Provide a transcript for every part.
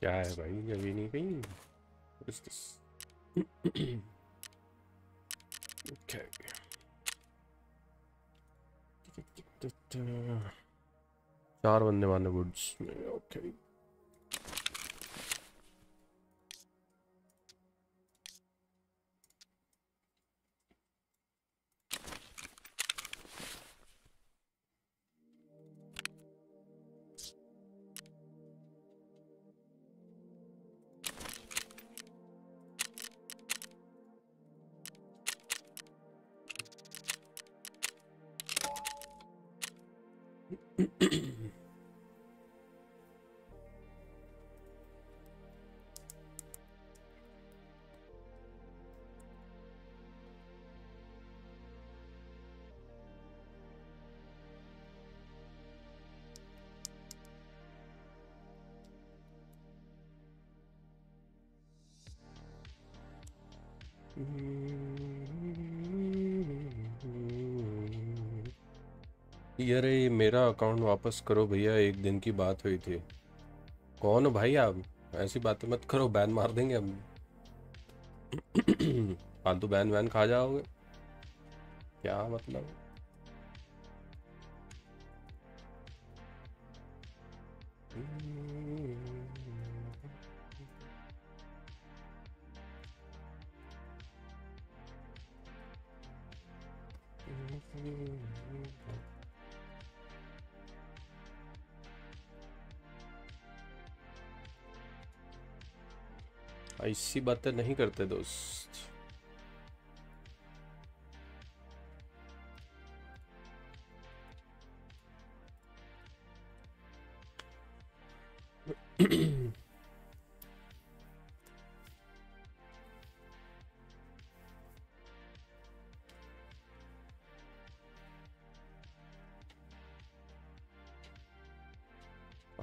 क्या है भाई, अभी नहीं कहीं चार बंदे मारने वुड्स में। ओके अरे मेरा अकाउंट वापस करो भैया, एक दिन की बात हुई थी। कौन हो भाई आप, ऐसी बातें मत करो, बैन मार देंगे हम। फालतू बैन वैन खा जाओगे, क्या मतलब। ऐसी बातें नहीं करते दोस्त।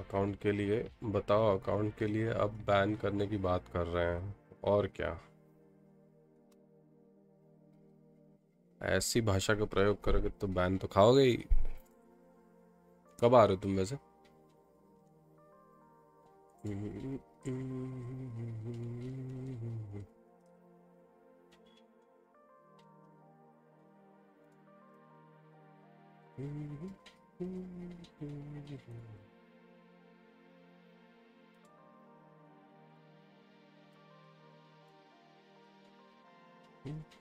अकाउंट के लिए बताओ, अकाउंट के लिए अब बैन करने की बात कर रहे हैं और क्या। ऐसी भाषा का प्रयोग करोगे तो बैन तो खाओगे ही। कब आ रहे हो तुम वैसे?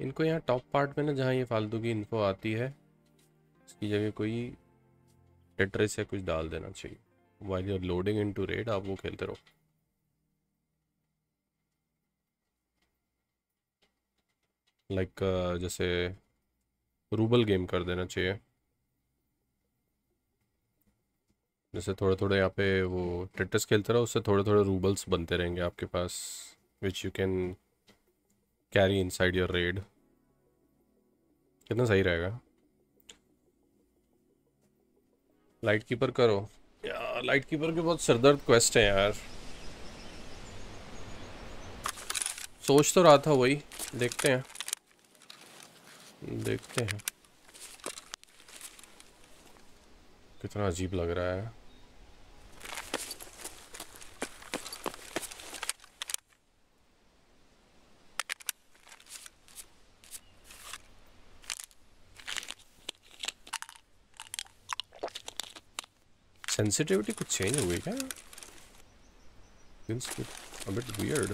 इनको यहाँ टॉप पार्ट में ना जहाँ ये फालतू की इन्फो आती है इसकी जगह कोई टेट्रिस या कुछ डाल देना चाहिए। While you are loading into raid आप वो खेलते रहो। लाइक जैसे रूबल गेम कर देना चाहिए। जैसे थोड़े थोड़े यहाँ पे वो टेट्रिस खेलते रहो, उससे थोड़े थोड़े रूबल्स बनते रहेंगे आपके पास which you can carry inside your raid. कितना सही रहेगा। लाइट कीपर करो यार, लाइट कीपर के बहुत सरदर्द क्वेस्ट है यार। सोच तो रहा था वही, देखते हैं देखते हैं। कितना अजीब लग रहा है। सेंसिटिविटी कुछ चेंज हो गई क्या? Feels a bit weird।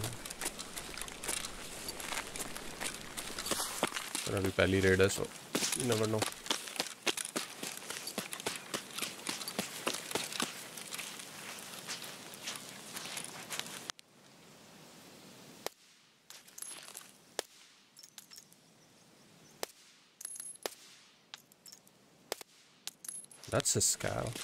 पर अभी पहली रेड है so you never know। That's a scav।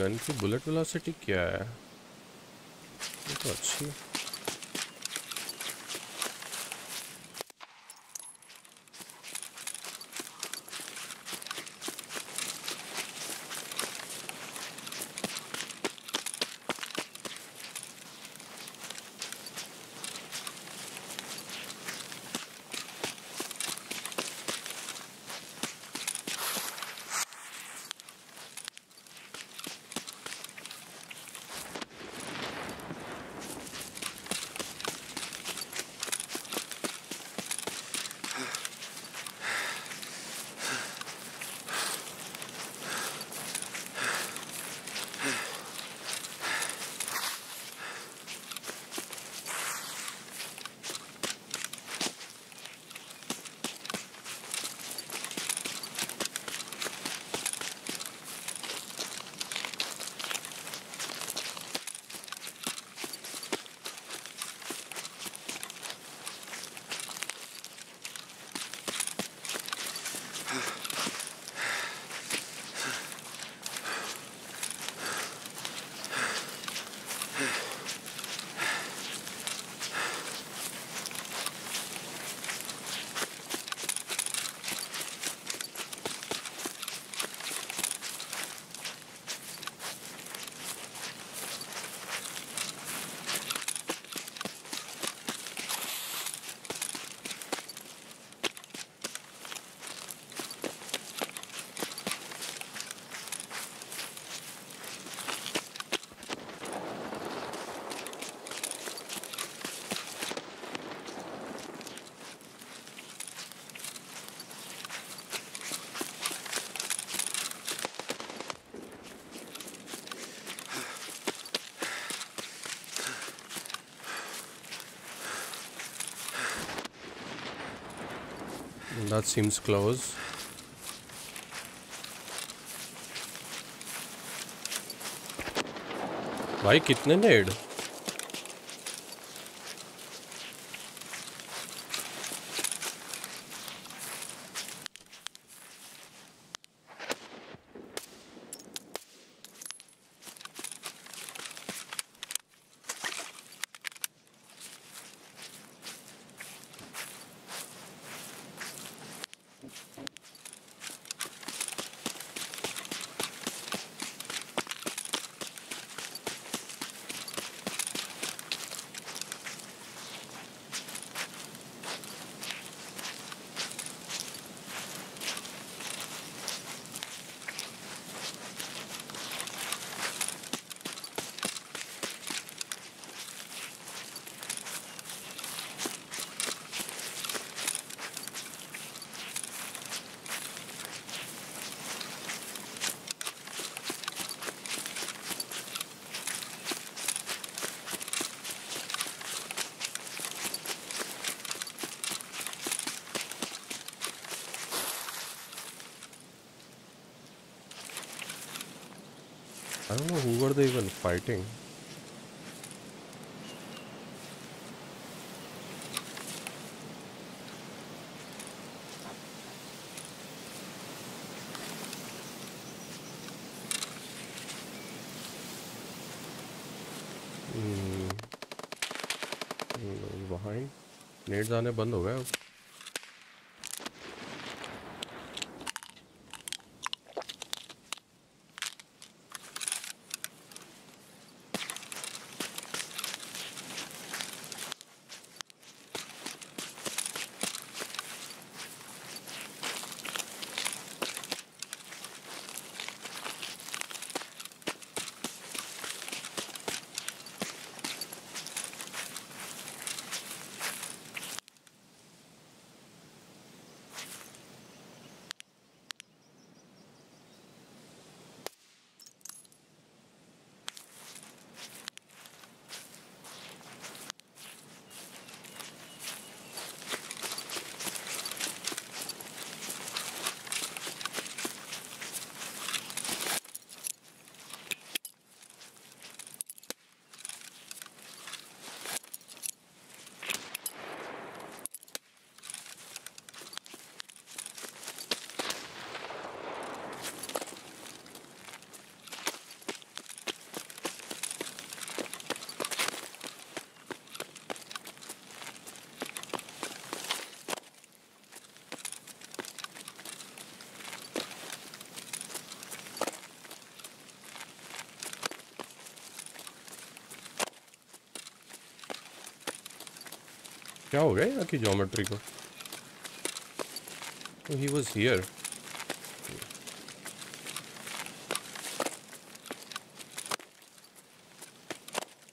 Gun की बुलेट वेलोसिटी क्या है? ये तो अच्छी है। That seems close. भाई कितने नेड? I don't know who were they even fighting. Behind. Nades आने बंद हो गए अब. क्या हो गया यहाँ की ज्योमेट्री को? He was here.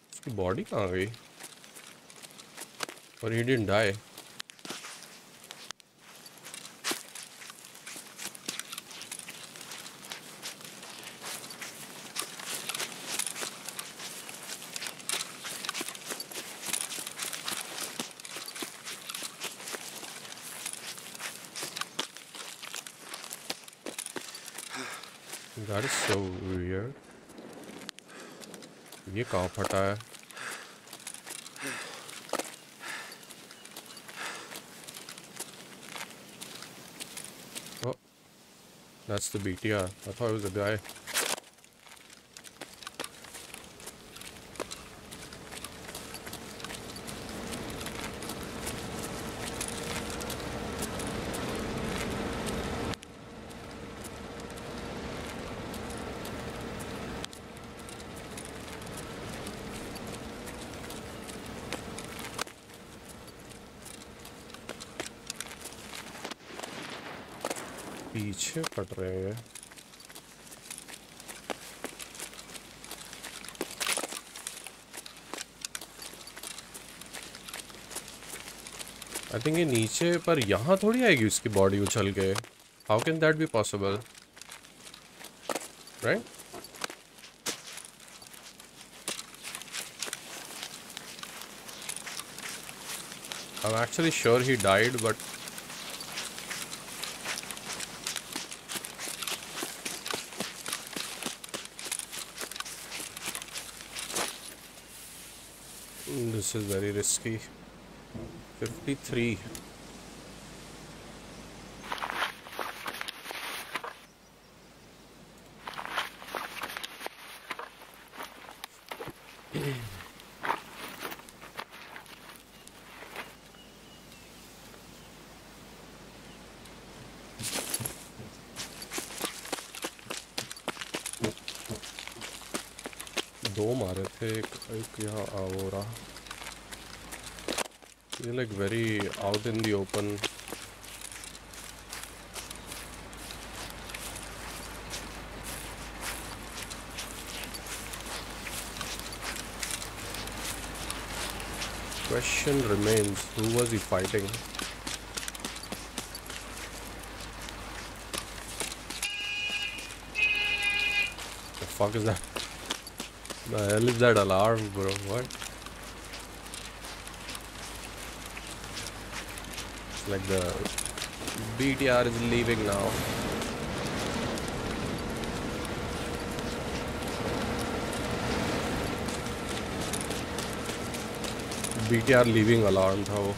उसकी बॉडी कहाँ गई? और he didn't die. That is so weird. ये कहाँ फटा है? Oh, that's the BTR. I thought it was a guy. पीछे पट रहे हैं आई थिंक ये नीचे पर यहाँ थोड़ी आएगी उसकी बॉडी उछल के. How can that be possible right. I am actually sure he died but This is very risky. 53. Yeah, Aurora. You're like very out in the open. Question remains, who was he fighting? The fuck is that? The hell is that alarm, bro? What? It's like the BTR is leaving now. BTR leaving alarm tha wo.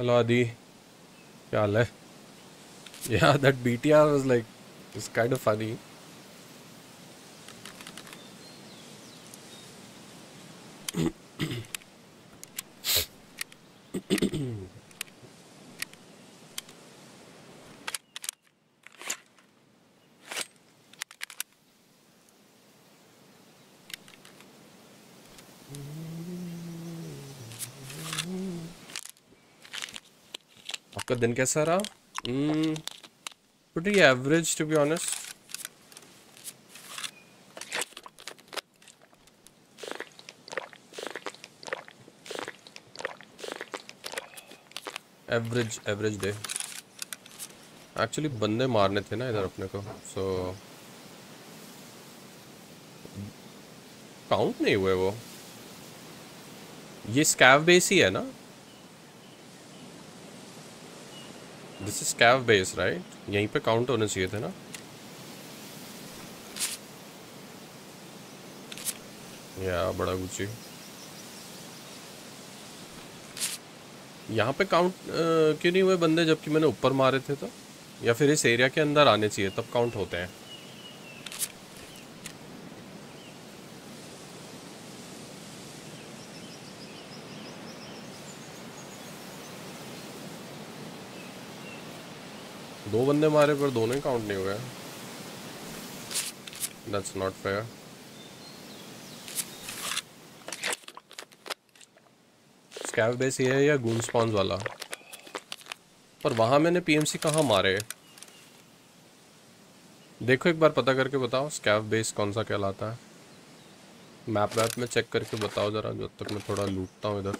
Hello Adi, क्या हाल है? Yeah, that BTR was like, it's kind of funny. दिन कैसा रहा? Pretty average to be honest. Average day. Actually बंदे मारने थे ना इधर अपने को, so count नहीं हुए वो. ये स्कैव बेस ही है ना? This is Scav base, right? यहीं पे काउंट होने चाहिए थे ना? या बड़ा गुची। यहाँ पे काउंट क्यों नहीं हुए बंदे जबकि मैंने ऊपर मारे थे तो? या फिर इस एरिया के अंदर आने चाहिए तब काउंट होते हैं। दो बंदे मारे पर दोनों ही काउंट नहीं हुए। That's not fair. स्कैव बेस ये है या गून स्पॉन्स वाला? पर वहाँ मैंने पीएमसी कहाँ मारे? देखो एक बार पता करके बताओ स्कैव बेस कौन सा कहलाता है? मैप में चेक करके बताओ जरा जब तक मैं थोड़ा लूटता हूँ इधर।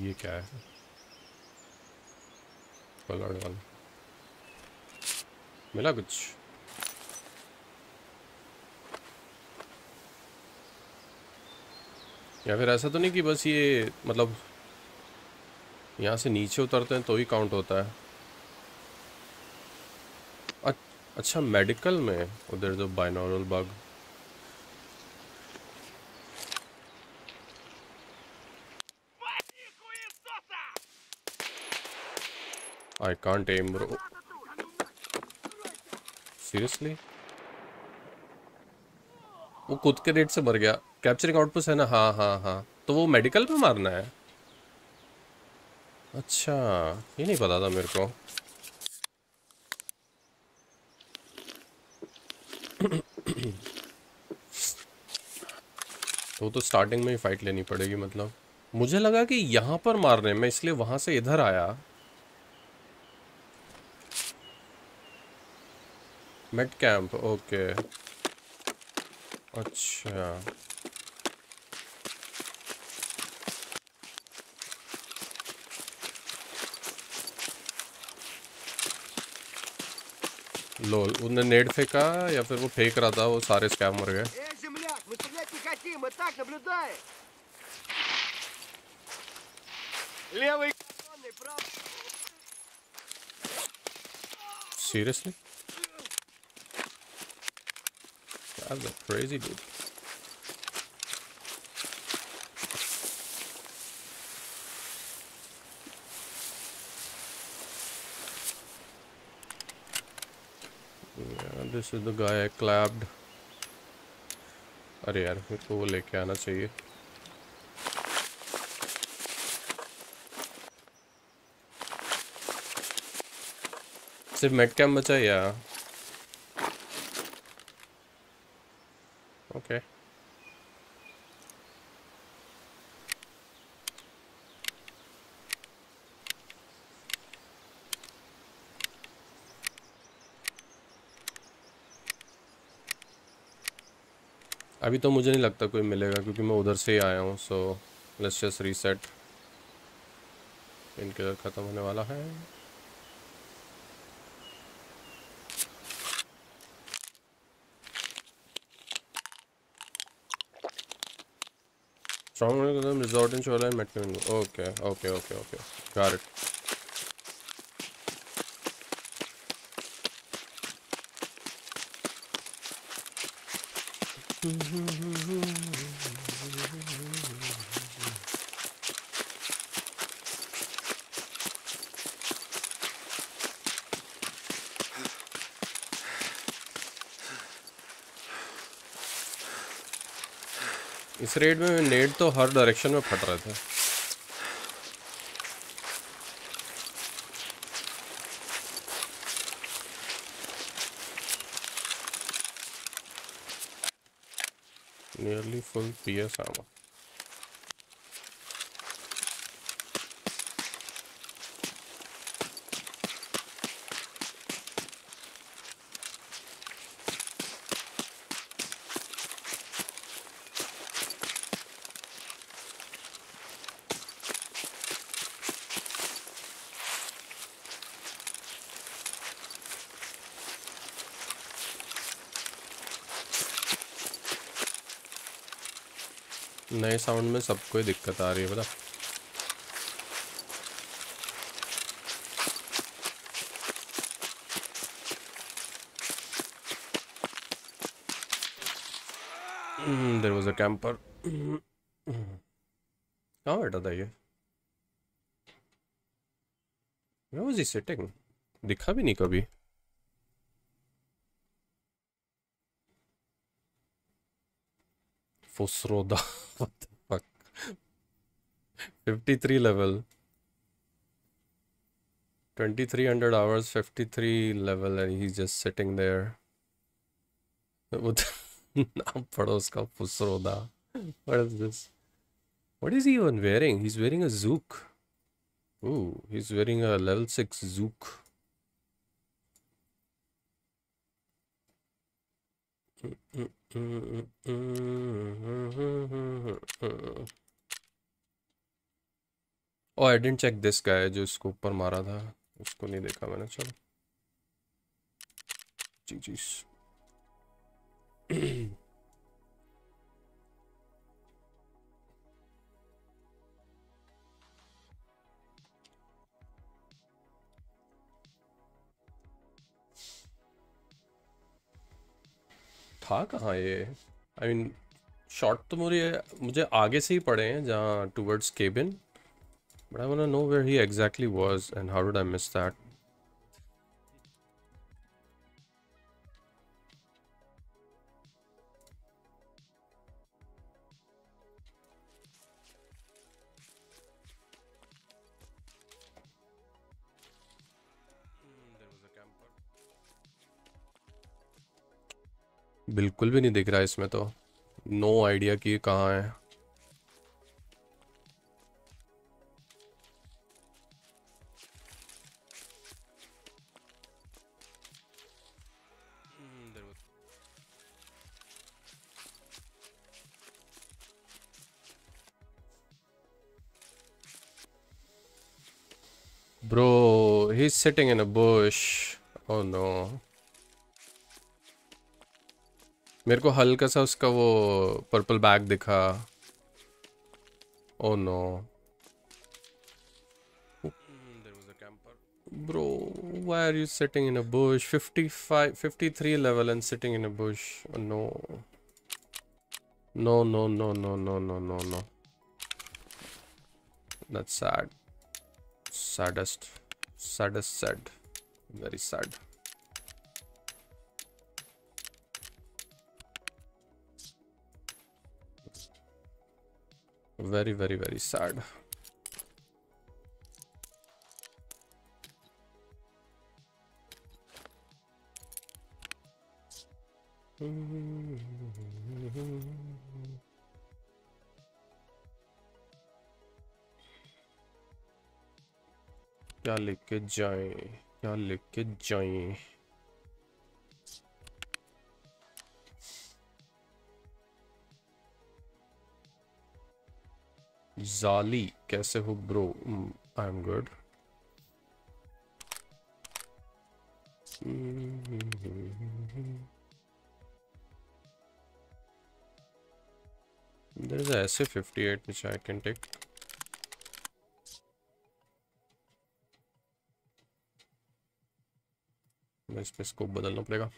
ये क्या है? मिला कुछ? या फिर ऐसा तो नहीं कि बस ये मतलब यहाँ से नीचे उतरते हैं तो ही काउंट होता है। अच्छा मेडिकल में उधर जो binaural bug I can't aim, bro. Seriously? वो खुद के रेट से भर गया। कैप्चरिंग आउटपुट है ना? हाँ हाँ हाँ, तो वो मेडिकल पे मारना है। अच्छा, ये नहीं पता था मेरे को। तो स्टार्टिंग में ही फाइट लेनी पड़ेगी। मतलब मुझे लगा कि यहाँ पर मारने में, इसलिए वहाँ से इधर आया। मेड कैंप, ओके, अच्छा लोल, उन्हें नेड फेंका या फिर वो फेंक रहा था, वो सारे स्कैम मर गए। Seriously? That's a crazy dude. Yeah, this is the guy I clapped. अरे यार, मेरे को वो लेके आना चाहिए। सिर्फ मेड कैम बचा या? Okay. अभी तो मुझे नहीं लगता कोई मिलेगा क्योंकि मैं उधर से ही आया हूँ। So let's just reset. इनके खत्म होने वाला है। Strong resort in Shoreline, Metcalfe. Okay, okay, okay, okay. Got it. इस रेड में नेड तो हर डायरेक्शन में फट रहे थे। Nearly full PS armour. नए साउंड में सबको ही दिक्कत आ रही है, पता? There was a camper. कहाँ बैठा था ये? Where was he sitting? दिखा भी नहीं कभी। Fosroda. What the fuck? 53 level. 2300 hours, 53 level, and he's just sitting there. What? Naam padho uska, Fosroda. What is this? What is he even wearing? He's wearing a Zook. Ooh, he's wearing a level 6 Zook. Oh, I didn't check this guy जो इसको ऊपर मारा था, उसको नहीं देखा मैंने। चलो जी था कहाँ ये, आई मीन शॉट तो मुझे आगे से ही पड़े हैं जहाँ towards cabin, but I want to know where he exactly was and how did I miss that. बिल्कुल भी नहीं दिख रहा है इसमें, तो नो आइडिया कि कहाँ है. Bro, he's sitting in a bush. Oh no. मेरे को हल्का सा उसका वो पर्पल बैग दिखा. Oh no bro, why are you sitting in a bush? 53 level and sitting in a bush. No no no no no no no no no, that's sad. Saddest very sad. Very, very, very sad. क्या लेके जाएं, क्या लेके जाएं? जाली कैसे हो bro? I am good. There is a SA58 which I can take. मैं इसमें स्कोप बदलना पड़ेगा.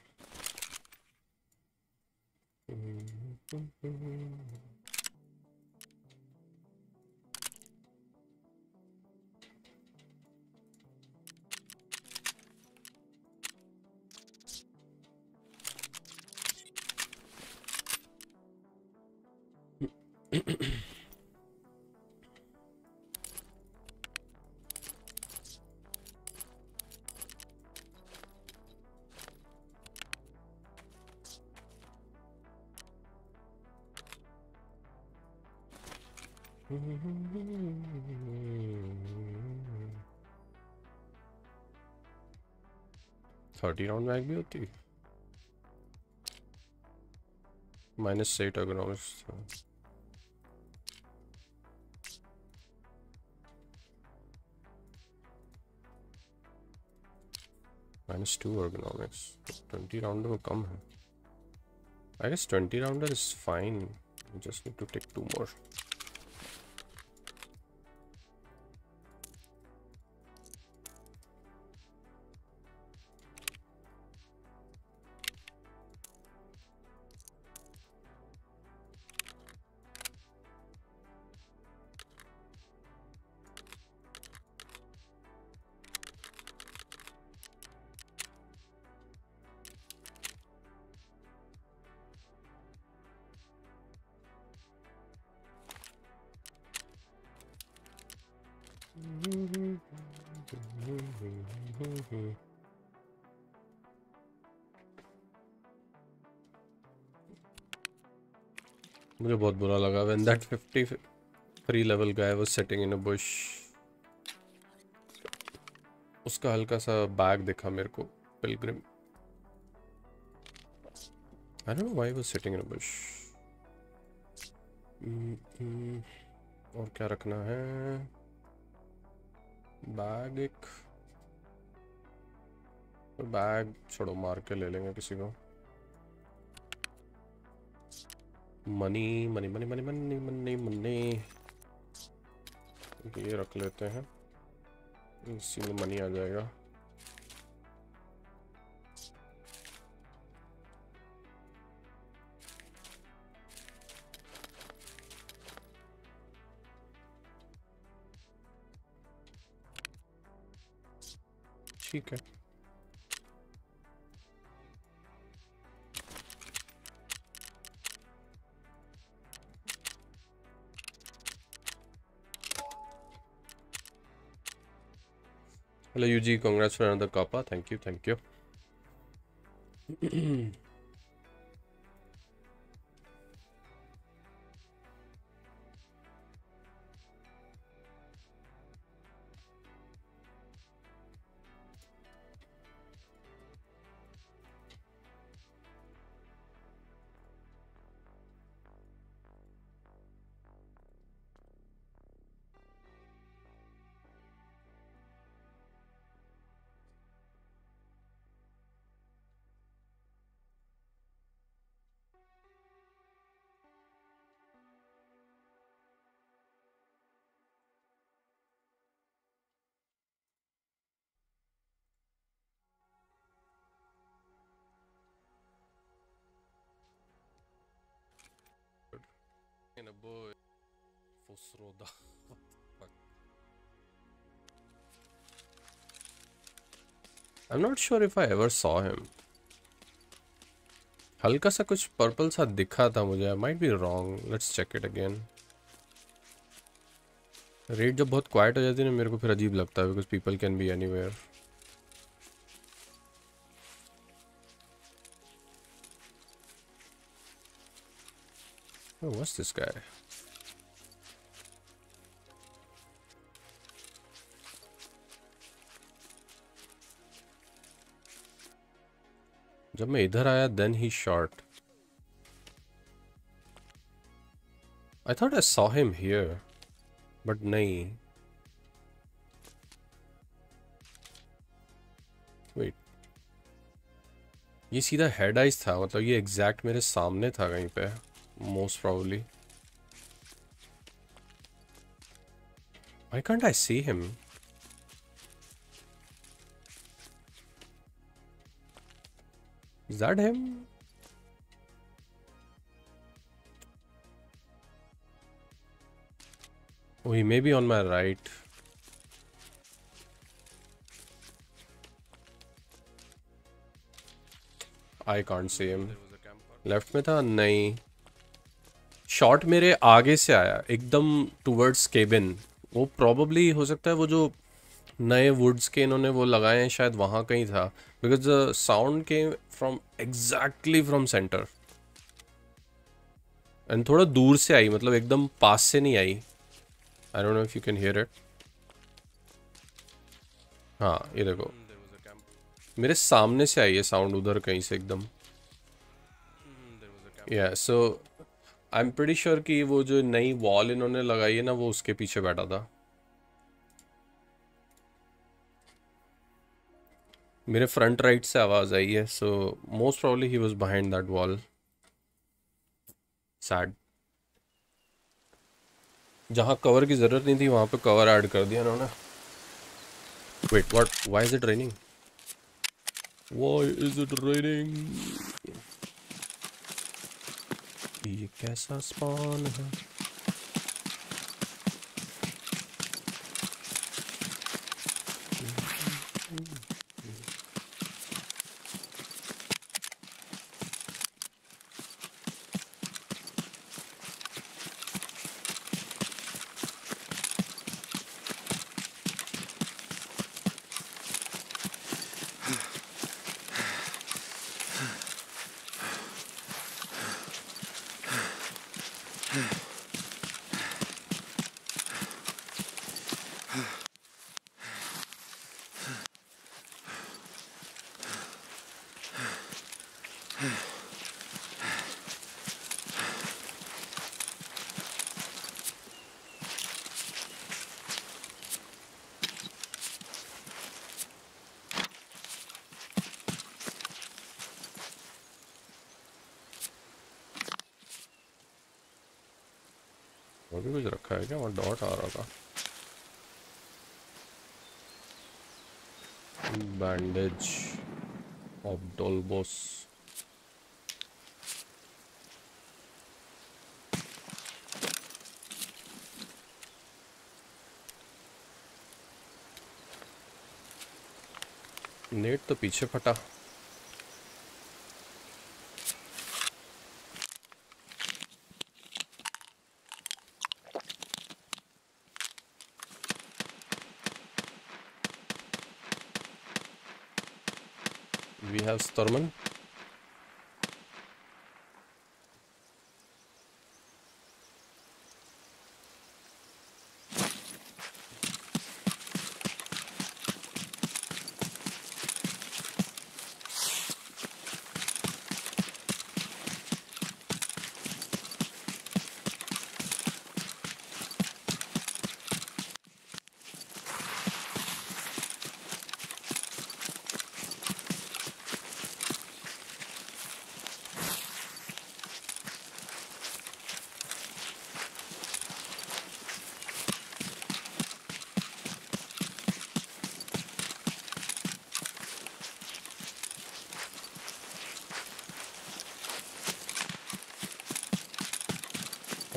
राउंड बैग भी होती है. -8 ergonomics. -2 ergonomics. 20 राउंड वो कम है. I guess 20 rounder is fine. We just need to take 2 more. मुझे बहुत बुरा लगा when that 53 level guy was sitting in a bush. उसका हल्का सा बैग दिखा मेरे को, pilgrim. I don't know why was sitting in a bush. और क्या रखना है? बैग एक, तो बैग छोड़ो, मार के ले लेंगे किसी को. Money money money money money money money ये रख लेते हैं, इसी में मनी आ जाएगा. Чика. Hello UG, congrats for another Kappa. Thank you, thank you. Boy, Fosroda. What the fuck? I'm not sure if I ever saw him. हल्का सा कुछ पर्पल सा दिखा था मुझे. I might be wrong. Let's check it again. Raid जब बहुत quite हो जाती है ना मेरे को फिर अजीब लगता है because people can be anywhere. Oh, what's this guy? जब मैं इधर आया, then he shot. I thought I saw him here, but नहीं. Wait. ये सीधा head eyes था, मतलब ये exact मेरे सामने था कहीं पे. Most probably. Why can't I see him? Is that him? Oh, he may be on my right. I can't see him. Left में था? नहीं. शॉट मेरे आगे से आया एकदम टुवर्ड्स केबिन. वो प्रॉबेबली हो सकता है वो जो नए वुड्स के इन्होंने वो लगाए हैं शायद वहाँ कहीं था because the sound came from exactly from centre and थोड़ा दूर से आई, मतलब एकदम पास से नहीं आई. I don't know if you can hear it. हाँ ये देखो मेरे सामने से आई है साउंड उधर कहीं से एकदम. या so I am pretty sure कि वो जो नई वॉल इन्होंने लगाई है ना वो उसके पीछे बैठा था. मेरे फ्रंट राइट से आवाज आई है so most probably he was behind that wall. Sad. जहां कवर की जरूरत नहीं थी वहां पे कवर ऐड कर दिया इन्होंने. Wait what? Why is it raining? Why is it raining? ये कैसा स्पॉन है? कुछ रखा है क्या? वहाँ डॉट आ रहा था. Bandage of डोलबोस. नेट तो पीछे फटा। We have Storman.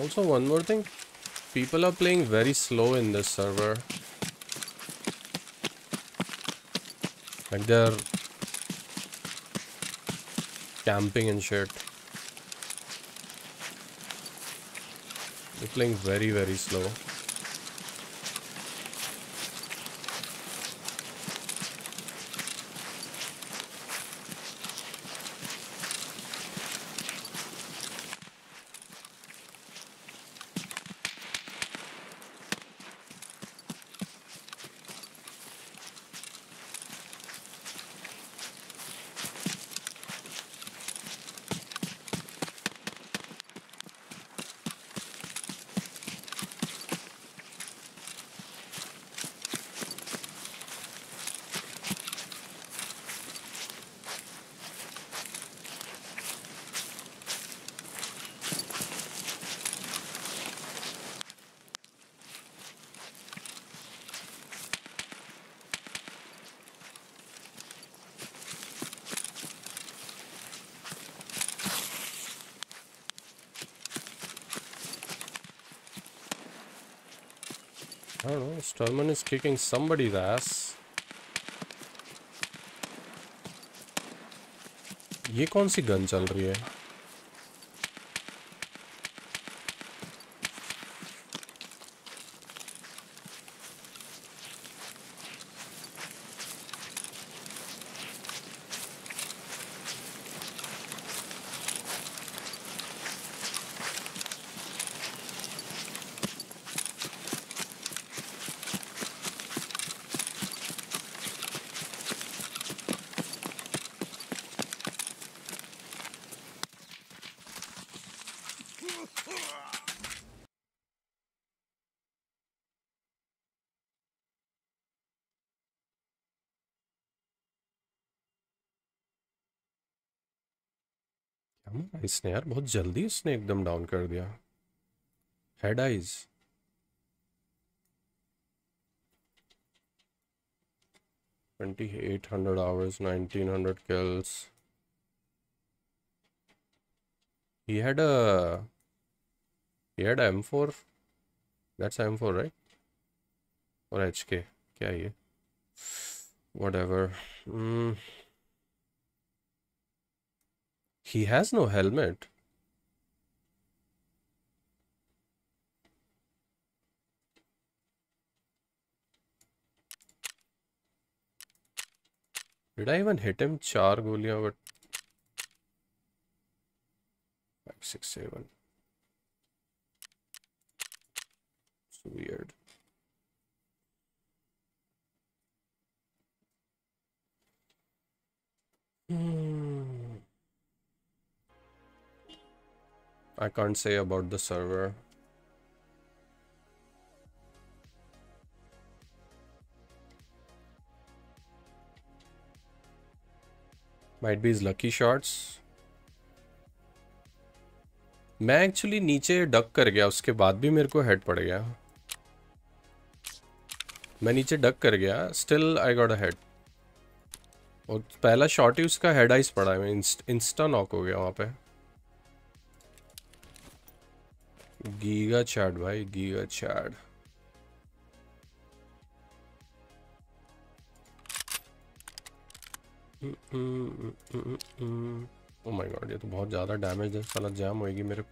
Also, one more thing, people are playing very slow in this server. Like they're camping and shit. They're playing very, very slow. I don't know, Stallman is kicking somebody's ass. ये कौन सी gun चल रही है? इसने यार बहुत जल्दी इसने एकदम डाउन कर दिया। Head eyes twenty 800 hours 1900 kills. He had M4. That's M4 right? और HK क्या ये? Whatever. He has no helmet. Did I even hit him? 4 goliyan, but 5, 6, 7. It's weird. I can't say about the server. Might be his lucky shots. मैं actually नीचे duck कर गया, उसके बाद भी मेरे को हेड पड़ गया। मैं नीचे डक कर गया, still I got a head. और पहला शॉट ही उसका हेड आइस पड़ा है, मैं इंस्टा नॉक हो गया वहाँ पे। गीगा चैट भाई, giga chad. Oh my god, ये तो बहुत ज़्यादा डैमेज है साला, जाम होएगी मेरे।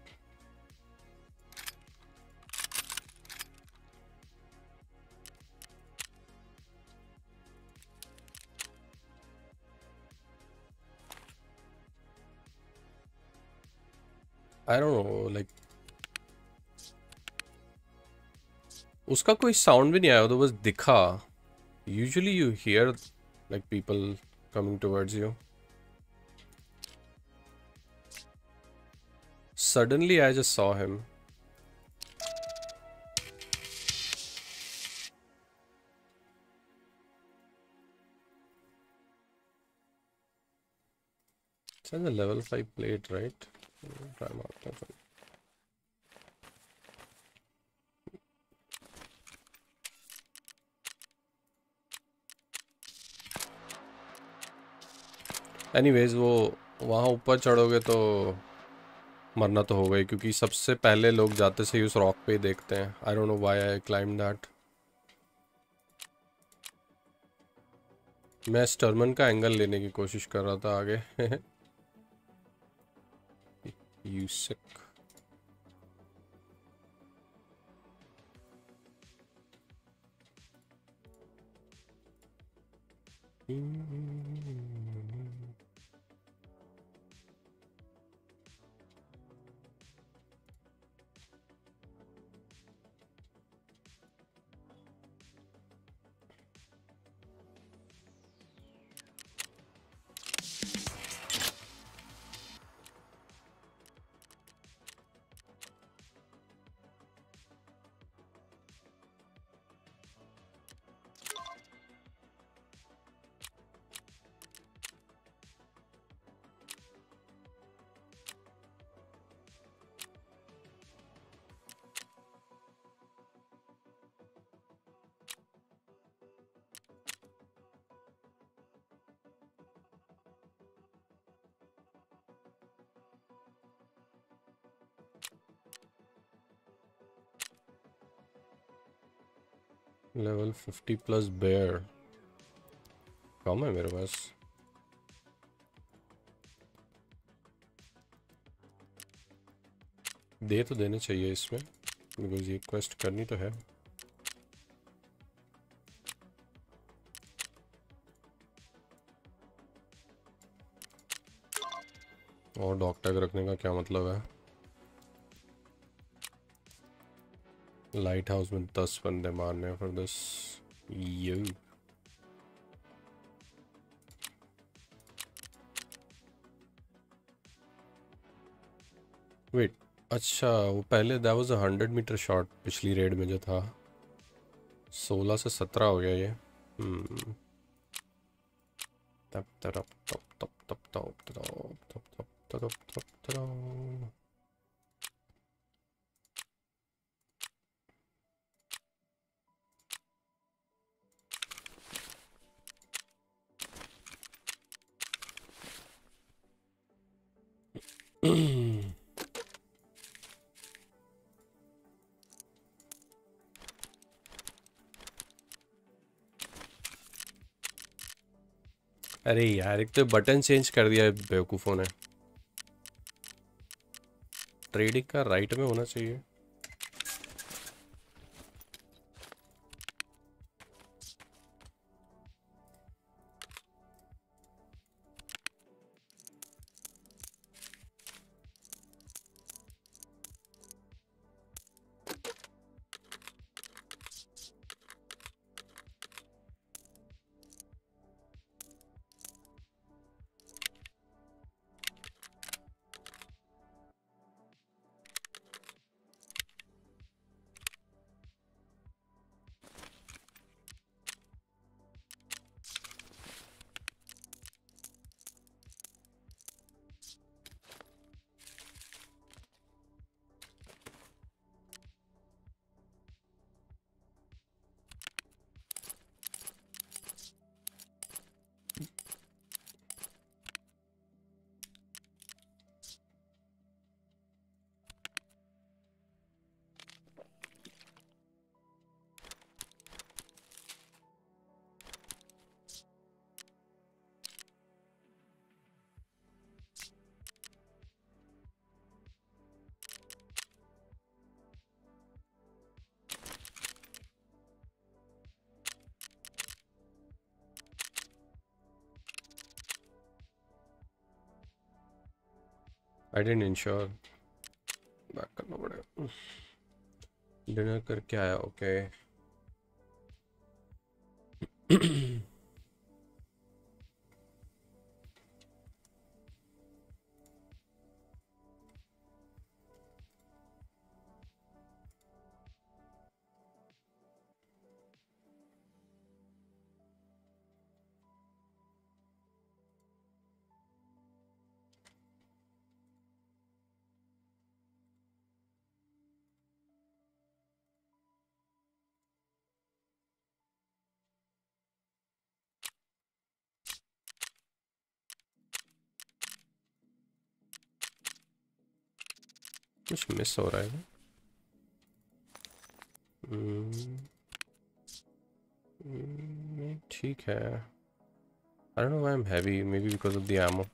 I don't know, like उसका कोई साउंड भी नहीं आया, तो बस दिखा। Usually you hear like people coming towards you. Suddenly I just saw him. It's in the level 5 plate, right? Try mark that one. Anyways वो वहाँ ऊपर चढ़ोगे तो मरना तो होगा ही, क्योंकि सबसे पहले लोग जाते से ही उस रॉक पे ही देखते हैं। I don't know why I climb that. मैं स्टर्मन का एंगल लेने की कोशिश कर रहा था आगे। You sick. Level 50 plus bear कम है मेरे पास। दे तो देने चाहिए इसमें, बिकॉज ये क्वेस्ट करनी तो है। और डॉग टैग रखने का क्या मतलब है? लाइट हाउस में 10 बंदे मारने हैं फॉर दिस। यू वेट, अच्छा वो पहले दैट वाज 100 मीटर शॉट पिछली रेड में जो था। 16 से 17 हो गया ये। तप तरप तप तप तप तप तप तप तप तप तप तप। अरे यार, एक तो बटन चेंज कर दिया है बेवकूफों ने। ट्रेडिंग का राइट में होना चाहिए। आई डेंट इंश्योर बैक करना पड़ेगा। डिनर करके आया ओके। कुछ मिस हो रहा है ठीक है। I don't know why I am heavy, maybe because of the ammo.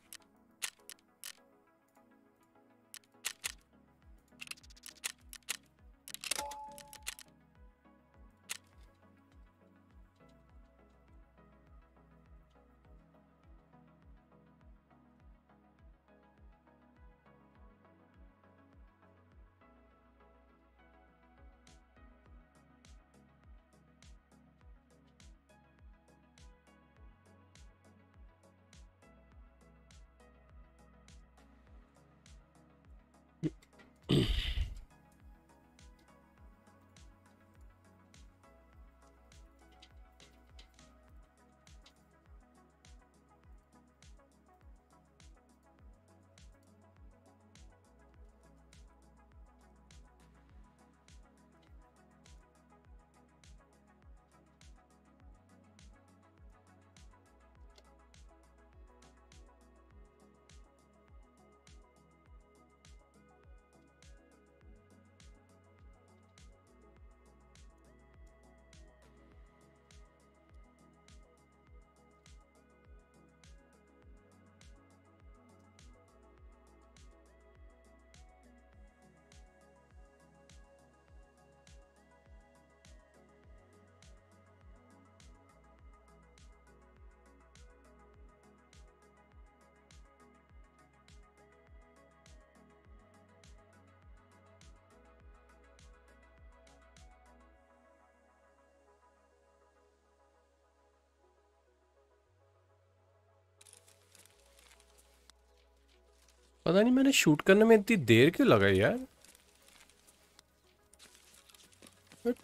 पता नहीं मैंने शूट करने में इतनी देर क्यों लगाई यार।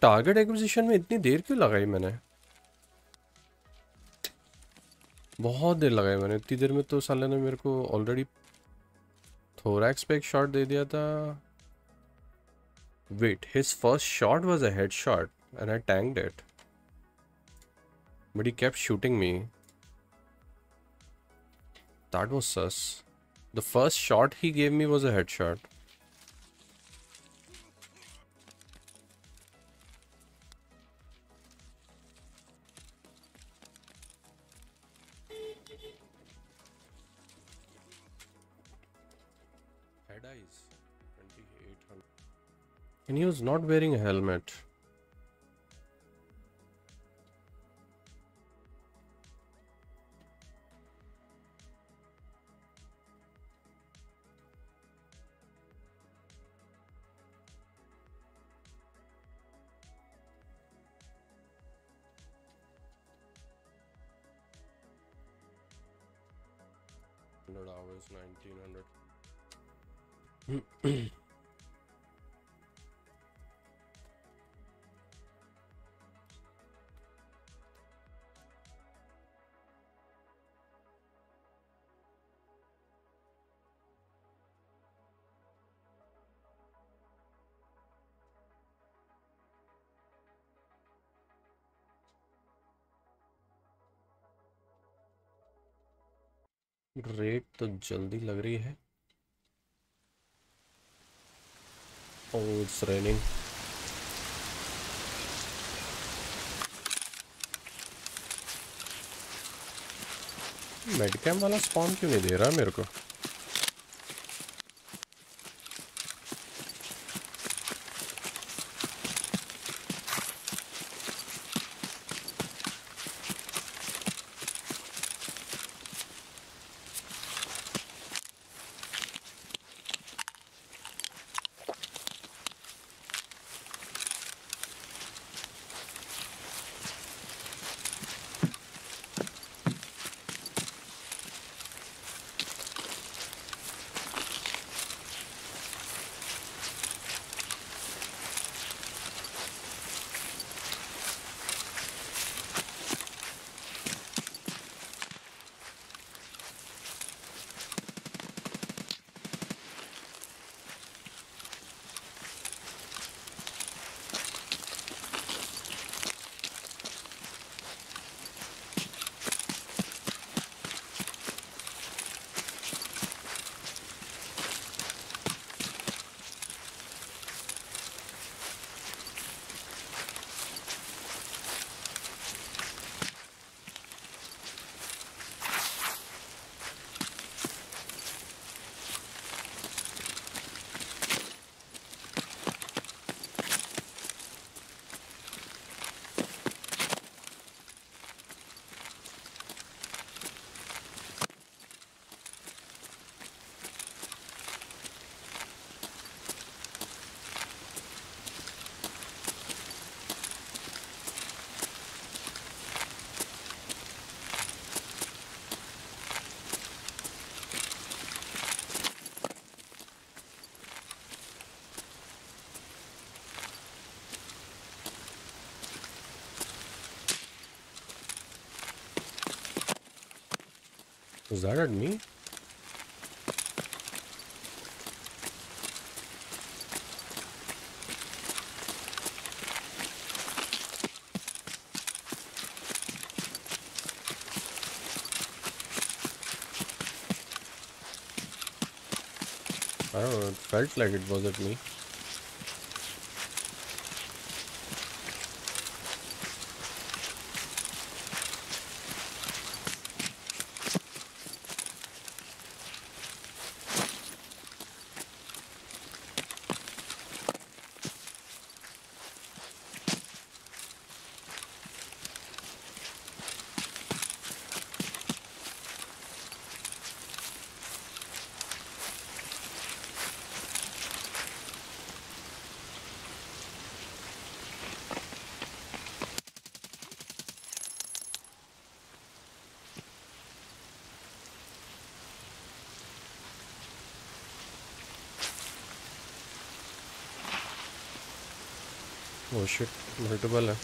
टारगेट एक्विजिशन में इतनी देर क्यों लगाई मैंने, बहुत देर लगाई मैंने। इतनी देर में तो साले ने मेरे को ऑलरेडी थोरैक्स पे एक शॉट दे दिया था। Wait, his first shot was a head shot and I tanked it, but he kept shooting me. That was sus. The first shot he gave me was a headshot. Head eyes 2800, and he was not wearing a helmet. Hours 1900 rate तो जल्दी लग रही है। Oh it's raining. मेडकैम वाला spawn क्यों नहीं दे रहा मेरे को? Was that at me? I don't know, it felt like it was at me. Oh shit, multiple है.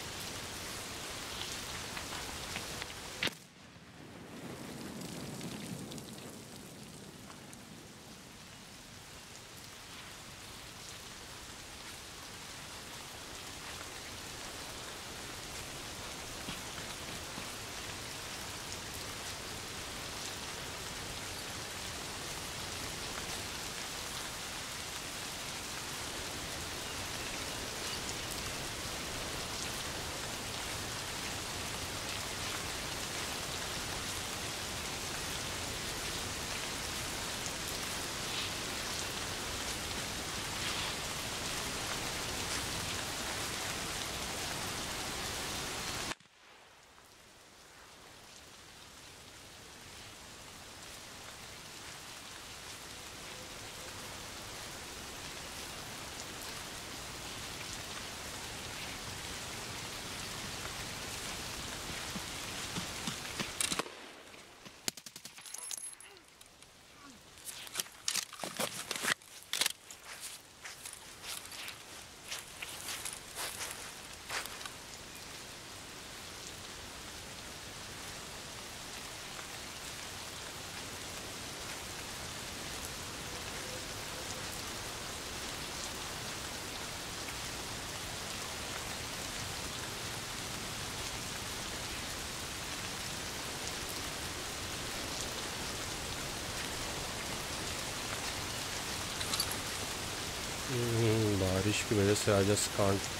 बारिश की वजह से I just can't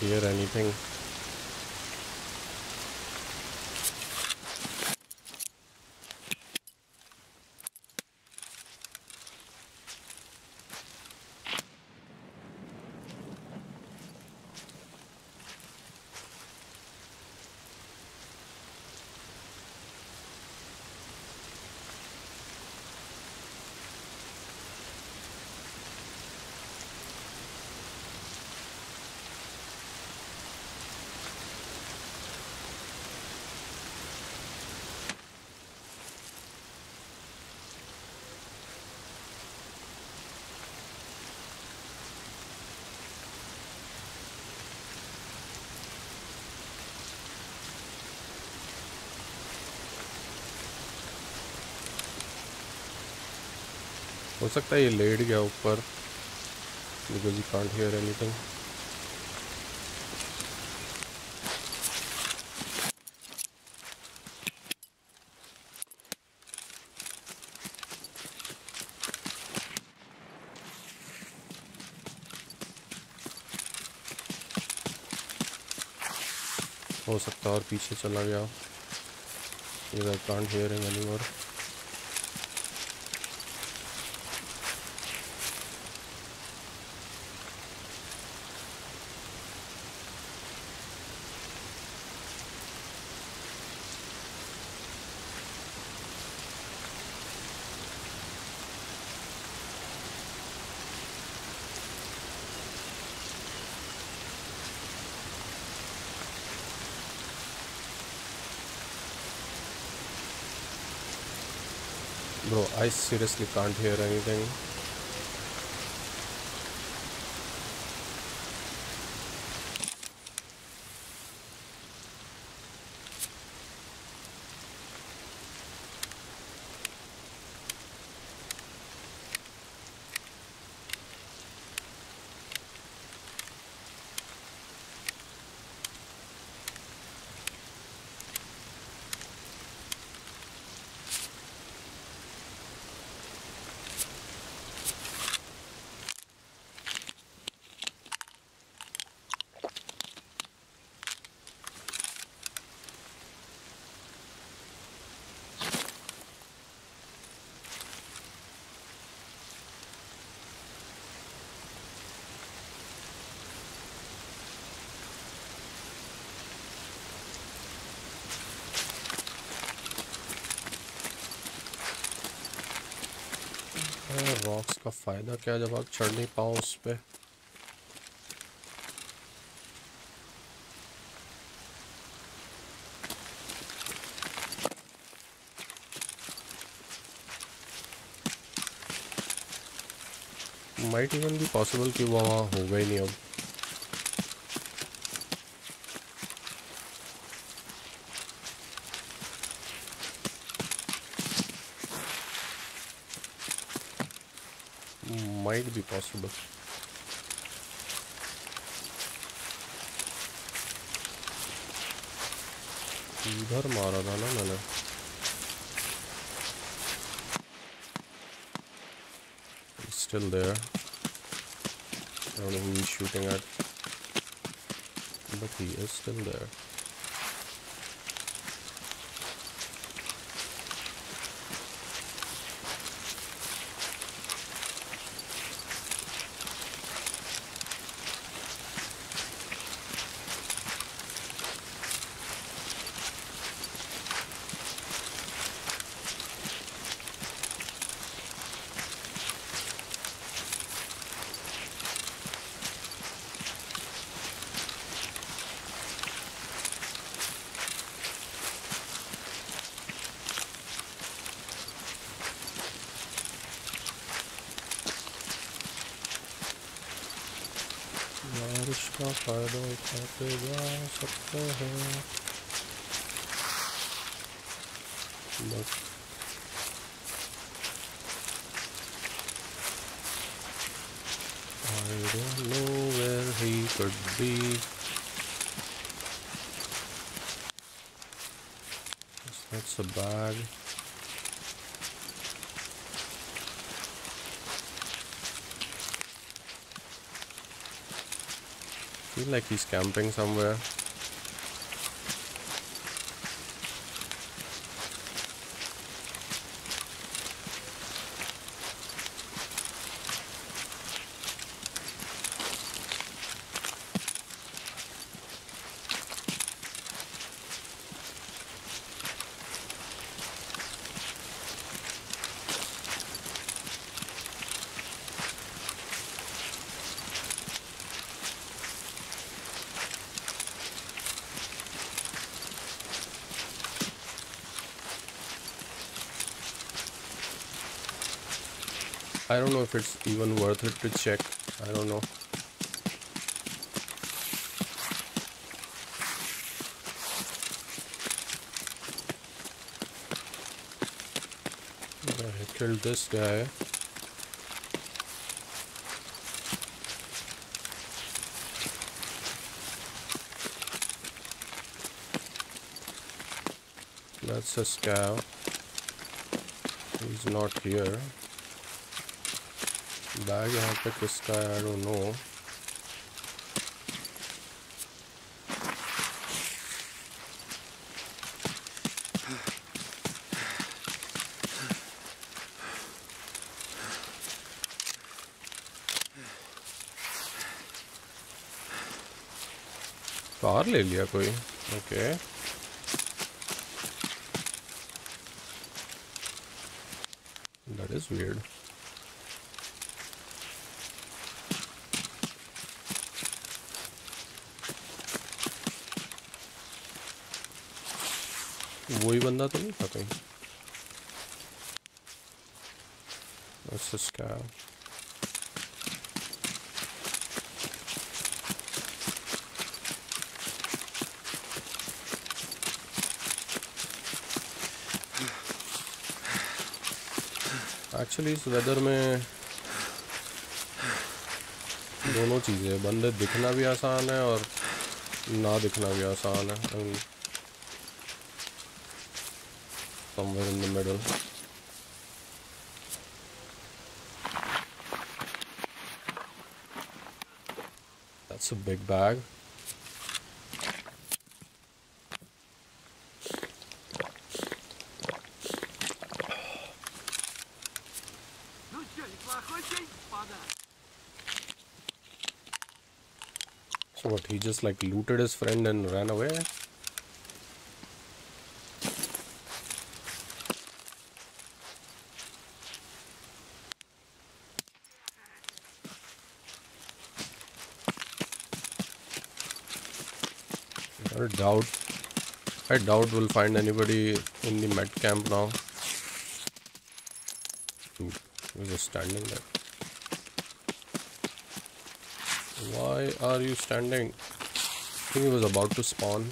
hear anything. हो सकता है ये लेट गया ऊपर because you can't hear anything. हो सकता है और पीछे चला गया because I can't hear him anymore. Bro, I seriously can't hear anything. Rocks का फ़ायदा क्या जब आप चढ़ नहीं पाओ उस पर। माइट इवन भी पॉसिबल कि वो वहाँ होगा ही नहीं अब। Might be possible. इधर मारा था ना मैंने। It's still there. I don't know who he's shooting at, but he is still there. फायदा उठाते जा सकते हैं बस। I don't know where he could be. That's a bag. I feel like he's camping somewhere. I don't know if it's even worth it to check. I don't know. I killed this guy. That's a scav. He's not here. Bag यहाँ पे किसका है? I don't no. Car ले लिया कोई? Okay that is weird. वही बंदा तो नहीं था कहीं। That's a scav. Actually इस वेदर में दोनों चीज़ें, बंदे दिखना भी आसान है और ना दिखना भी आसान है। Somewhere in the middle. That's a big bag. So what, he just like looted his friend and ran away? I doubt we'll find anybody in the med camp now. Dude, we're just standing there. Why are you standing? I think he was about to spawn.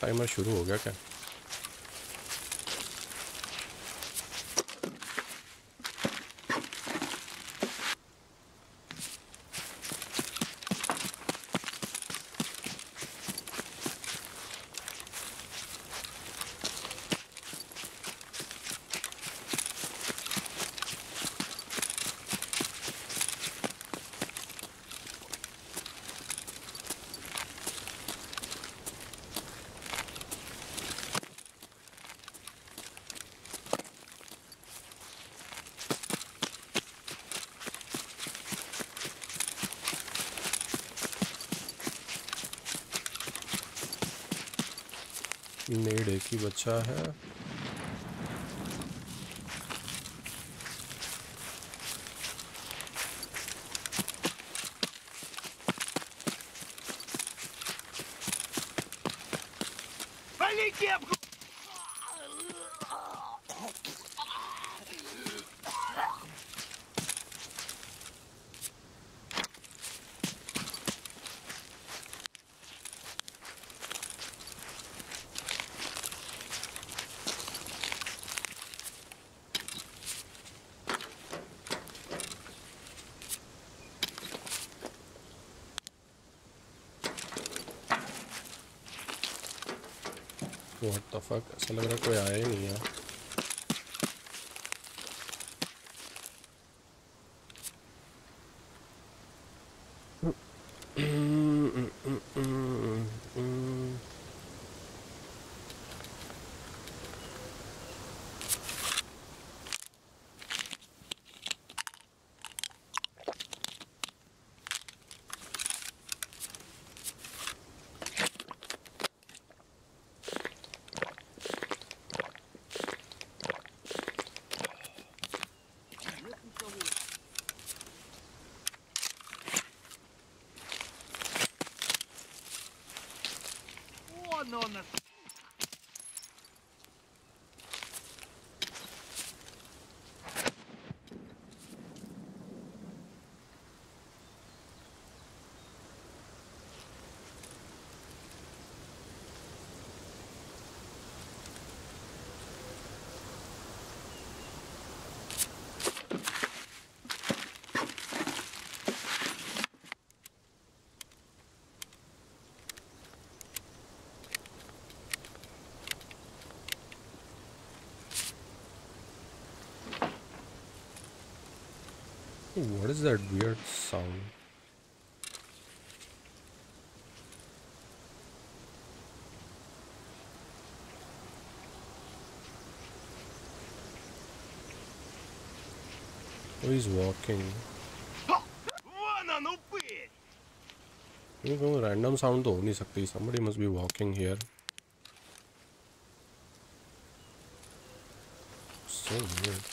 Timer शुरू हो गया क्या? नेड एक ही बच्चा है। What the fuck, ऐसा लग रहा कोई आया ही नहीं है। What is that weird sound? Oh, he's walking. No random sound to ho nahi sakti. Somebody must be walking here. So weird.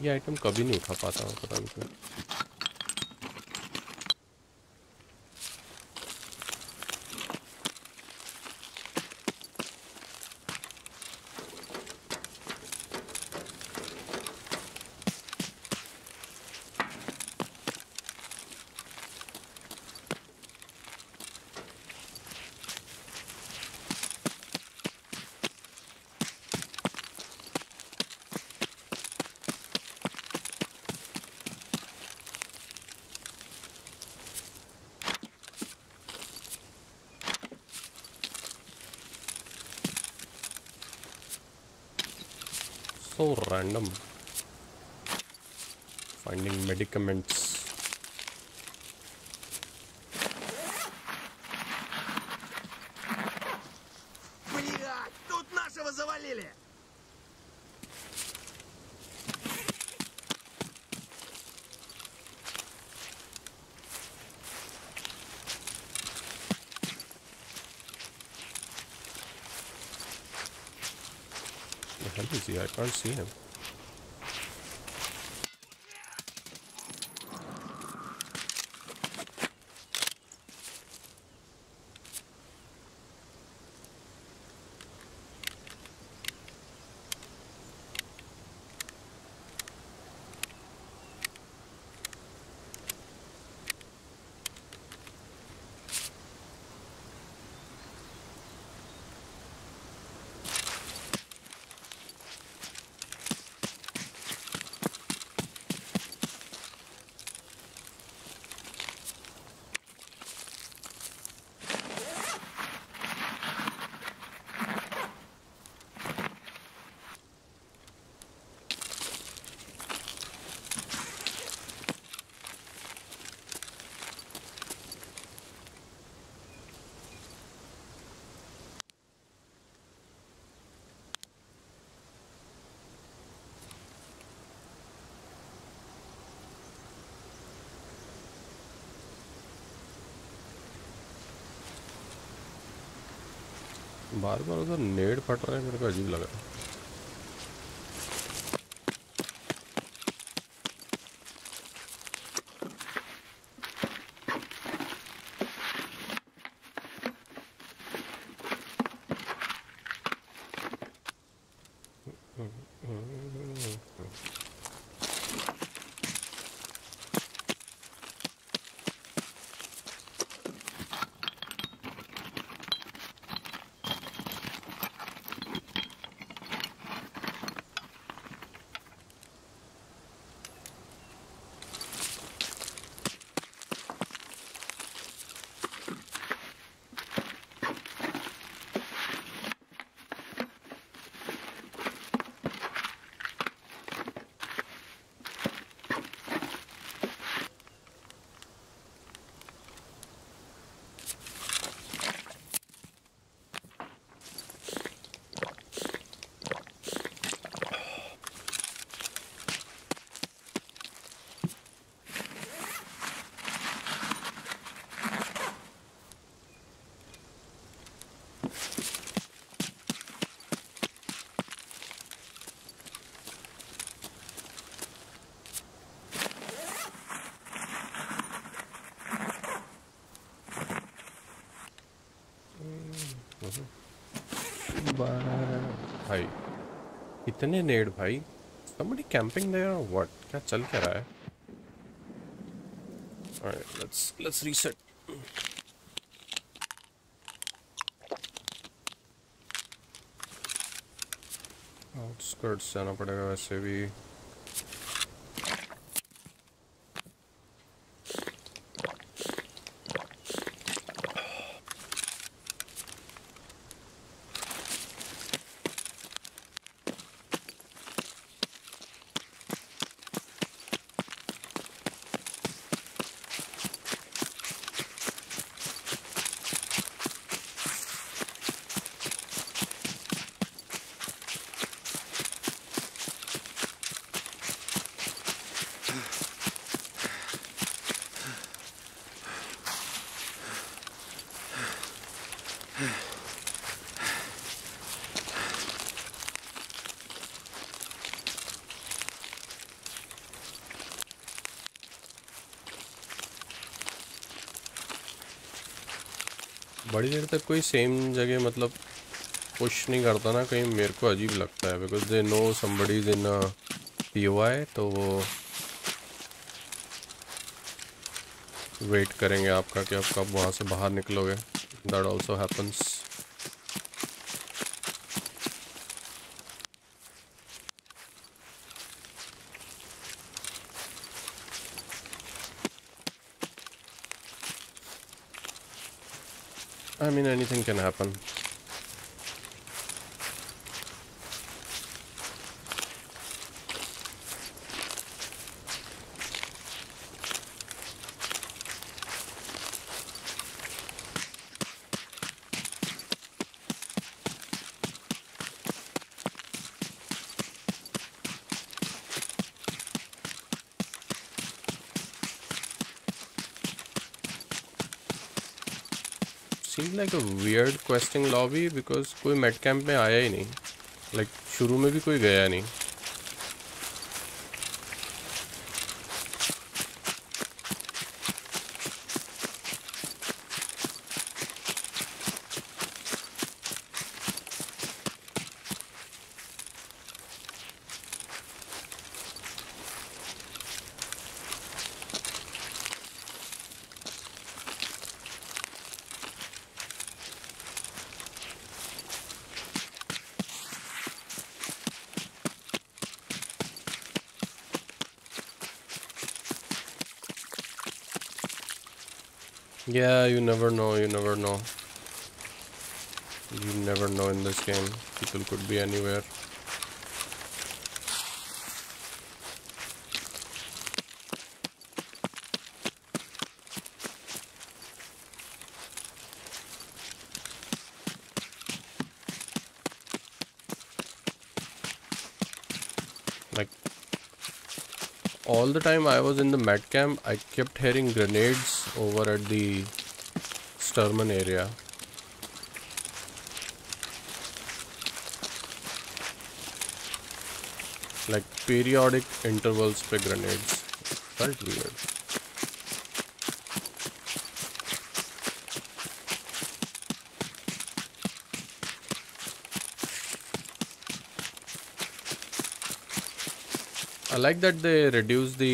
ये आइटम कभी नहीं उठा पाता हूँ, पता नहीं। So random. Finding medicaments. I can't see him. बार बार उधर नेड फट रहा है, मेरे को अजीब लगा। भाई इतने नेड भाई। Somebody camping there or what? क्या चल क्या रहा है? Alright, let's reset. Outskirts जाना पड़ेगा वैसे भी। बड़ी देर तक कोई सेम जगह मतलब पुश नहीं करता ना, कहीं मेरे को अजीब लगता है। Because they no somebody is in POI, तो वो वेट करेंगे आपका कि आप कब वहाँ से बाहर निकलोगे। That also happens. I mean, anything can happen. like a weird questing lobby because कोई मेट कैंप में आया ही नहीं, like शुरू में भी कोई गया नहीं. Yeah, you never know, you never know. You never know in this game. People could be anywhere. Like, all the time I was in the med camp, I kept hearing grenades over at the Sturman area. Like periodic intervals पे grenades. Felt weird. I like that they reduce the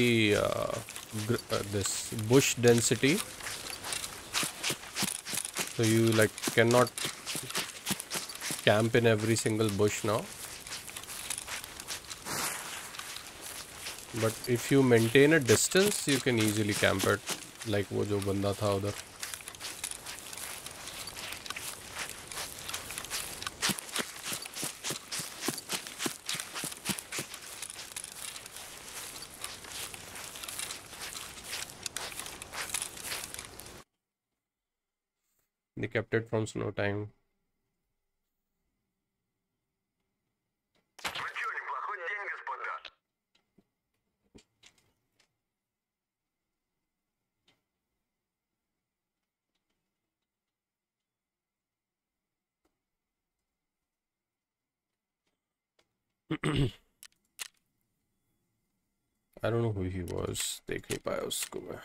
this bush density, so you like cannot camp in every single bush now, but if you maintain a distance you can easily camp it, like wo jo banda tha udhar. Kept it from snow time. I don't know who he was. देख नहीं पाया उसको मैं.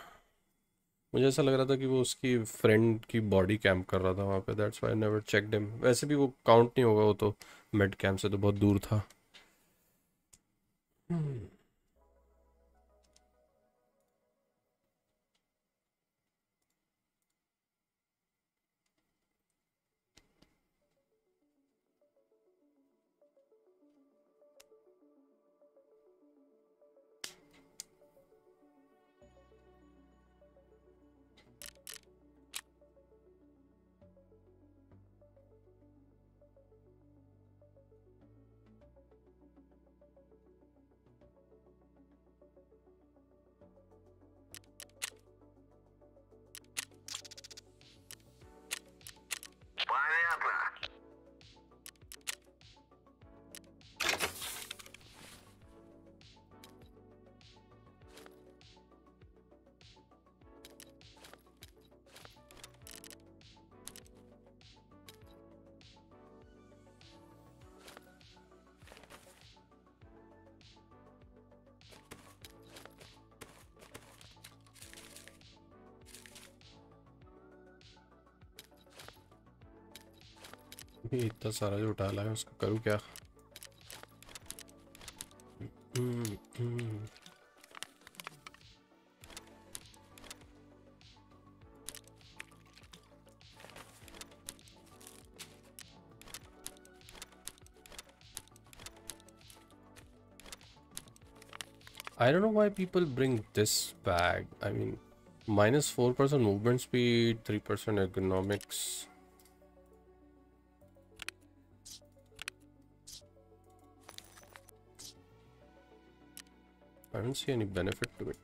मुझे ऐसा लग रहा था कि वो उसकी फ्रेंड की बॉडी कैंप कर रहा था वहाँ पे. That's why I never checked him. वैसे भी वो काउंट नहीं होगा, वो तो मेड कैंप से तो बहुत दूर था. इतना सारा जो उठा लाया उसको करूँ क्या? I don't know why people bring this bag. I mean, -4% movement speed, 3% ergonomics. I don't see any benefit to it.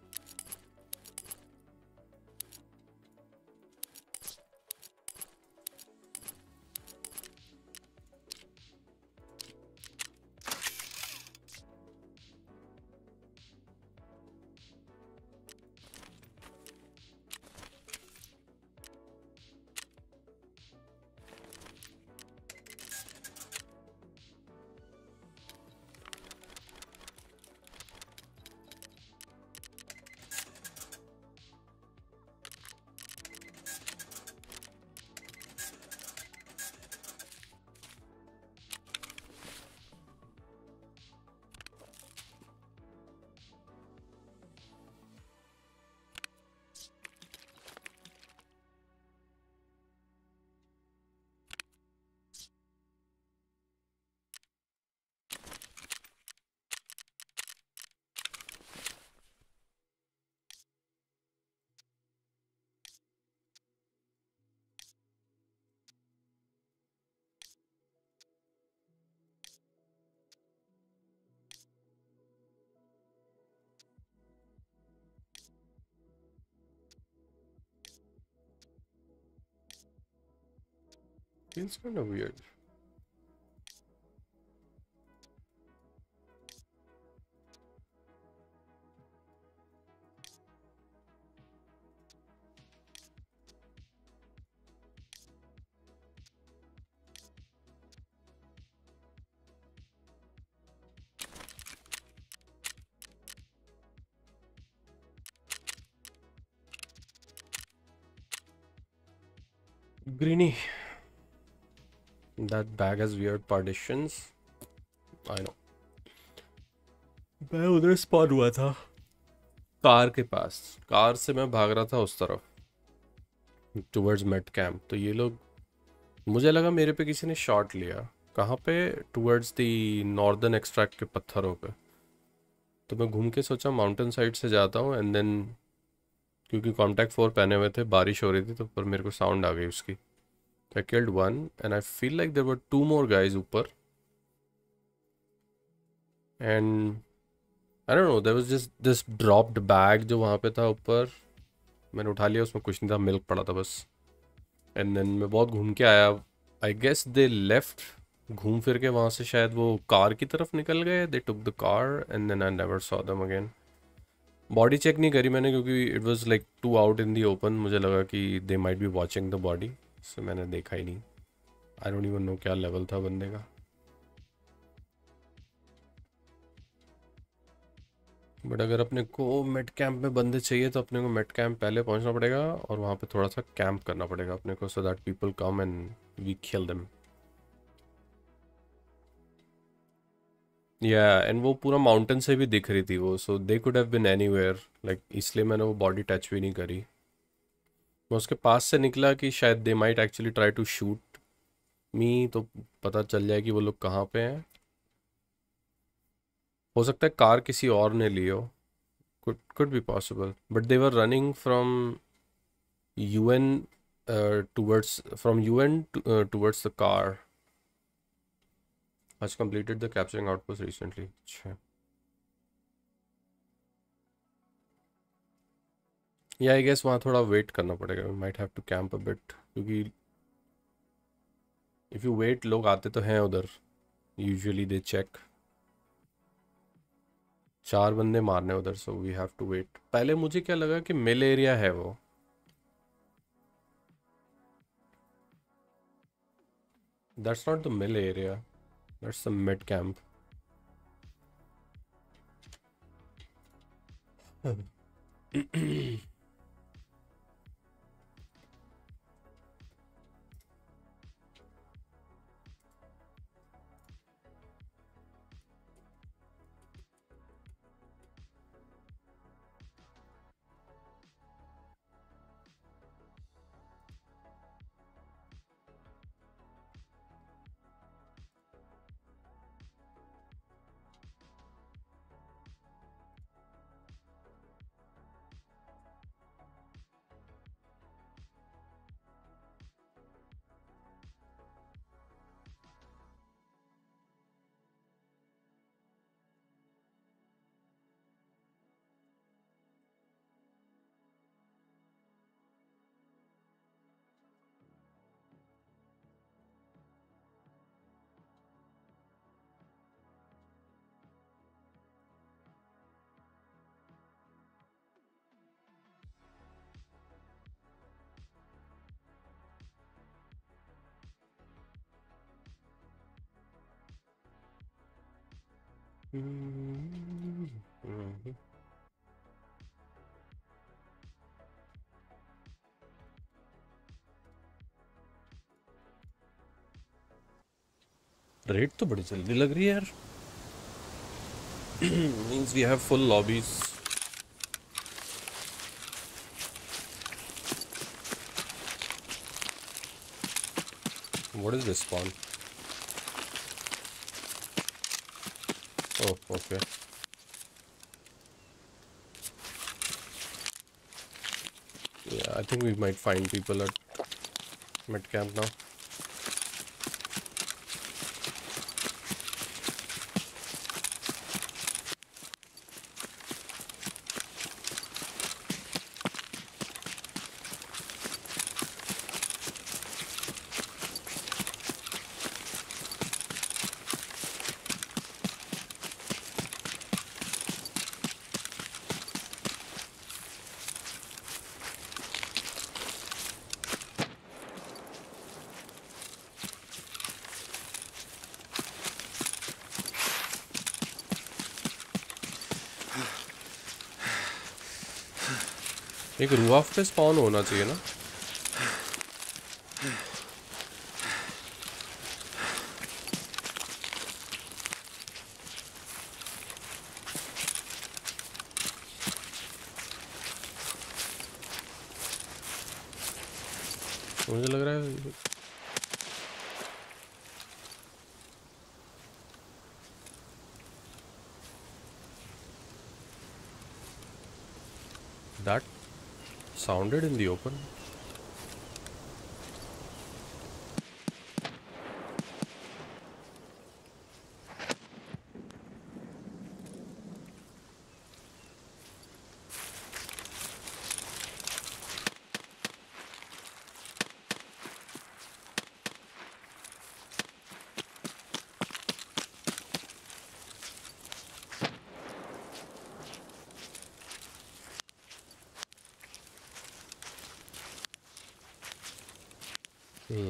Seems kind of weird. Greeny, that bag has weird partitions. I know. मैं उधर spawn हुआ था car के पास, car से मैं भाग रहा था उस तरफ टूवर्ड्स मेट कैंप, तो ये लोग, मुझे लगा मेरे पे किसी ने शॉट लिया, कहाँ पे टूवर्ड्स दी नॉर्दर्न एक्सट्रैक्ट के पत्थरों पे, तो मैं घूम के सोचा माउंटेन साइड से जाता हूँ एंड देन क्योंकि कॉन्टैक्ट 4 पहने हुए थे, बारिश हो रही थी तो पर मेरे को साउंड आ गई उसकी, तो I killed one and I feel like there were 2 more guys ऊपर and I don't know, there was just this dropped bag जो वहाँ पे था ऊपर, मैंने उठा लिया, उसमें कुछ नहीं था, मिल्क पड़ा था बस, एंड देन मैं बहुत घूम के आया, आई गेस दे लेफ्ट, घूम फिर के वहाँ से शायद वो कार की तरफ निकल गए, they took the car and then I never saw them again. Body check नहीं करी मैंने क्योंकि it was like 2 out in the open, मुझे लगा कि they might be watching the body, so मैंने देखा ही नहीं। आई डोंट इवन नो क्या लेवल था बंदे का, बट अगर अपने को मेट कैंप में बंदे चाहिए तो अपने को मेट कैंप पहले पहुंचना पड़ेगा और वहां पे थोड़ा सा कैंप करना पड़ेगा अपने को, so that people come and we kill them. Yeah and वो पूरा माउंटेन से भी दिख रही थी वो, so they could have been anywhere like, इसलिए मैंने वो बॉडी टच भी नहीं करी। मैं उसके पास से निकला कि शायद they might actually try to shoot me, तो पता चल जाए कि वो लोग कहाँ पे हैं, हो सकता है कार किसी और ने ली हो, could be possible, but they were running from UN towards, from UN towards the car. Has completed the capturing outpost recently. Yeah, I guess वहाँ थोड़ा wait करना पड़ेगा. We might have to camp a bit. क्योंकि if you wait, लोग आते तो हैं उधर. Usually they check. 4 बंदे मारने उधर, so we have to wait. पहले मुझे क्या लगा कि मिल एरिया है वो. That's not the mill area. That's some mid camp. Raid तो बड़ी जल्दी लग रही है यार। Means we have full lobbies. What is this spawn? Oh okay, yeah I think we might find people at mid camp now. एक roof पे spawn होना चाहिए ना। मुझे लग रहा है that sounded in the open.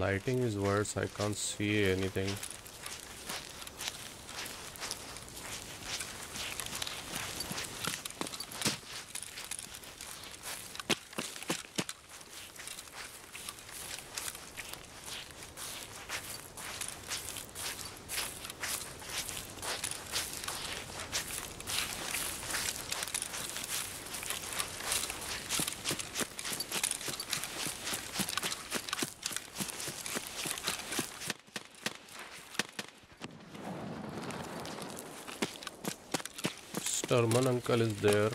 Lighting is worse, I can't see anything. Terminal uncle is there.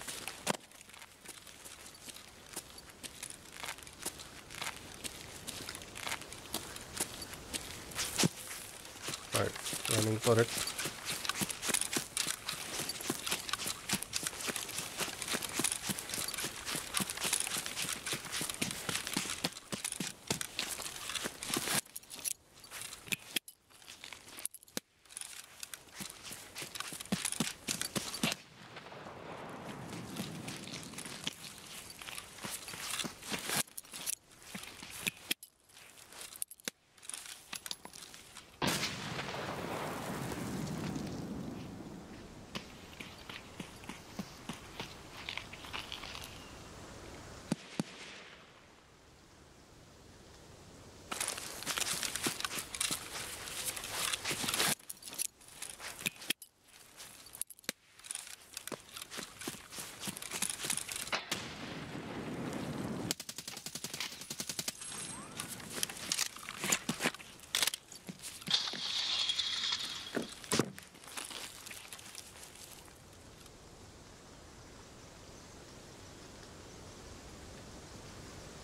Right, running for it.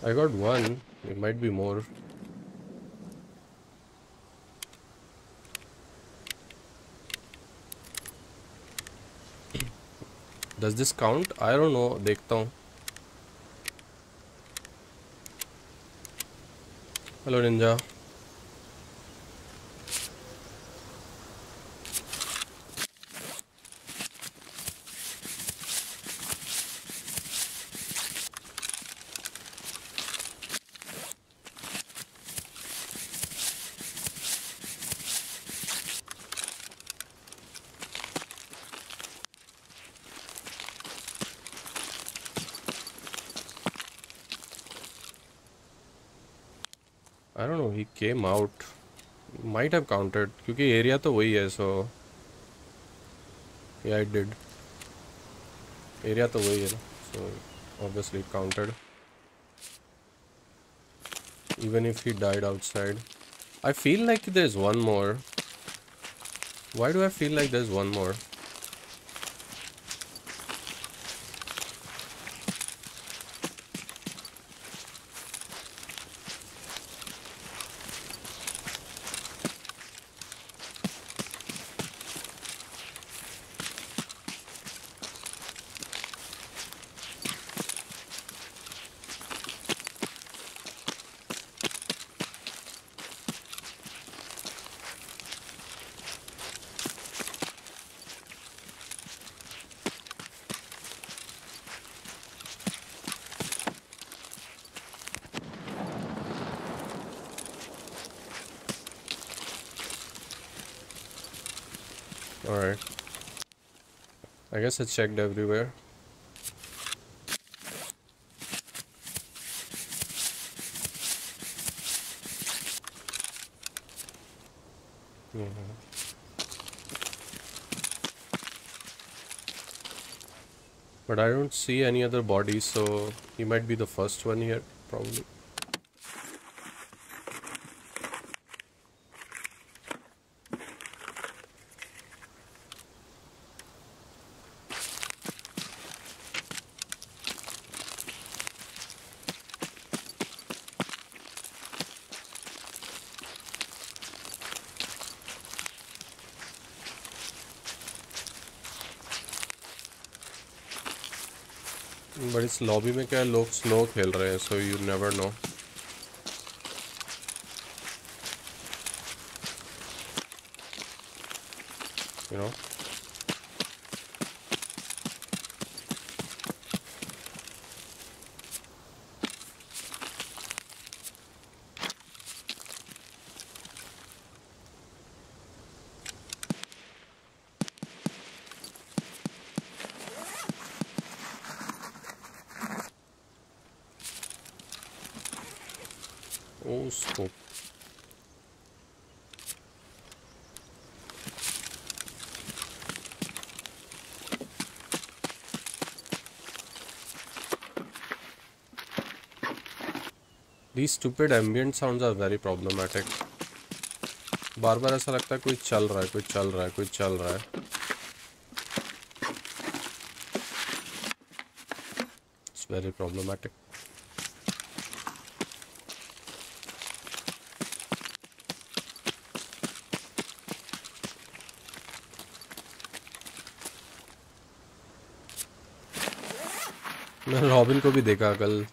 I got one, it might be more. Does this count? I don't know, देखता हूँ. Hello Ninja. Came out, might have counted क्योंकि area तो वही है. सो या I did, area तो वही है ना, so obviously counted even if he died outside. I feel like there is one more. Why do I feel like there is one more? I guess I checked everywhere. But I don't see any other bodies, so he might be the first one here, probably. But इस lobby में क्या लोग snow खेल रहे हैं, so you never know. You know these stupid ambient sounds are very problematic. बार बार ऐसा लगता है कोई चल रहा है, कोई चल रहा है, कोई चल रहा है. It's very problematic. मैंने रॉबिन को भी देखा कल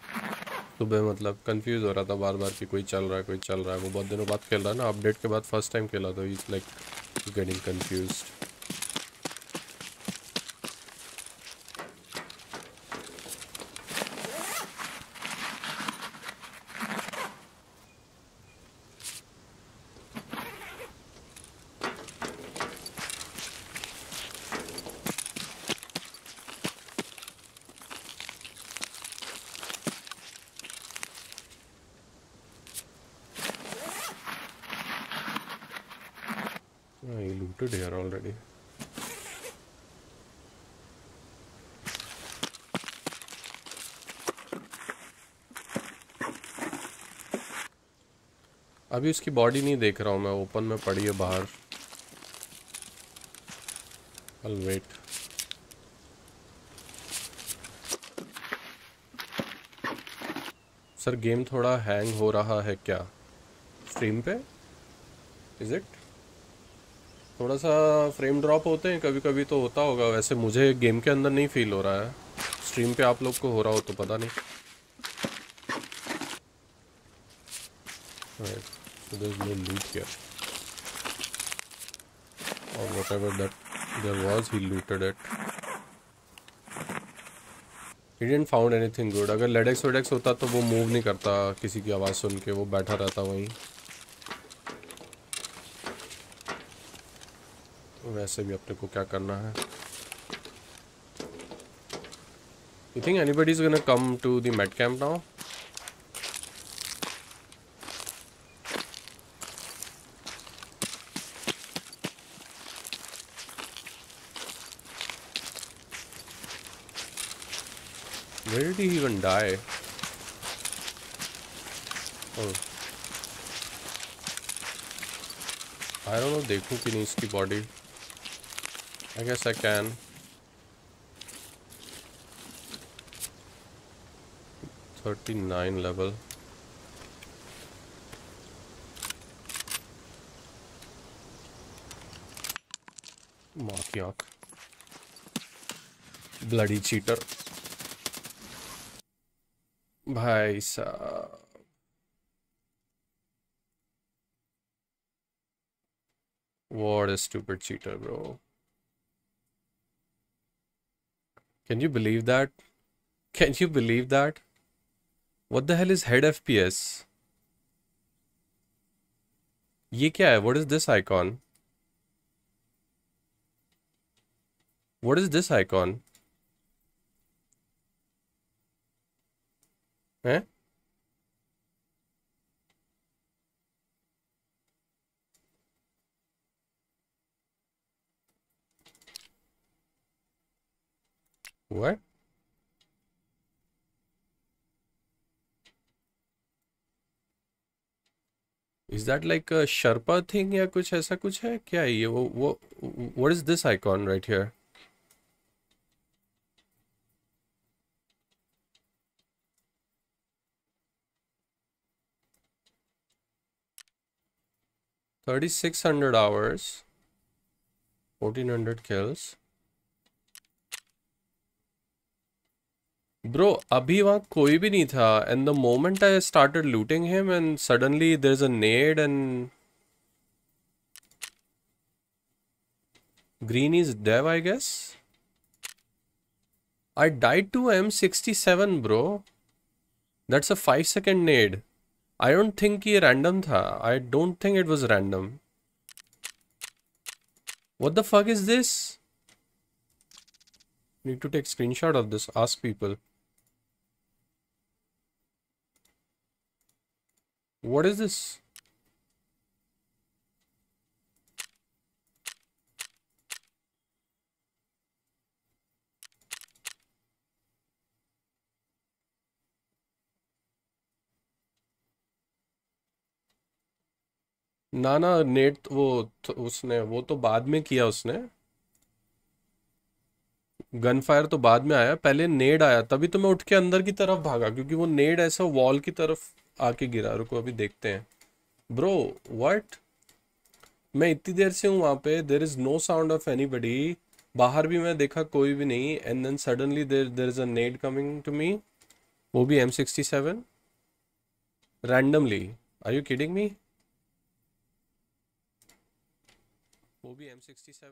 सुबह, मतलब कंफ्यूज हो रहा था बार बार कि कोई चल रहा है, कोई चल रहा है. वो बहुत दिनों बाद खेल रहा है ना, अपडेट के बाद फर्स्ट टाइम खेला था. It's like getting confuse. अभी उसकी बॉडी नहीं देख रहा हूँ मैं, ओपन में पड़ी है बाहर. I'll wait. सर गेम थोड़ा हैंग हो रहा है क्या स्ट्रीम पे? Is it? थोड़ा सा फ्रेम ड्रॉप होते हैं कभी कभी, तो होता होगा. वैसे मुझे गेम के अंदर नहीं फील हो रहा है, स्ट्रीम पे आप लोग को हो रहा हो तो पता नहीं. Right, so there's no loot here, or whatever that there was, he looted it. He didn't found anything good. अगर लेडेक्स वेडेक्स होता तो वो मूव नहीं करता किसी की आवाज़ सुन के, वो बैठा रहता वहीं. वैसे भी अपने को क्या करना है. You think anybody is gonna come to the med camp now? Where did he even die? Oh, I don't know. देखूं कि नहीं इसकी body. I guess I can. $39 level. Markiak. Bloody cheater. भाई साहब what a stupid cheater bro, can you believe that? Can you believe that? What the hell is head FPS? ये क्या है? What is this icon? What is this icon? हैं? What? Is that like Sherpa thing या कुछ ऐसा कुछ है क्या है ये? वो what is this icon right here? $3600 hours, 1400 kills. Bro, अभी वहाँ कोई भी नहीं था and the moment I started looting him and suddenly there's a nade and green is dev, I guess. I died to M67, bro. That's a 5-second nade. I don't think ये random था. I don't think it was random. What the fuck is this? Need to take screenshot of this. Ask people. What is this? ना ना net वो तो बाद में किया उसने, गन फायर तो बाद में आया, पहले नेड आया तभी तो मैं उठ के अंदर की तरफ भागा क्योंकि वो नेड ऐसा वॉल की तरफ आके गिरा. रुको अभी देखते हैं. ब्रो व्हाट, मैं इतनी देर से हूँ वहाँ पे, there is no sound of anybody, बाहर भी मैं देखा कोई भी नहीं and then suddenly there is a nade coming to me, वो भी M67 randomly. Are you kidding me? वो भी M67.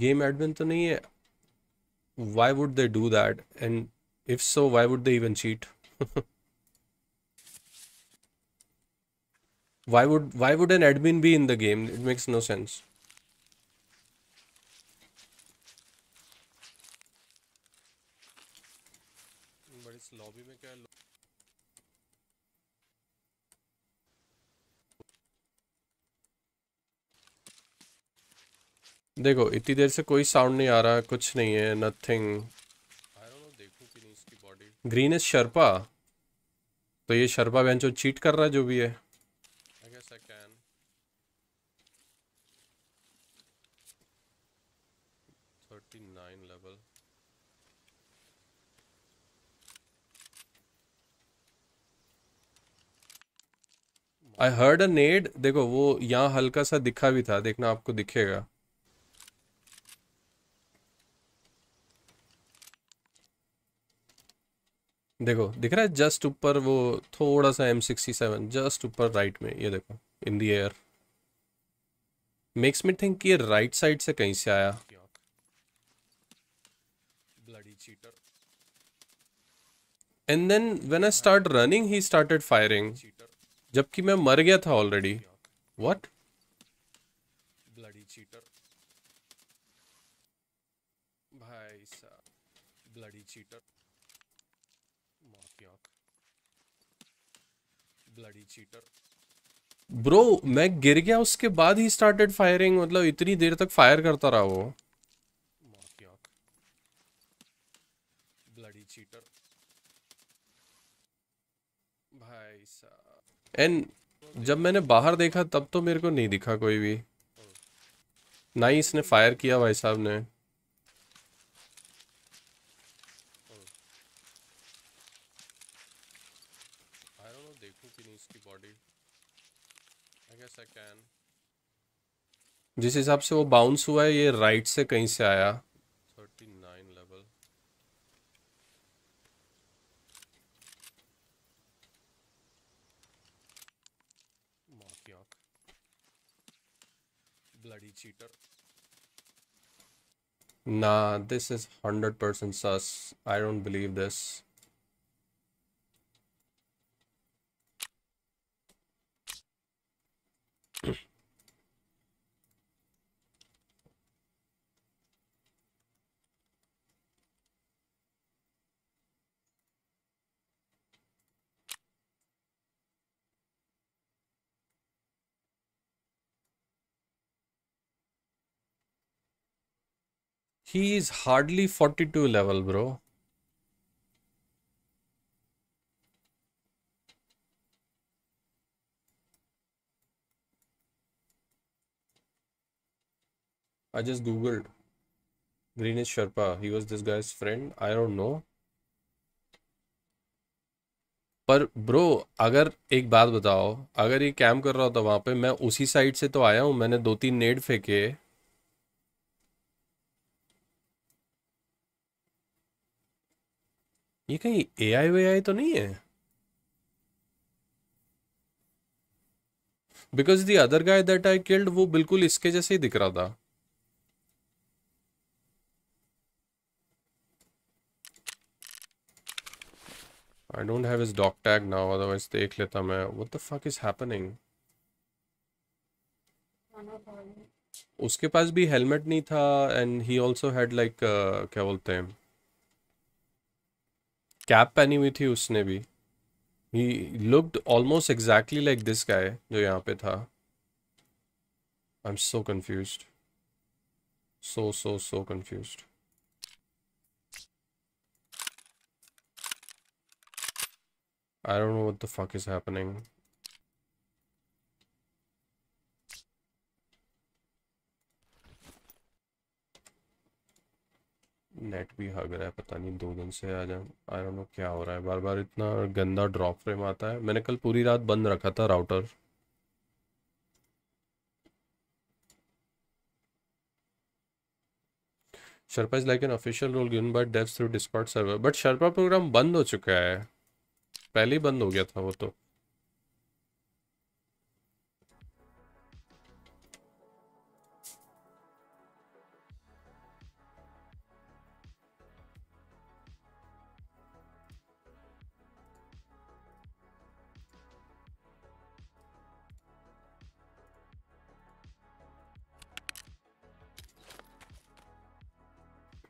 गेम एडमिन तो नहीं है. Why would they do that? And if so, why would they even cheat? Why would an admin be in the game? It makes no sense. But इस lobby में क्या देखो इतनी देर से कोई साउंड नहीं आ रहा, कुछ नहीं है, नथिंग. देखूं कि नहीं इसकी बॉडी. ग्रीन इज शर्पा, तो ये शर्पा बहन जो चीट कर रहा है जो भी है. I guess I can. I heard a nade. देखो वो यहाँ हल्का सा दिखा भी था, देखना आपको दिखेगा. देखो दिख रहा है जस्ट ऊपर वो थोड़ा सा M67 जस्ट ऊपर राइट में, ये देखो in the air. Makes me think ये राइट साइड से कहीं से आया. Bloody cheater. And then when I start running he started firing, जबकि मैं मर गया था ऑलरेडी. व्हाट ब्लडी चीटर भाई साहब, bloody cheater, bloody cheater. Bro मैं गिर गया उसके बाद ही स्टार्टेड फायरिंग, मतलब इतनी देर तक फायर करता रहा वो. ब्लडी चीटर भाई साहब. एंड जब मैंने बाहर देखा तब तो मेरे को नहीं दिखा कोई भी, ना ही इसने फायर किया भाई साहब ने. जिस हिसाब से वो बाउंस हुआ है ये राइट से कहीं से आया. 39 लेवल. Bloody cheater. ना this is 100% sus. I don't believe this. He is hardly 42 level, bro. I just googled. Green is Sherpa. He was this guy's friend. I don't know. पर bro अगर एक बात बताओ, अगर ये कैम्प कर रहा होता वहां पे, मैं उसी साइड से तो आया हूं, मैंने 2-3 नेड फेंके, ये कहीं एआई वेआई तो नहीं है? Because the other guy that I killed वो बिल्कुल इसके जैसे ही दिख रहा था। I don't have his dog tag now, otherwise देख लेता मैं। What the fuck is happening? उसके पास भी हेलमेट नहीं था and he also had like क्या बोलते हैं, कैप पहनी हुई थी उसने भी। He looked almost exactly like this guy जो यहाँ पे था। I'm so confused, so confused. I don't know what the fuck is happening. Net भी हग रहा है, पता नहीं 2 दिन से आ जाऊँ। I don't know क्या हो रहा है, बार बार इतना गंदा ड्रॉप फ्रेम आता है। मैंने कल पूरी रात बंद रखा था router. Sherpa is like an official role given by devs through Discord server, but Sherpa program बंद हो चुका है, पहले ही बंद हो गया था वो तो।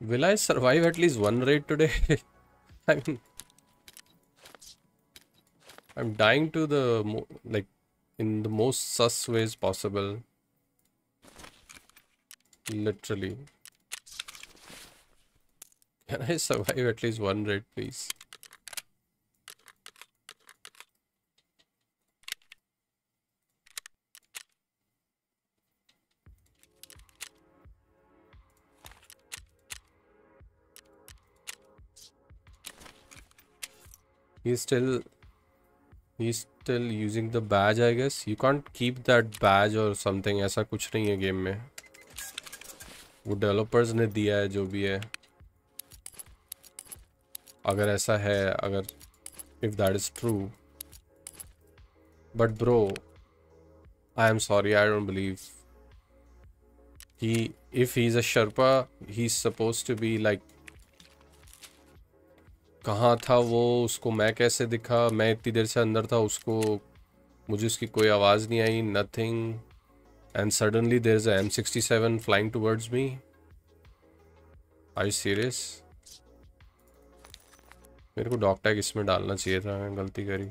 Will I survive at least one raid today? I mean, I'm dying to the like in the most sus ways possible, literally. Can I survive at least one raid, please? He's still using the badge, I guess. You can't keep that badge or something. ऐसा कुछ नहीं है game में, वो developers ने दिया है जो भी है। अगर ऐसा है, अगर if that is true, but bro, I am sorry, I don't believe. If he's a Sherpa, he's supposed to be like, कहाँ था वो, उसको मैं कैसे दिखा? मैं इतनी देर से अंदर था, उसको मुझे उसकी कोई आवाज़ नहीं आई, nothing, and suddenly there is a M67 flying towards me. Are you serious? मेरे को डॉग टैग इसमें डालना चाहिए था, मैं गलती करी।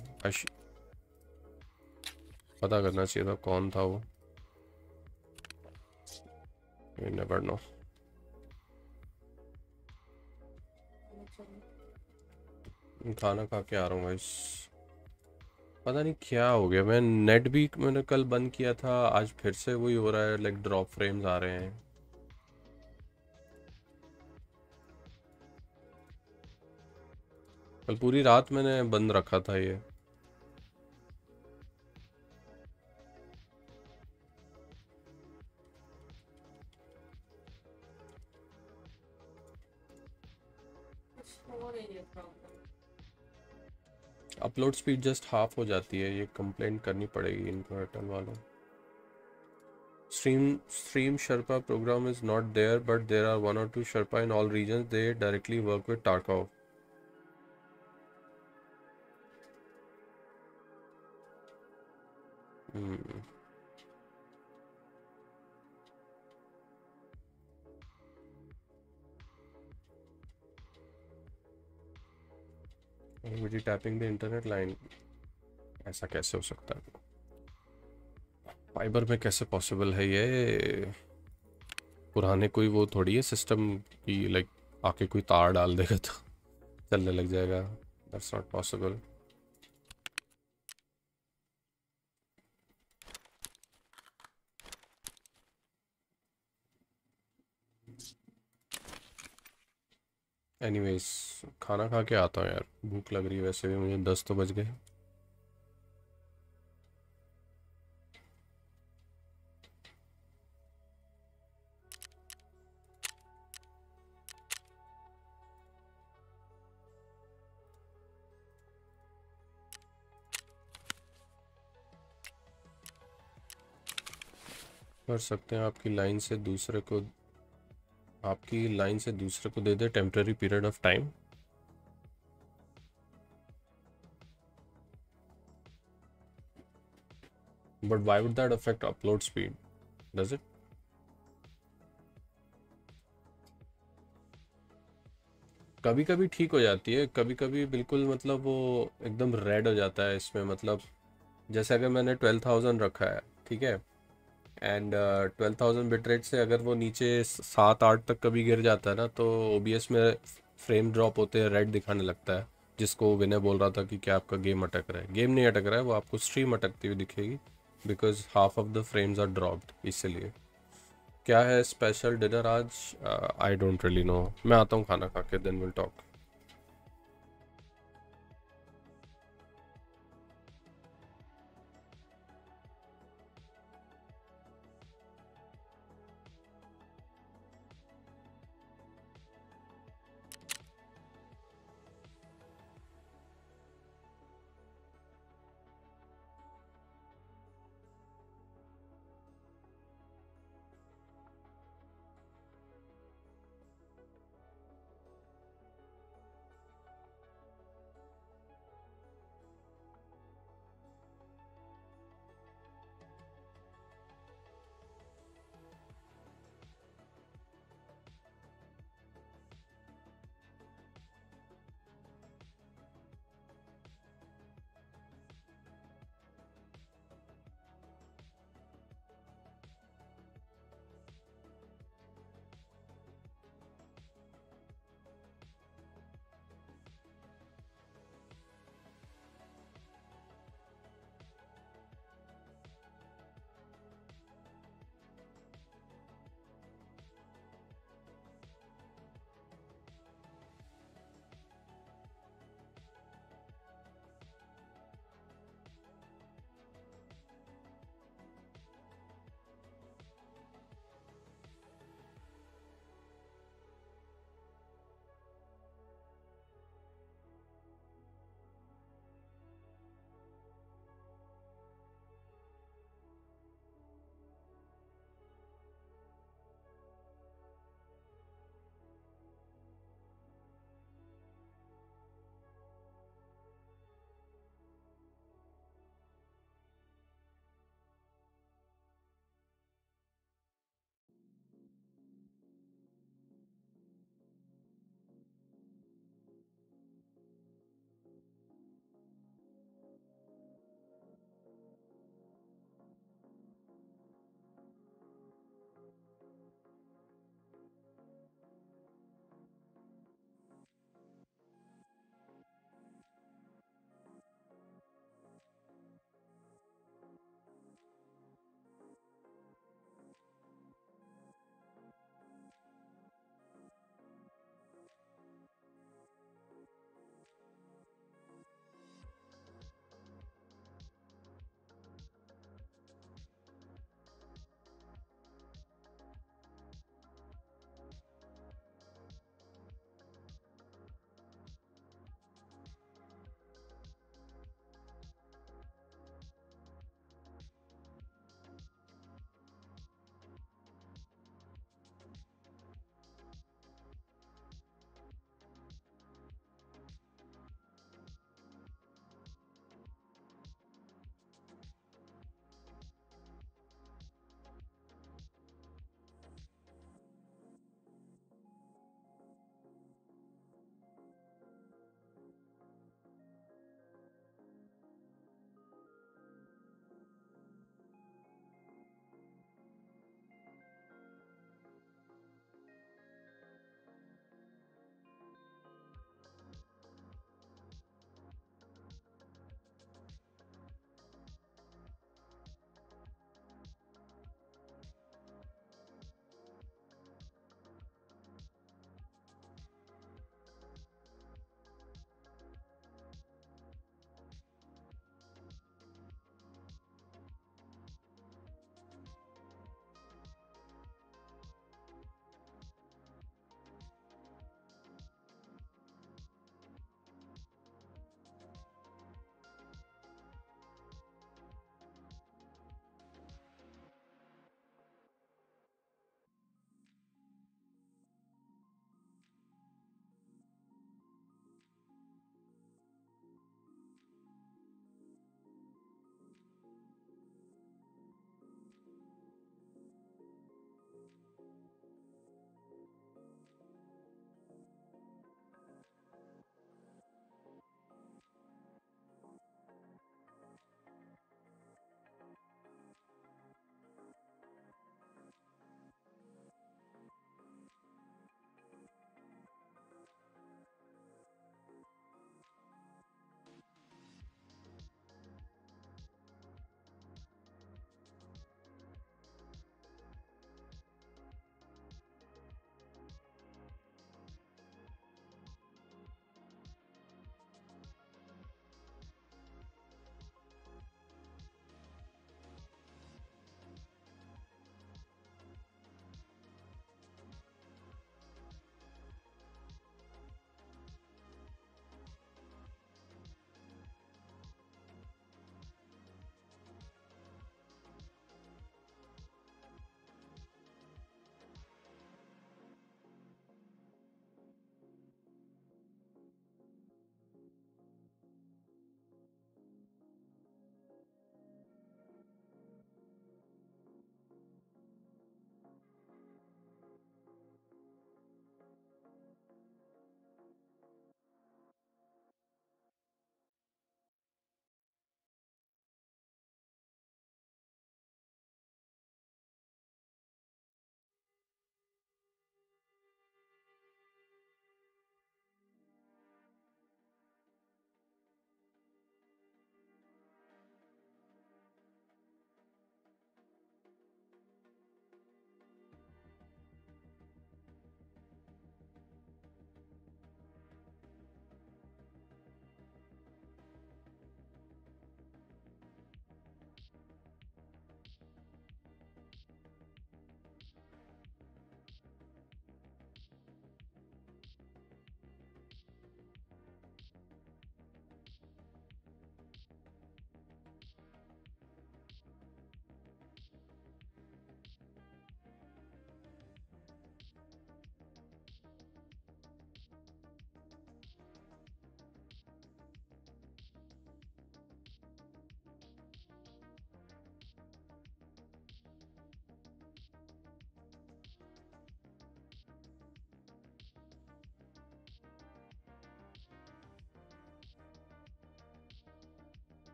पता करना चाहिए था कौन था वो। You never know. खाना खा के आ रहा हूँ गाइस, पता नहीं क्या हो गया। मैं नेट भी मैंने कल बंद किया था, आज फिर से वही हो रहा है, लाइक ड्रॉप फ्रेम्स आ रहे हैं। कल पूरी रात मैंने बंद रखा था ये। अपलोड स्पीड जस्ट हाफ हो जाती है, ये कंप्लेंट करनी पड़ेगी इनको, एयरटेल वालों। Stream Sherpa program is not there but there are 1 और 2 Sherpa in all region, they directly work with Tarkov। Anybody tapping the internet line? ऐसा कैसे हो सकता है? फाइबर में कैसे पॉसिबल है ये? पुराने कोई वो थोड़ी है सिस्टम की, लाइक आके कोई तार डाल देगा तो चलने लग जाएगा। That's not possible. एनीवेज खाना खा के आता हूँ यार, भूख लग रही है वैसे भी मुझे, 10 तो बज गए। कर सकते हैं आपकी लाइन से दूसरे को, आपकी लाइन से दूसरे को दे दे temporary period of time. But why would that affect upload speed, does it? कभी कभी ठीक हो जाती है, कभी कभी बिल्कुल मतलब वो एकदम रेड हो जाता है इसमें। मतलब जैसे अगर मैंने 12,000 रखा है, ठीक है, एंड 12,000 बिटरेट से अगर वो नीचे 7-8 तक कभी गिर जाता है ना, तो OBS में फ्रेम ड्रॉप होते हैं, रेड दिखाने लगता है। जिसको विनय बोल रहा था कि क्या आपका गेम अटक रहा है, गेम नहीं अटक रहा है, वो आपको स्ट्रीम अटकती हुई दिखेगी because half of the frames are dropped. इसलिए क्या है स्पेशल डिनर आज, आई डोंट रियली नो। मैं आता हूँ खाना खा के, देन विल टॉक।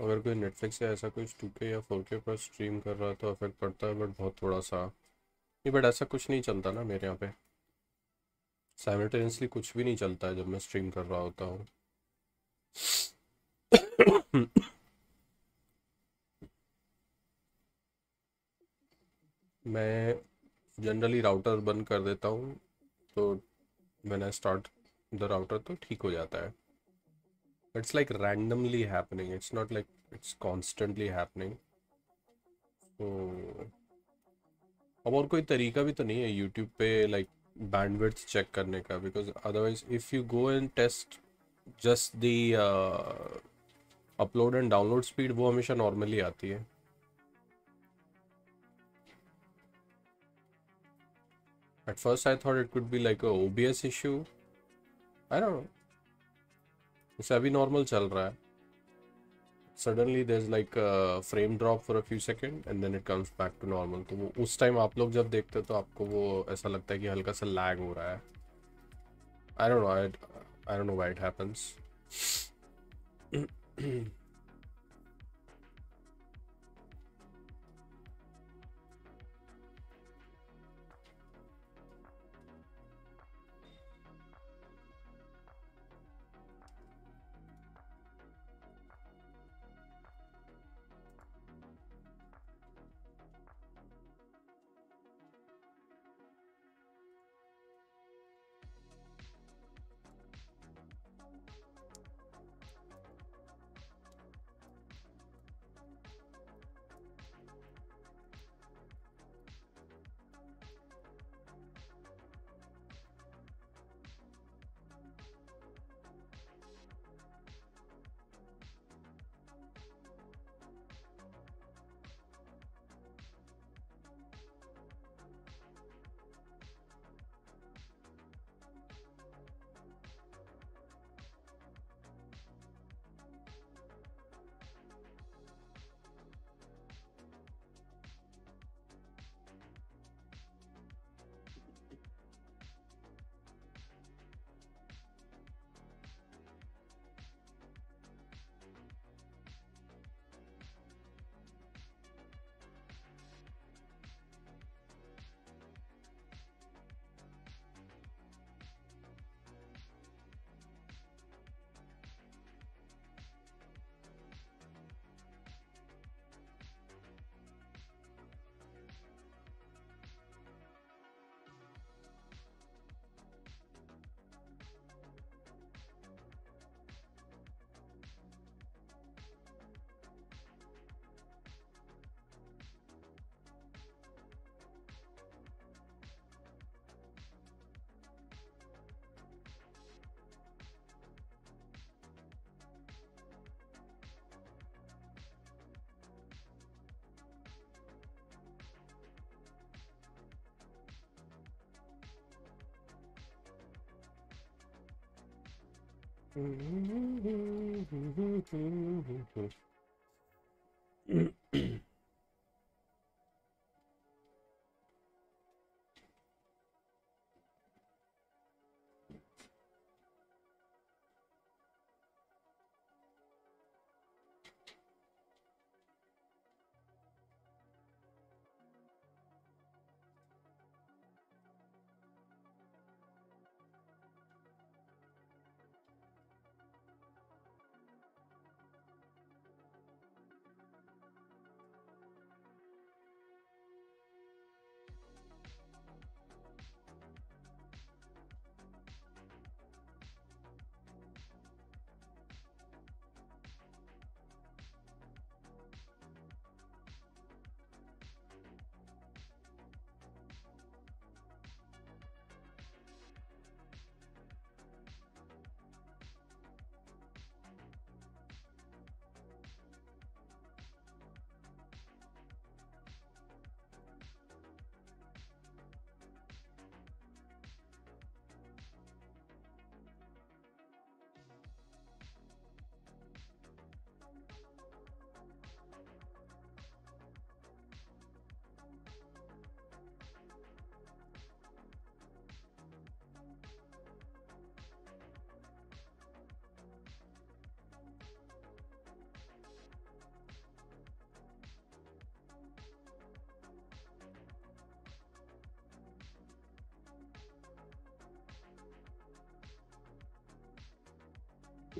अगर कोई नेटफ्लिक्स या ऐसा कुछ 2K या 4K पर स्ट्रीम कर रहा है तो अफेक्ट पड़ता है, बट बहुत थोड़ा सा। नहीं, बट ऐसा कुछ नहीं चलता ना मेरे यहाँ पे, साइमल्टेनियसली कुछ भी नहीं चलता है जब मैं स्ट्रीम कर रहा होता हूँ। मैं जनरली राउटर बंद कर देता हूँ, तो when I start the router तो ठीक हो जाता है। It's like randomly happening. It's not like it's constantly happening. So, अब और कोई तरीका भी तो नहीं है YouTube पे like bandwidth check करने का, because otherwise if you go and test just the upload and download speed, वो हमेशा normally आती है। At first I thought it could be like a OBS issue. I don't know. इसे अभी normal चल रहा है, suddenly there is like frame drop for a few second and then it comes back to normal. तो वो उस time आप लोग जब देखते हो तो आपको वो ऐसा लगता है कि हल्का सा लैग हो रहा है। I don't know why it happens.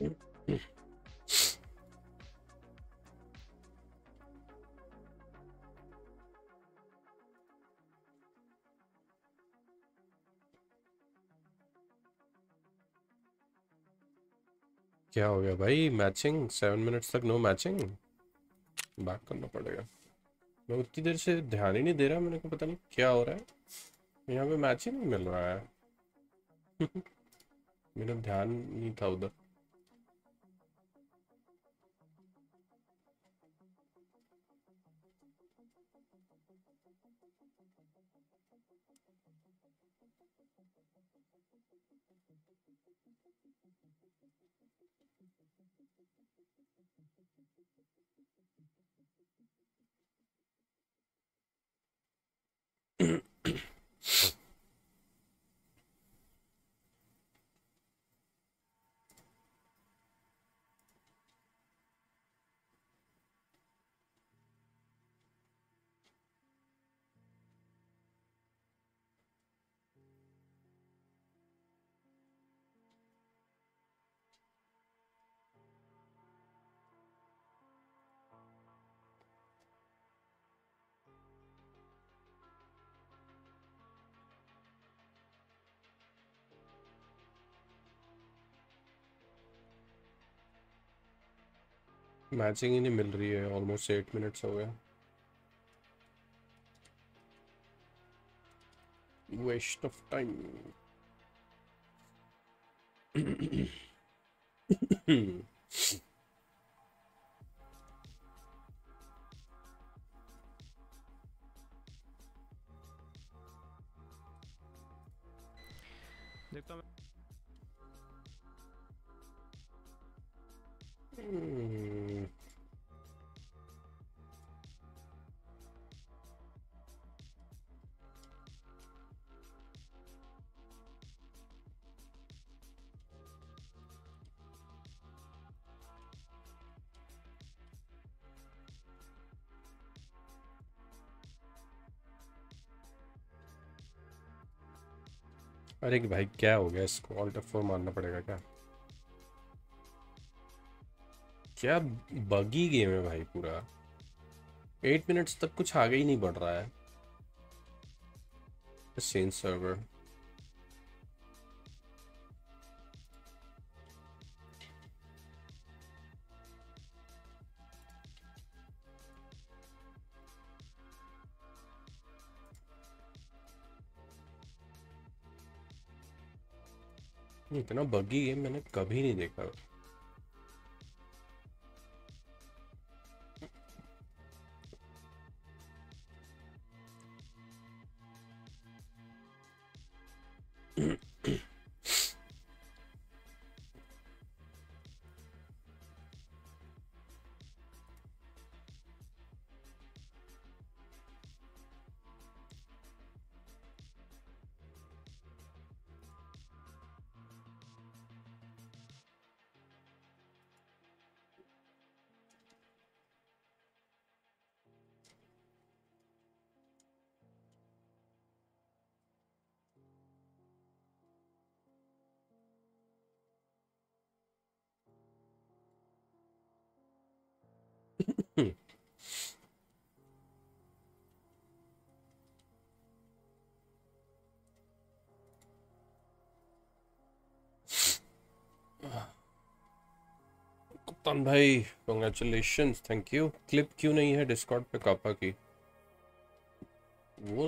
क्या हो गया भाई? मैचिंग 7 मिनट्स तक नो मैचिंग, बैक करना पड़ेगा। मैं उतनी देर से ध्यान ही नहीं दे रहा, मेरे को पता नहीं क्या हो रहा है यहाँ पे, मैच ही नहीं मिल रहा है। मेरा ध्यान नहीं था उधर। मैचिंग ही नहीं मिल रही है। ऑलमोस्ट 8 मिनट्स हो गया। Waste of time. देखता हूँ। अरे भाई क्या हो गया? इसको ऑल्ट F4 मारना पड़ेगा क्या? क्या बगी गेम है भाई पूरा। 8 मिनट्स तक कुछ आगे ही नहीं बढ़ रहा है। सेंस सर्वर इतना बग्गी गेम मैंने कभी नहीं देखा। कुप्तान भाई कॉन्ग्रेचुलेशंस, थैंक यू। क्लिप क्यों नहीं है डिस्कॉर्ड पे कापा की? वो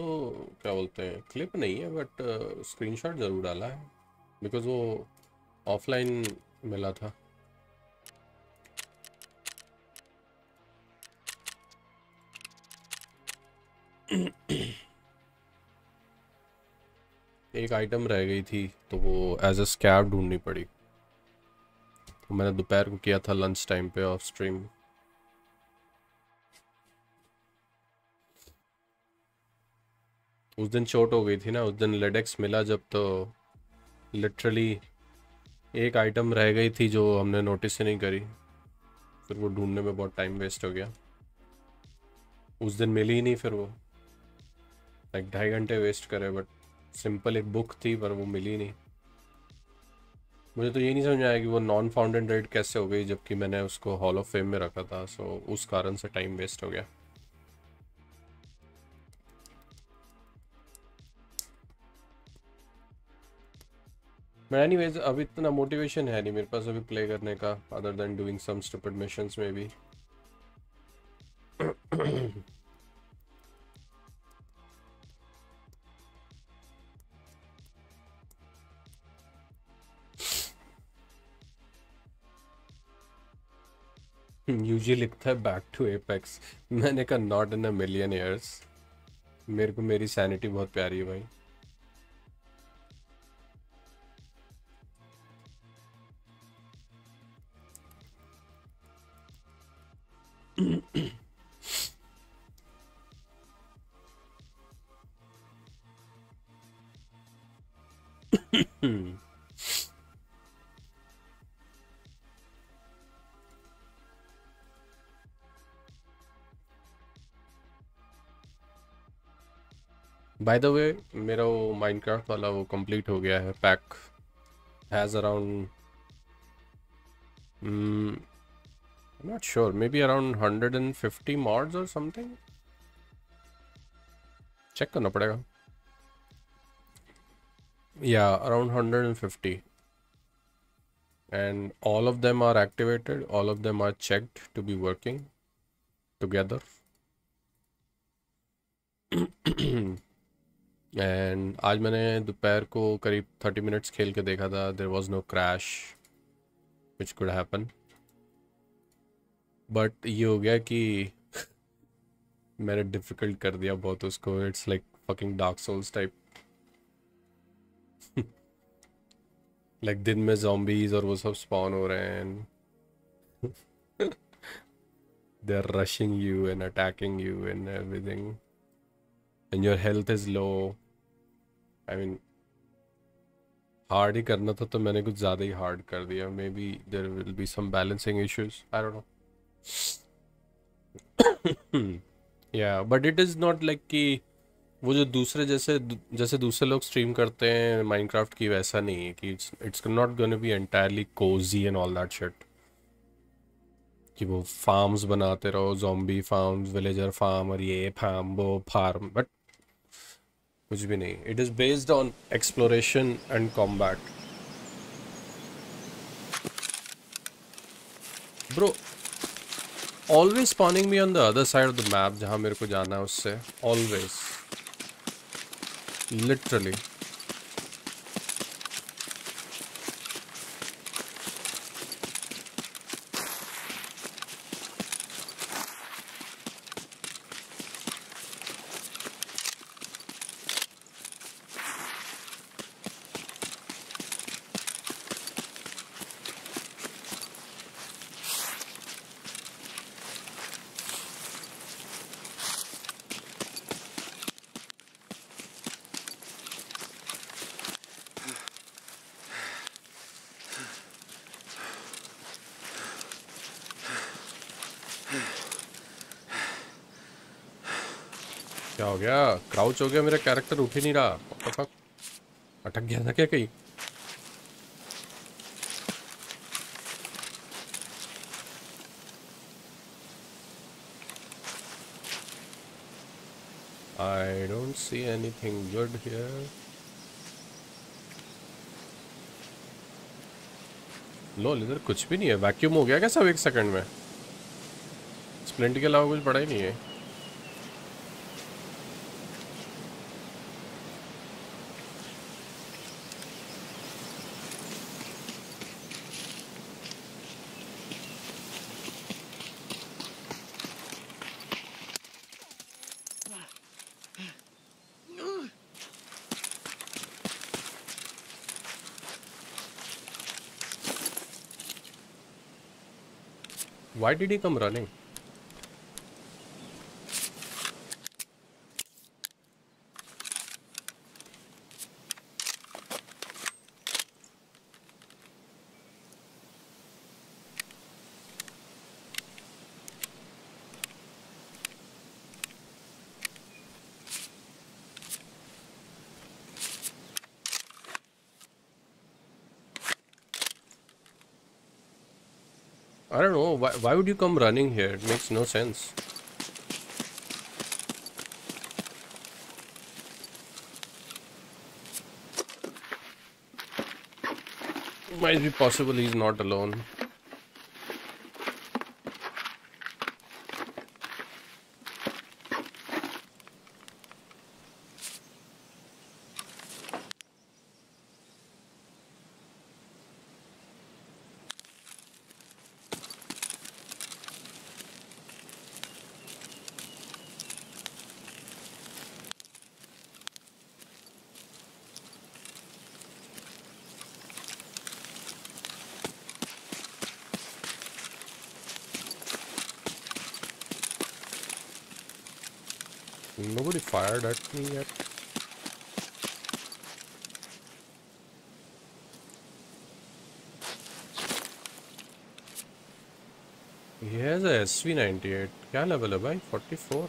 क्या बोलते हैं, क्लिप नहीं है बट स्क्रीनशॉट जरूर डाला है, बिकॉज वो ऑफलाइन मिला था। एक आइटम रह गई थी तो वो एज अ स्कैव ढूंढनी पड़ी। तो मैंने दोपहर को किया था लंच टाइम पे ऑफ स्ट्रीम। उस दिन शॉर्ट हो गई थी ना, उस दिन लेडेक्स मिला जब, तो लिटरली एक आइटम रह गई थी जो हमने नोटिस ही नहीं करी। फिर वो ढूंढने में बहुत टाइम वेस्ट हो गया। उस दिन मिली ही नहीं, फिर वो लाइक 2.5 घंटे वेस्ट करे। बट सिंपल एक बुक थी पर वो मिली नहीं। मुझे तो ये नहीं समझ में आया कि वो नॉन फाउंडेड रेड कैसे हो गई जबकि मैंने उसको हॉल ऑफ फेम में रखा था, सो उस कारण से टाइम वेस्ट हो गया। मैं एनीवेज अब इतना मोटिवेशन है नहीं मेरे पास अभी प्ले करने का, other than doing some stupid missions में भी। यूजी लिखता है बैक टू एपेक्स, मैंने कहा not in a million years. मेरे को मेरी सैनिटी बहुत प्यारी है भाई। बाय द वे मेरा वो माइनक्राफ्ट वाला वो कंप्लीट हो गया है, pack has around not sure maybe around 150 mods और समथिंग, चेक करना पड़ेगा। Yeah, around 150, and all of them are activated, all of them are checked to be working together. And आज मैंने दोपहर को करीब 30 minutes खेल के देखा था, there was no crash which could happen, but ये हो गया कि मैंने difficult कर दिया बहुत उसको, it's like fucking Dark Souls type। Like दिन में ज़ॉम्बीज़ और वो सब स्पॉन हो रहे हैं, they are rushing you and attacking you and everything, and your health is low. I mean hard ही करना था तो मैंने कुछ ज़्यादा ही हार्ड कर दिया, maybe there will be some balancing issues, I don't know. Yeah but it is not like कि वो जो दूसरे जैसे दूसरे लोग स्ट्रीम करते हैं माइनक्राफ्ट की वैसा नहीं है कि it's not gonna be entirely cosy and all that shit, कि वो फार्म्स बनाते रहो, ज़ॉम्बी फार्म्स, विलेजर फार्म और ये फार्म वो फार्म, बट कुछ भी नहीं। It is based on exploration and combat. Bro always spawning me on the other side of the map जहाँ मेरे को जाना है उससे, ऑलवेज literally। क्या हो गया, क्राउच हो गया, मेरा कैरेक्टर उठ ही नहीं रहा, अटक गया था क्या कहीं? I don't see anything good here. Lol इधर कुछ भी नहीं है, वैक्यूम हो गया क्या सब एक सेकंड में? स्प्लिंट के अलावा कुछ पड़ा ही नहीं है। Why did he come running? I don't know. Why would you come running here? It makes no sense. Might be possible he's not alone. Nobody fired at me yet. He has a SV98. क्या level है भाई? 44.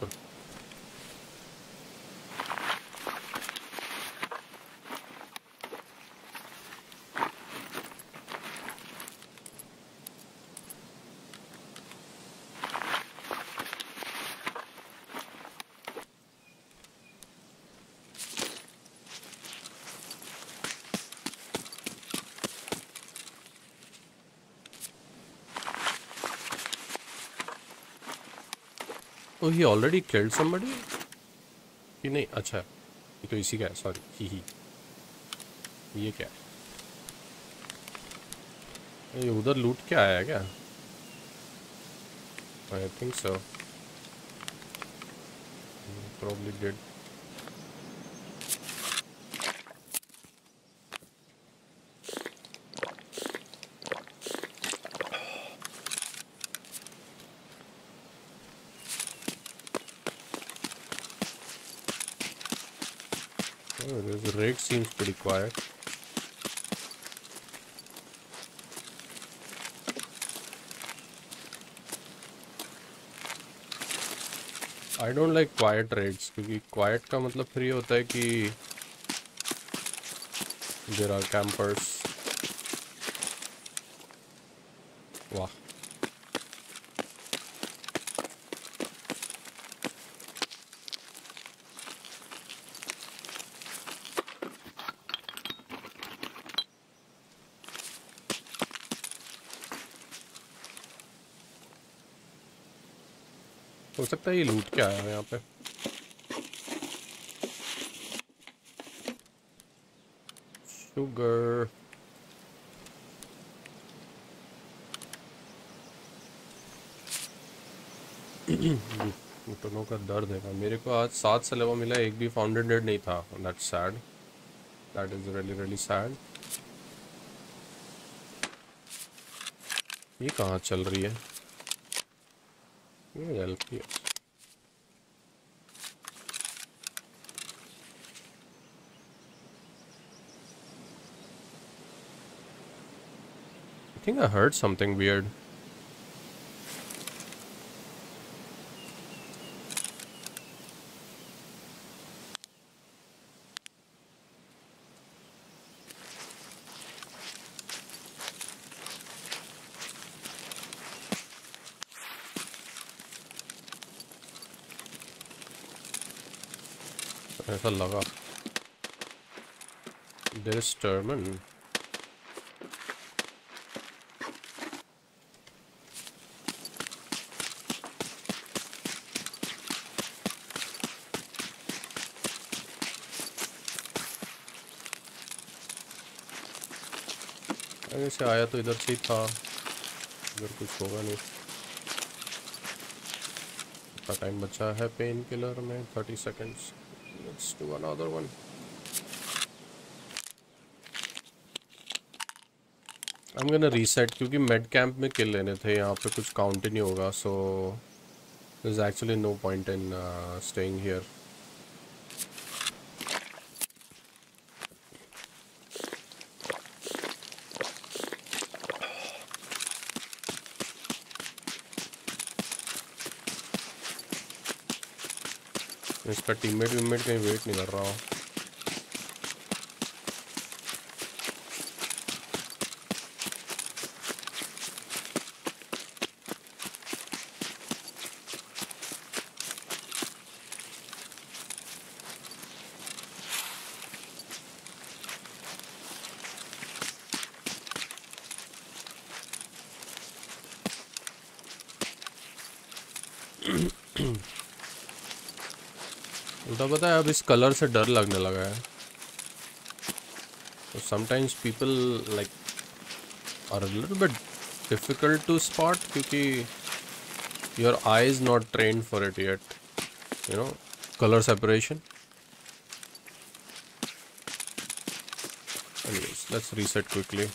Oh, he already killed somebody? कि नहीं, अच्छा ये तो इसी का है, सॉरी ही ये क्या है? ये उधर लूट क्या आया क्या? I think so. Probably did. Raid seems pretty quiet. I don't like quiet raids क्योंकि quiet का मतलब फिर ये होता है कि there are campers. वाह हो सकता है ये लूट के आया है यहाँ पे। शुगर घुटनों का दर्द है। मेरे को आज 7 सलेवा मिला, एक भी फाउंडेड डेड नहीं था। That's sad. That is really really sad. ये कहाँ चल रही है? ये हेल्प किया I think I heard something weird. ऐसा लगा there is terminal. अगर से आया तो इधर से ही था, इधर कुछ होगा नहीं। इतना टाइम बचा है पेन किलर में, 30 seconds. Let's do another one. I'm gonna reset क्योंकि med camp में kill लेने थे, यहाँ पे कुछ count ही नहीं होगा, so there's actually no point in staying here. इसका टीममेट कहीं वेट नहीं कर रहा हो। था पता है, अब इस कलर से डर लगने लगा है। So sometimes people like are a little bit difficult to spot क्योंकि your eye is not trained for it yet, you know, color separation. Anyways, let's reset quickly.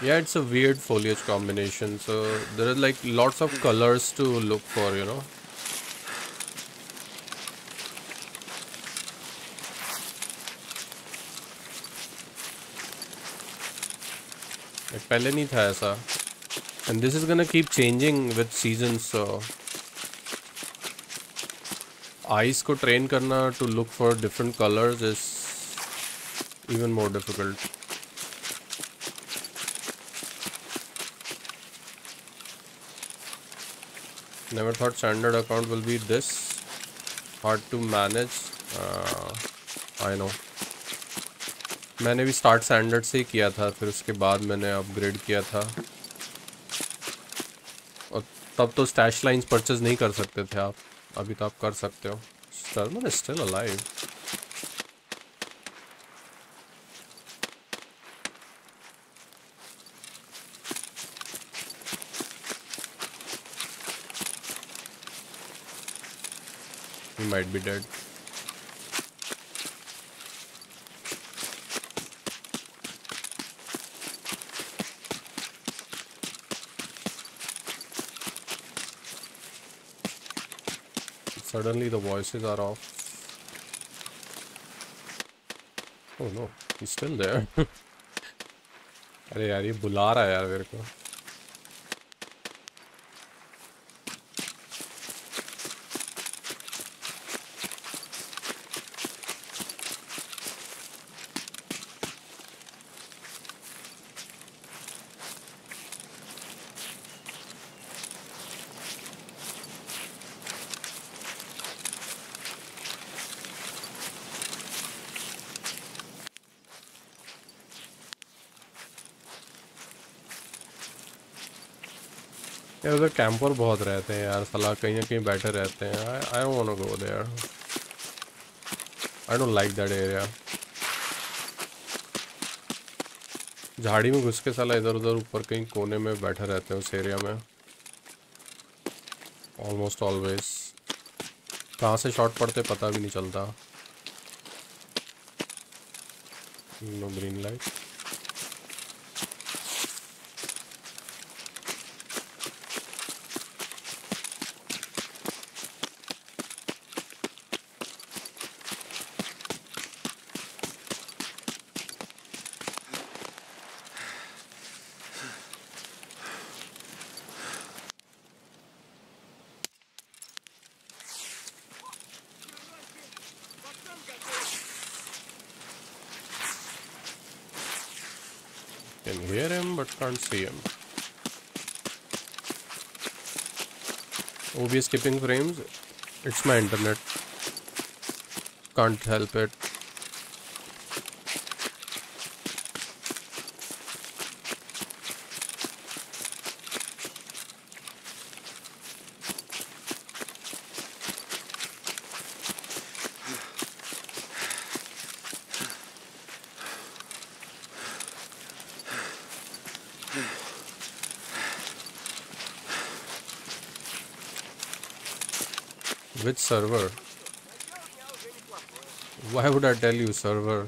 Yeah, it's a weird foliage combination, so there are like lots of colors to look for, you know. Like पहले नहीं था ऐसा, and this is gonna keep changing with seasons, so eyes को train करना to look for different colors is even more difficult. Never thought standard account will be this hard to manage. I know. मैंने भी start standard से ही किया था, फिर उसके बाद मैंने upgrade किया था, और तब तो stash lines purchase नहीं कर सकते थे आप, अभी तो आप कर सकते हो. Terminal is still alive. He might be dead. Suddenly the voices are off. Oh no, he's still there. अरे यार ये बुला रहा है यार मेरे को. उधर कैंपर बहुत रहते हैं यार साला, कहीं ना कहीं बैठे रहते हैं. I don't want to go there, I don't like that area. झाड़ी में घुस के साला इधर उधर ऊपर कहीं कोने में बैठे रहते हैं उस एरिया में ऑलमोस्ट ऑलवेज. कहाँ से शॉट पड़ते पता भी नहीं चलता. No green light. Can't see him. OBS skipping frames. It's my internet. Can't help it. Which server? Why would I tell you server?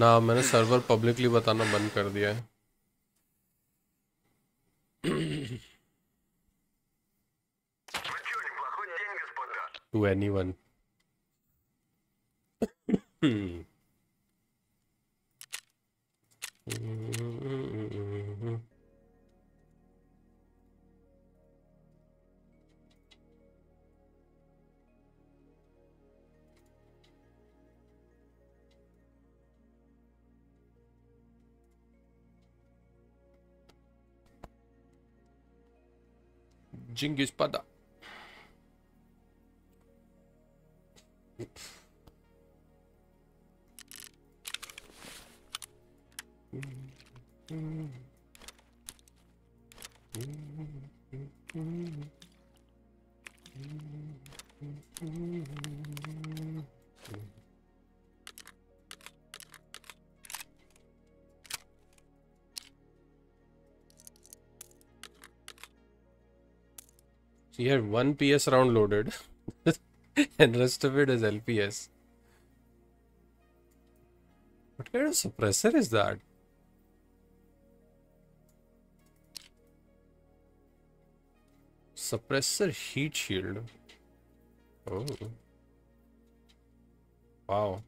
ना मैंने सर्वर पब्लिकली बताना बंद कर दिया है. to anyone. Genghis Pada. So you have one PS round loaded and rest of it is LPS. What kind of suppressor is that? Suppressor heat shield. Oh. Wow.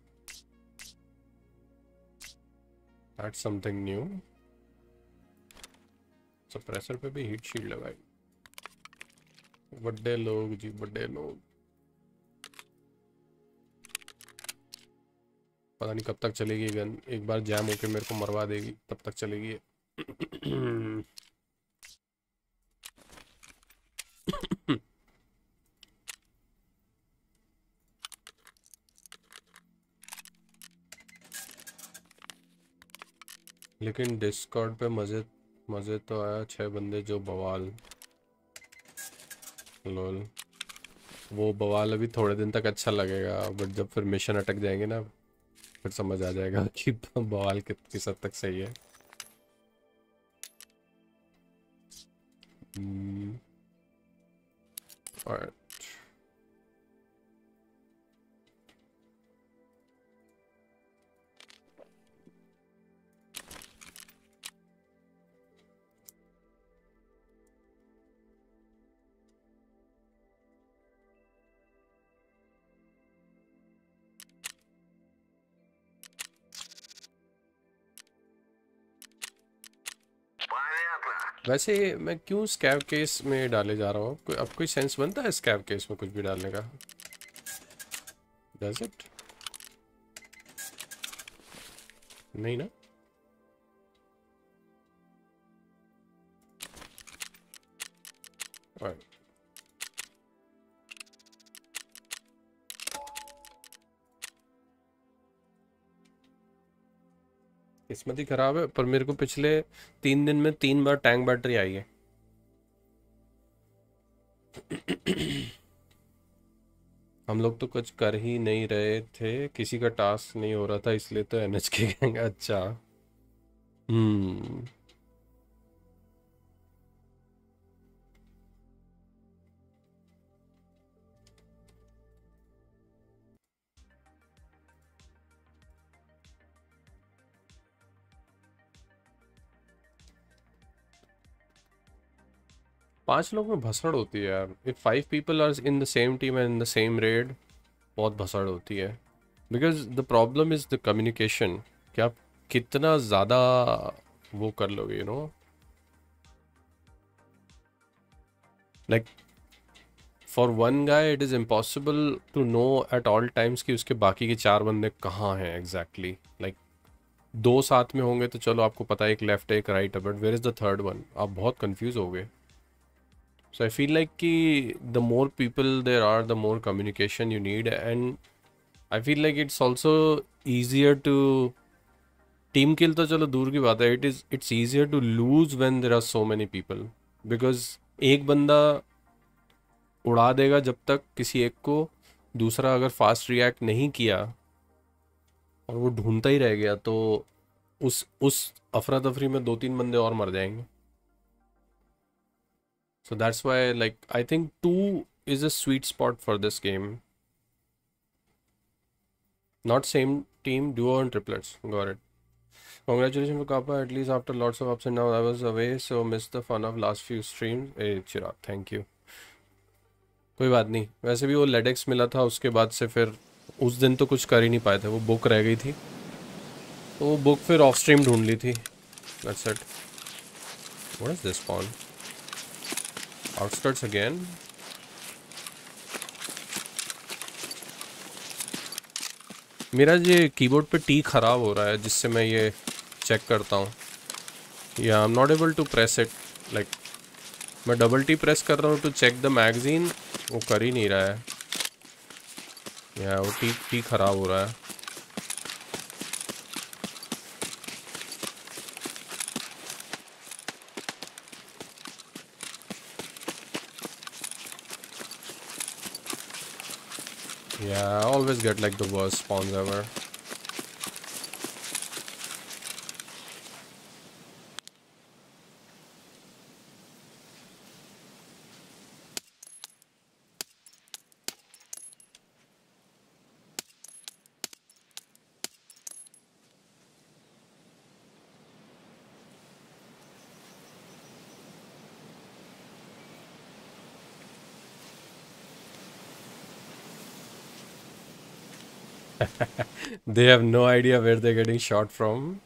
That's something new. Suppressor पे भी heat shield लगाई. बड़े लोग जी बड़े लोग पता नहीं कब तक चलेगी गन. एक बार जैम होके मेरे को मरवा देगी तब तक चलेगी. लेकिन डिस्कॉर्ड पे मजे मजे तो आया. 6 बंदे जो बवाल लोल वो बवाल अभी थोड़े दिन तक अच्छा लगेगा बट जब फिर मिशन अटक जाएंगे ना फिर समझ आ जाएगा कि बवाल किस हद तक सही है. और वैसे मैं क्यों स्कैव केस में डाले जा रहा हूँ? अब कोई सेंस बनता है स्कैव केस में कुछ भी डालने का? Does it? नहीं ना? किस्मत ही खराब है पर मेरे को पिछले 3 दिन में 3 बार टैंक बैटरी आई है. हम लोग तो कुछ कर ही नहीं रहे थे, किसी का टास्क नहीं हो रहा था इसलिए तो एनएचके गैंग. अच्छा पांच लोग में भसड़ होती है यार. If 5 people are in the same team and in the same raid बहुत भसड़ होती है. Because the problem is the communication कि आप कितना ज़्यादा वो कर लोगे you know. Like for one guy it is impossible to know at all times कि उसके बाकी के 4 बंदे कहाँ हैं एग्जैक्टली. लाइक 2 साथ में होंगे तो चलो आपको पता है एक लेफ्ट है एक राइट है but where is the third one. आप बहुत कन्फ्यूज हो गए. So I feel like ki the more people there are, the more communication you need, and I feel like it's also easier to team kill. तो चलो दूर की बात है. It's easier to lose when there are so many people because एक बंदा उड़ा देगा जब तक किसी एक को दूसरा अगर fast react नहीं किया और वो ढूंढता ही रह गया तो उस अफरा तफरी में 2-3 बंदे और मर जाएंगे. So that's why, like, I think 2 is a sweet spot for this game. Not same team, duo and triplets. Got it. Congratulations for Kappa. At least after lots of ups and downs, I was away, so missed the fun of last few streams. Hey, Chirag, thank you. कोई बात नहीं, वैसे भी वो लेडेक्स मिला था उसके बाद से फिर उस दिन तो कुछ कर ही नहीं पाए थे, वो बुक रह गई थी तो वो बुक फिर ऑफ स्ट्रीम ढूंढ ली थी। That's it. What is this pawn? Outskirts again. मेरा ये कीबोर्ड पे टी ख़राब हो रहा है जिससे मैं ये चेक करता हूँ। या I am not able to press it, like मैं डबल टी प्रेस कर रहा हूँ टू चेक द मैगज़ीन, वो कर ही नहीं रहा है। या वो टी ख़राब हो रहा है। Yeah, I always get like the worst spawns ever. They have no idea where they're getting shot from.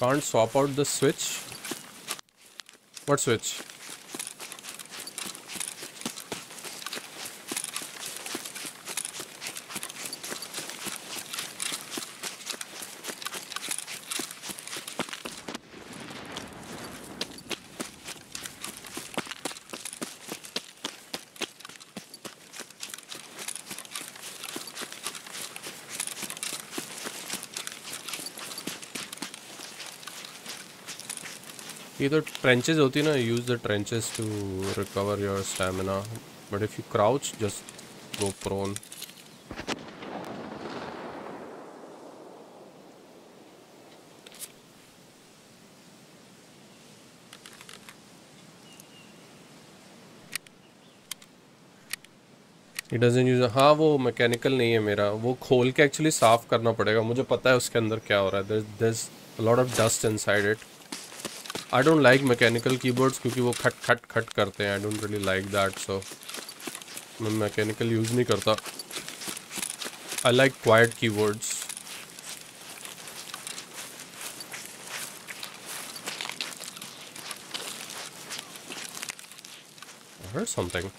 Can't swap out the switch. What switch? ये तो ट्रेंचेस होती ना, use the trenches to recover your stamina, but if you crouch just go prone. It doesn't use. हाँ वो mechanical नहीं है मेरा, वो खोल के एक्चुअली साफ़ करना पड़ेगा, मुझे पता है उसके अंदर क्या हो रहा है। There is a lot of dust inside it. I don't like mechanical keyboards क्योंकि वो खट खट खट करते हैं। I don't really like that, so मैं मैकेनिकल यूज़ नहीं करता। I like quiet keyboards. I heard something.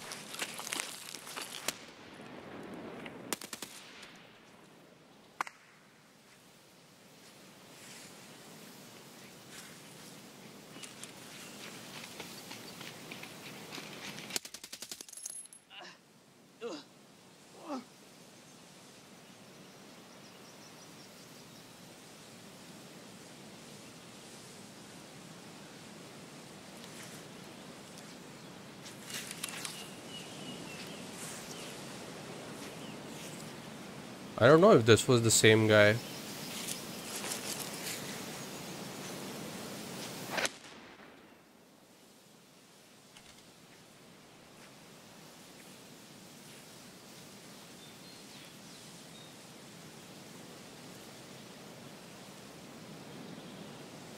I don't know if this was the same guy.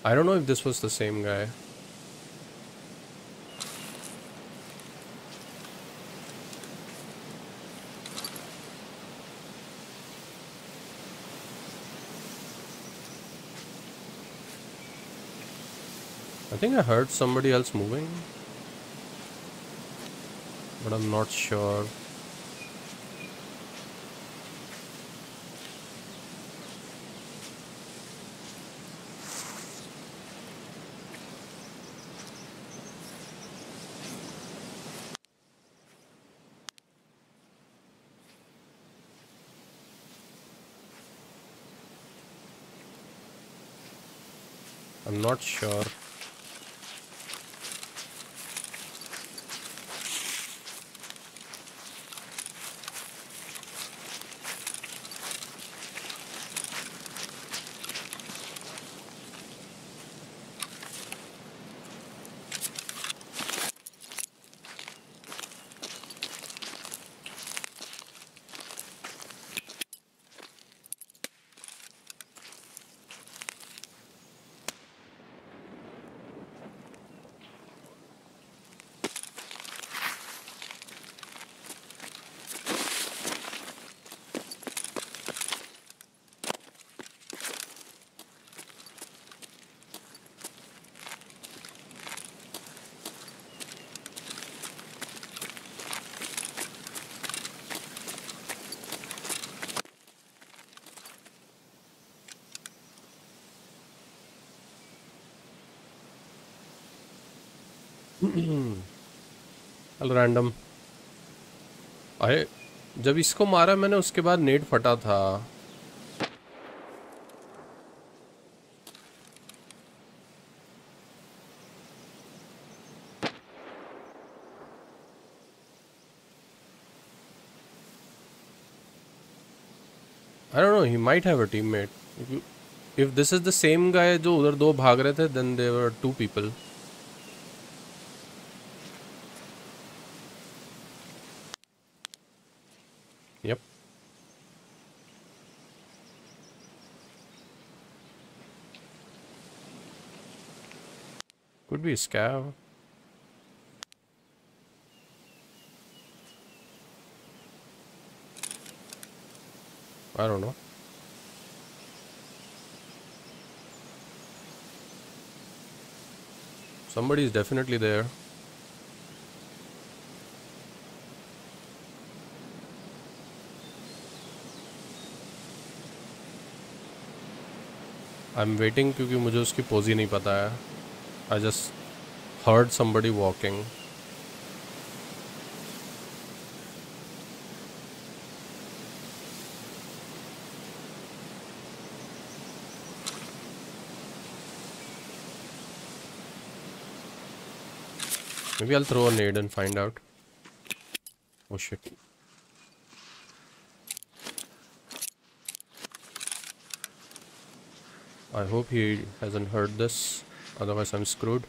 I don't know if this was the same guy. I think I heard somebody else moving, but I'm not sure. I'm not sure. All random अरे जब इसको मारा मैंने उसके बाद net फटा था। I don't know, he might have a teammate. If this is the same guy जो उधर दो भाग रहे थे, then there were two people. Yep. Could be a scav. I don't know. Somebody is definitely there. I'm waiting क्योंकि मुझे उसकी पोजी नहीं पता है. I just heard somebody walking. Maybe I'll throw a nade and find out. Oh shit. I hope he hasn't heard this, otherwise I'm screwed.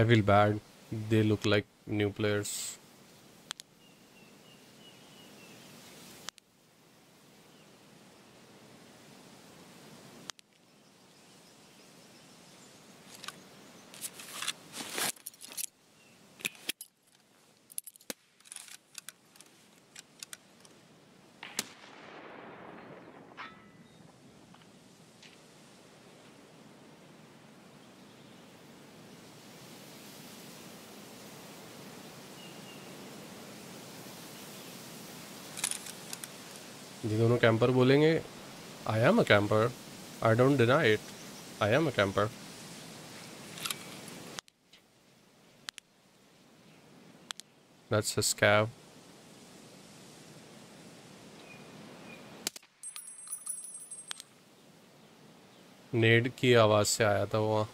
I feel bad. They look like new players. दोनों camper बोलेंगे I am a camper, I don't deny it, I am a camper. That's a scav. नेड की आवाज से आया था वहाँ।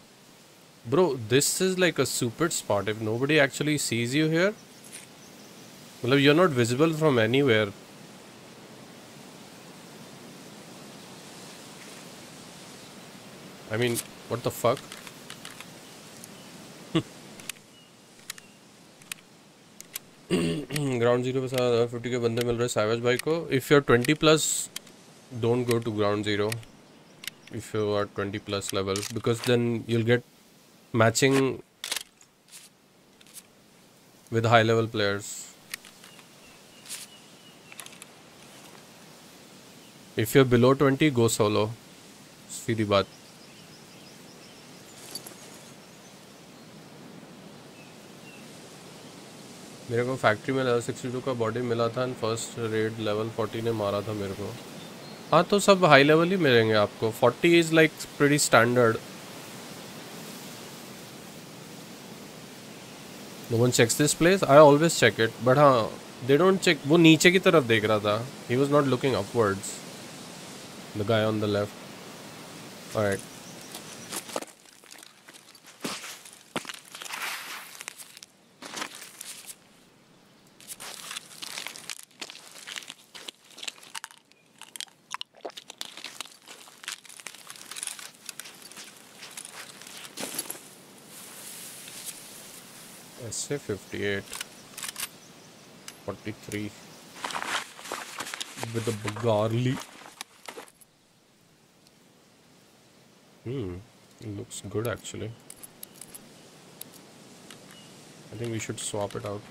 Bro this is like a super spot if nobody actually sees you here, मतलब you are not visible from anywhere. I mean, what the fuck? Ground Zero पे साथ 50 के बंदे मिल रहे साइवेज भाई को। If you're 20 plus, don't go to Ground Zero. If you are 20 plus level, because then you'll get matching with high level players. If you're below 20, go solo. सीधी बात। मेरे को फैक्ट्री में लेवल 62 का बॉडी मिला था एंड फर्स्ट रेड लेवल 40 ने मारा था मेरे को। हाँ तो सब हाई लेवल ही मिलेंगे आपको। 40 is like pretty standard. No one checks this place, I always check it, but हाँ दे डोंट चेक। वो नीचे की तरफ देख रहा था, he was not looking upwards, the guy on the left. Alright SA58 43 with the garlic. It looks good actually. I think we should swap it out.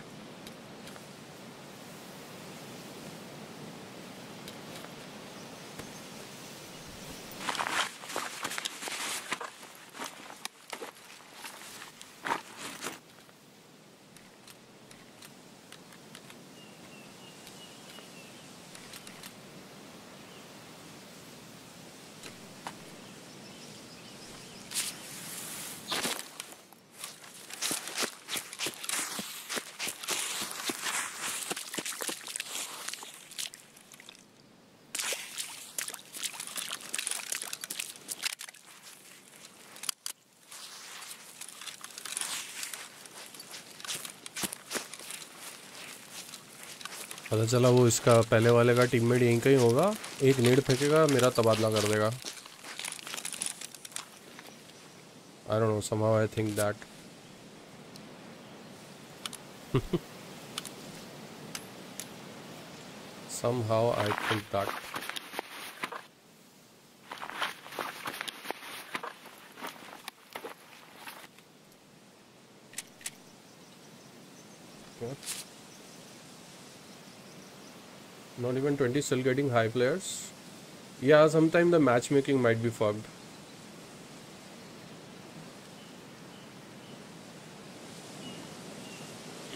पता चला वो इसका पहले वाले का टीममेट यहीं कहीं होगा, एक नेड फेंकेगा, मेरा तबादला कर देगा। I don't know, somehow I think that Not even 20, still getting high players. Yeah, sometimes the matchmaking might be fucked.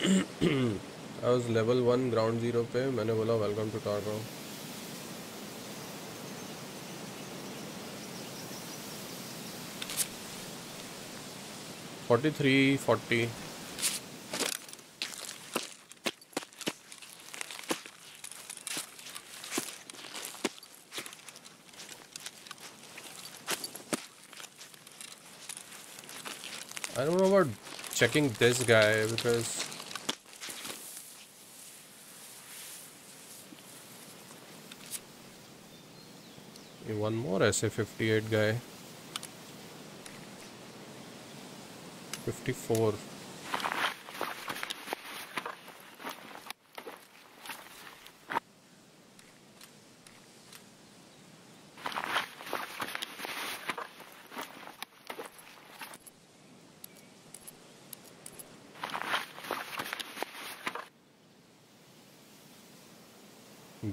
I was level 1 ground zero पे मैंने बोला welcome to Tarkov. $43, $40. I don't know about checking this guy because one more SA58 guy. 54.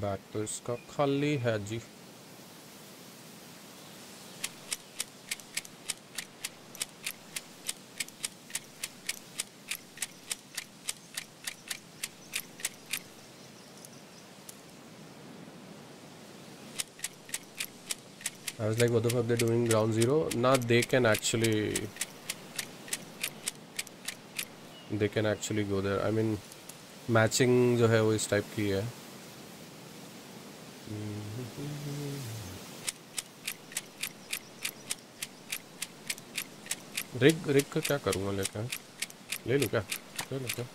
Back तो इसका खाली है जी। I was like, what the fuck they're doing ground zero? Nah, they can actually go there. I mean, matching जो है वो इस type की है। रिग का क्या करूँगा, लेकर ले लूँ क्या, ले लूँ क्या?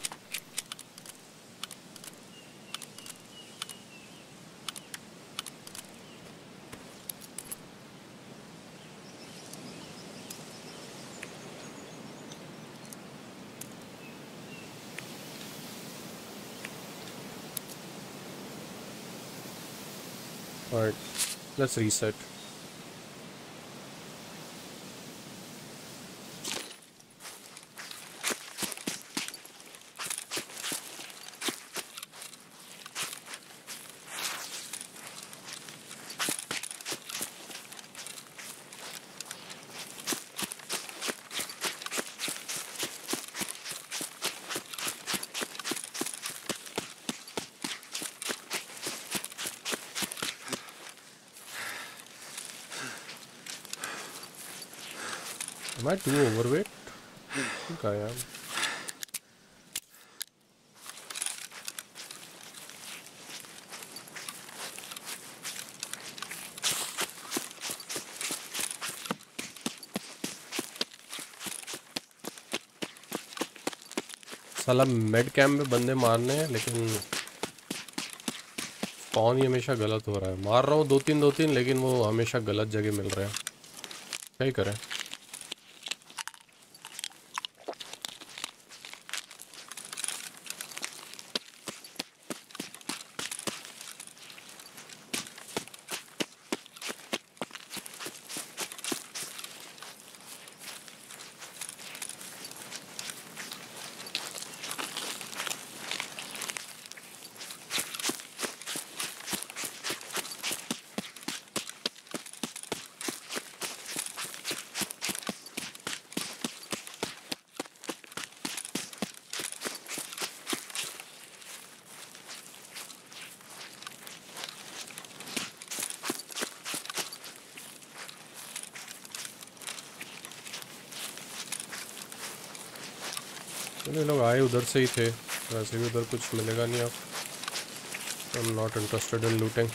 Alright, let's reset. Am I too overweight? I think I am. साला मेड कैम्प में बंदे मारने हैं, लेकिन स्पॉन ही हमेशा गलत हो रहा है। मार रहा हूँ दो तीन, लेकिन वो हमेशा गलत जगह मिल रहे हैं। क्या ही करें? इतने लोग आए उधर से ही थे, वैसे भी उधर कुछ मिलेगा नहीं। आप I am not interested in looting.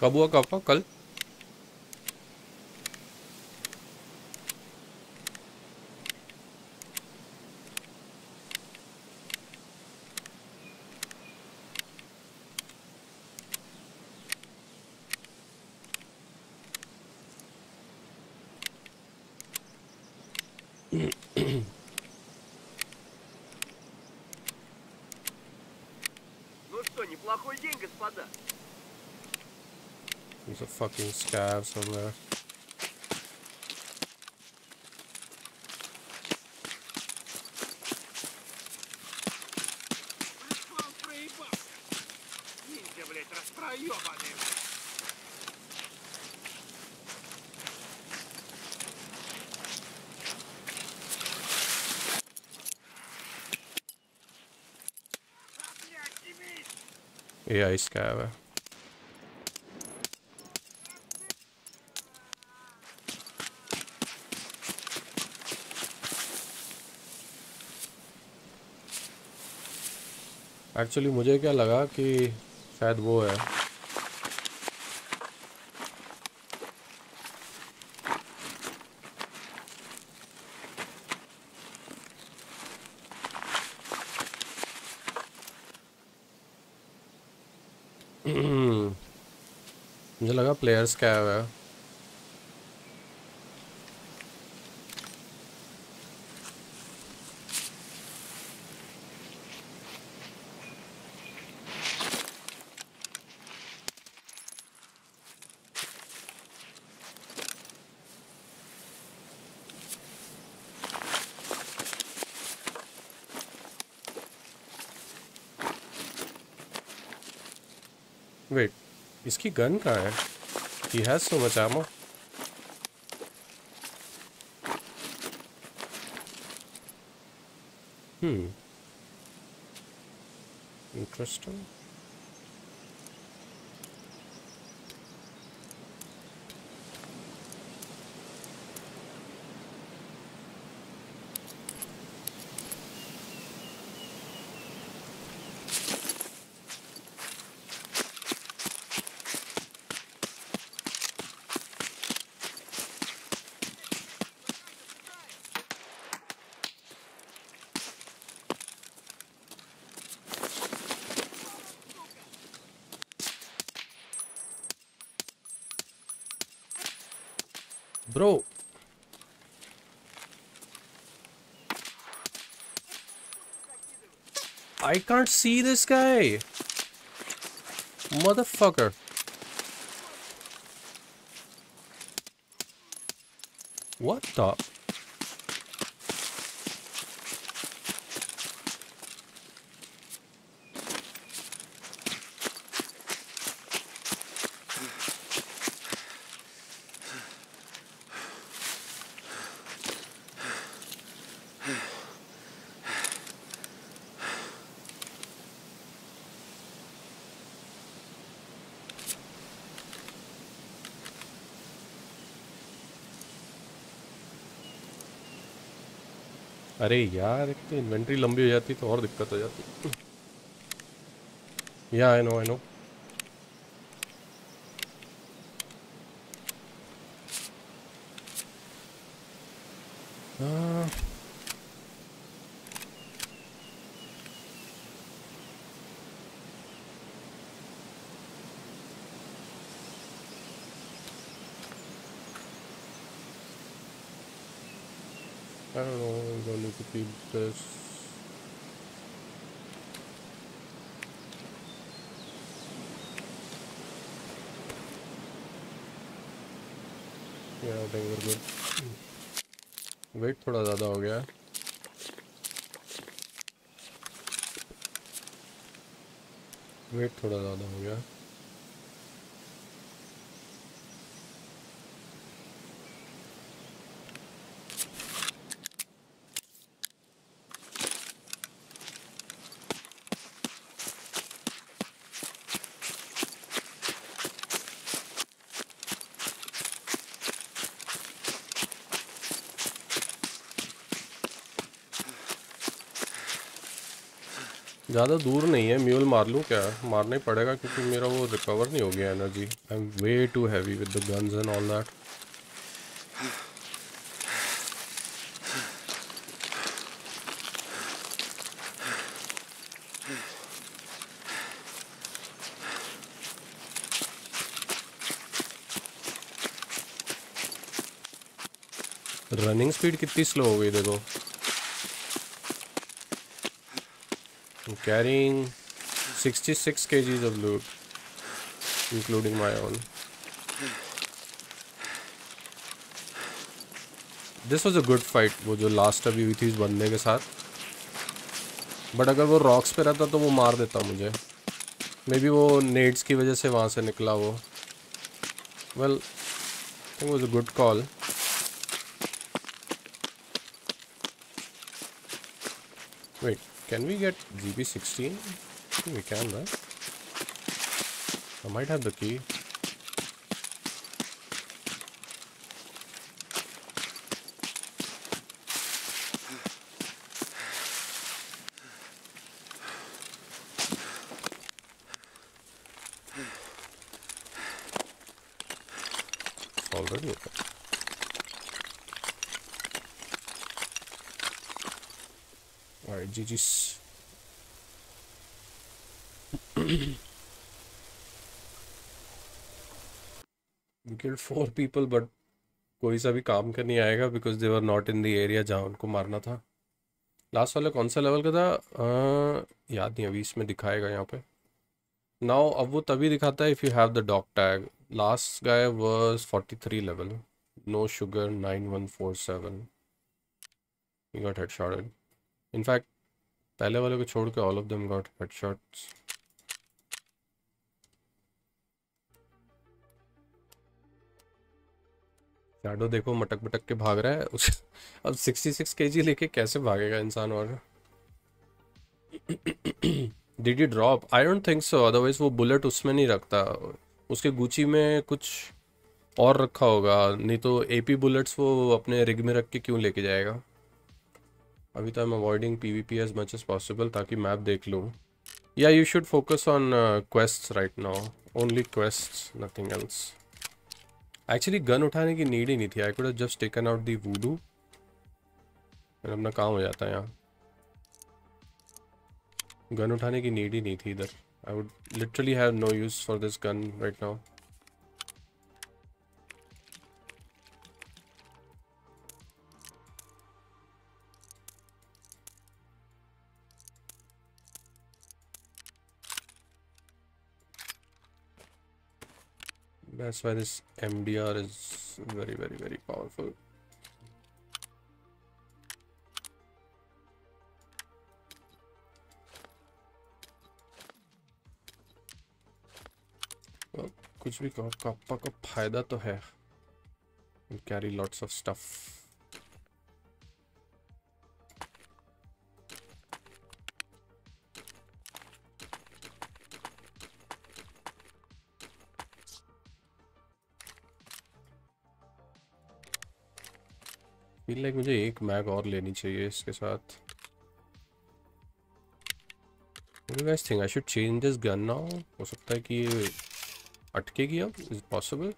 कब हुआ कापा? कल? There's a fucking scav somewhere. AI scav. Actually मुझे क्या लगा कि शायद वो है, मुझे लगा प्लेयर्स क्या है। इसकी गन कहाँ है? He has so much ammo. Interesting. Bro, I can't see this guy, motherfucker. What the? अरे यार एक तो इन्वेंट्री लंबी हो जाती तो और दिक्कत हो जाती। या आई नो वेट थोड़ा ज़्यादा हो गया। ज़्यादा दूर नहीं है, म्यूल मार लूँ क्या? मारना ही पड़ेगा क्योंकि मेरा वो रिकवर नहीं हो गया energy. I am way too heavy with the guns and all that. Running speed कितनी स्लो हो गई देखो। Carrying 66 kgs of loot, including my own. This was a good fight, वो जो last अभी हुई थी इस बंदे के साथ। But अगर वो rocks पे रहता तो वो मार देता मुझे। Maybe वो nades की वजह से वहाँ से निकला वो। Well, I think it was a good call. Wait. Can we get GB16? I think we can, right? I might have the key. It's already open. Alright, GG's. We killed 4 people, but कोई सा भी काम का नहीं आएगा because they were not in the area जहाँ उनको मारना था। Last वाला कौन सा लेवल का था? याद नहीं अभी इसमें दिखाएगा यहाँ पे। Now अब वो तभी दिखाता है if you have the dog tag। Last guy was 43 level, no sugar 9147. He got headshotted. In fact पहले वाले को छोड़ के all of them got headshots. Shadow देखो मटक मटक के भाग रहा है। अब 66 केजी लेके कैसे भागेगा इंसान? और did you drop? I don't think so, otherwise वो बुलेट उसमें नहीं रखता, उसके गुची में कुछ और रखा होगा, नहीं तो एपी बुलेट्स वो अपने रिग में रख के क्यों लेके जाएगा। अभी तो I am avoiding PvP as much as possible ताकि मैप देख लूँ। Yeah you should focus on quest right now, only quest, nothing else. Actually gun उठाने की नीड ही नहीं थी। I could have just taken out the voodoo, अपना काम हो जाता है यहाँ। गन उठाने की नीड ही नहीं थी इधर। I would literally have no use for this gun right now. That's why this MDR is very, very, very powerful. Well, कुछ भी कहो कप्पा का फायदा तो है। You carry lots of stuff. Feel like मुझे एक मैग और लेनी चाहिए इसके साथ. What do you guys think? I should change this gun now. हो सकता है कि ये अटकेगी अब. Is it possible?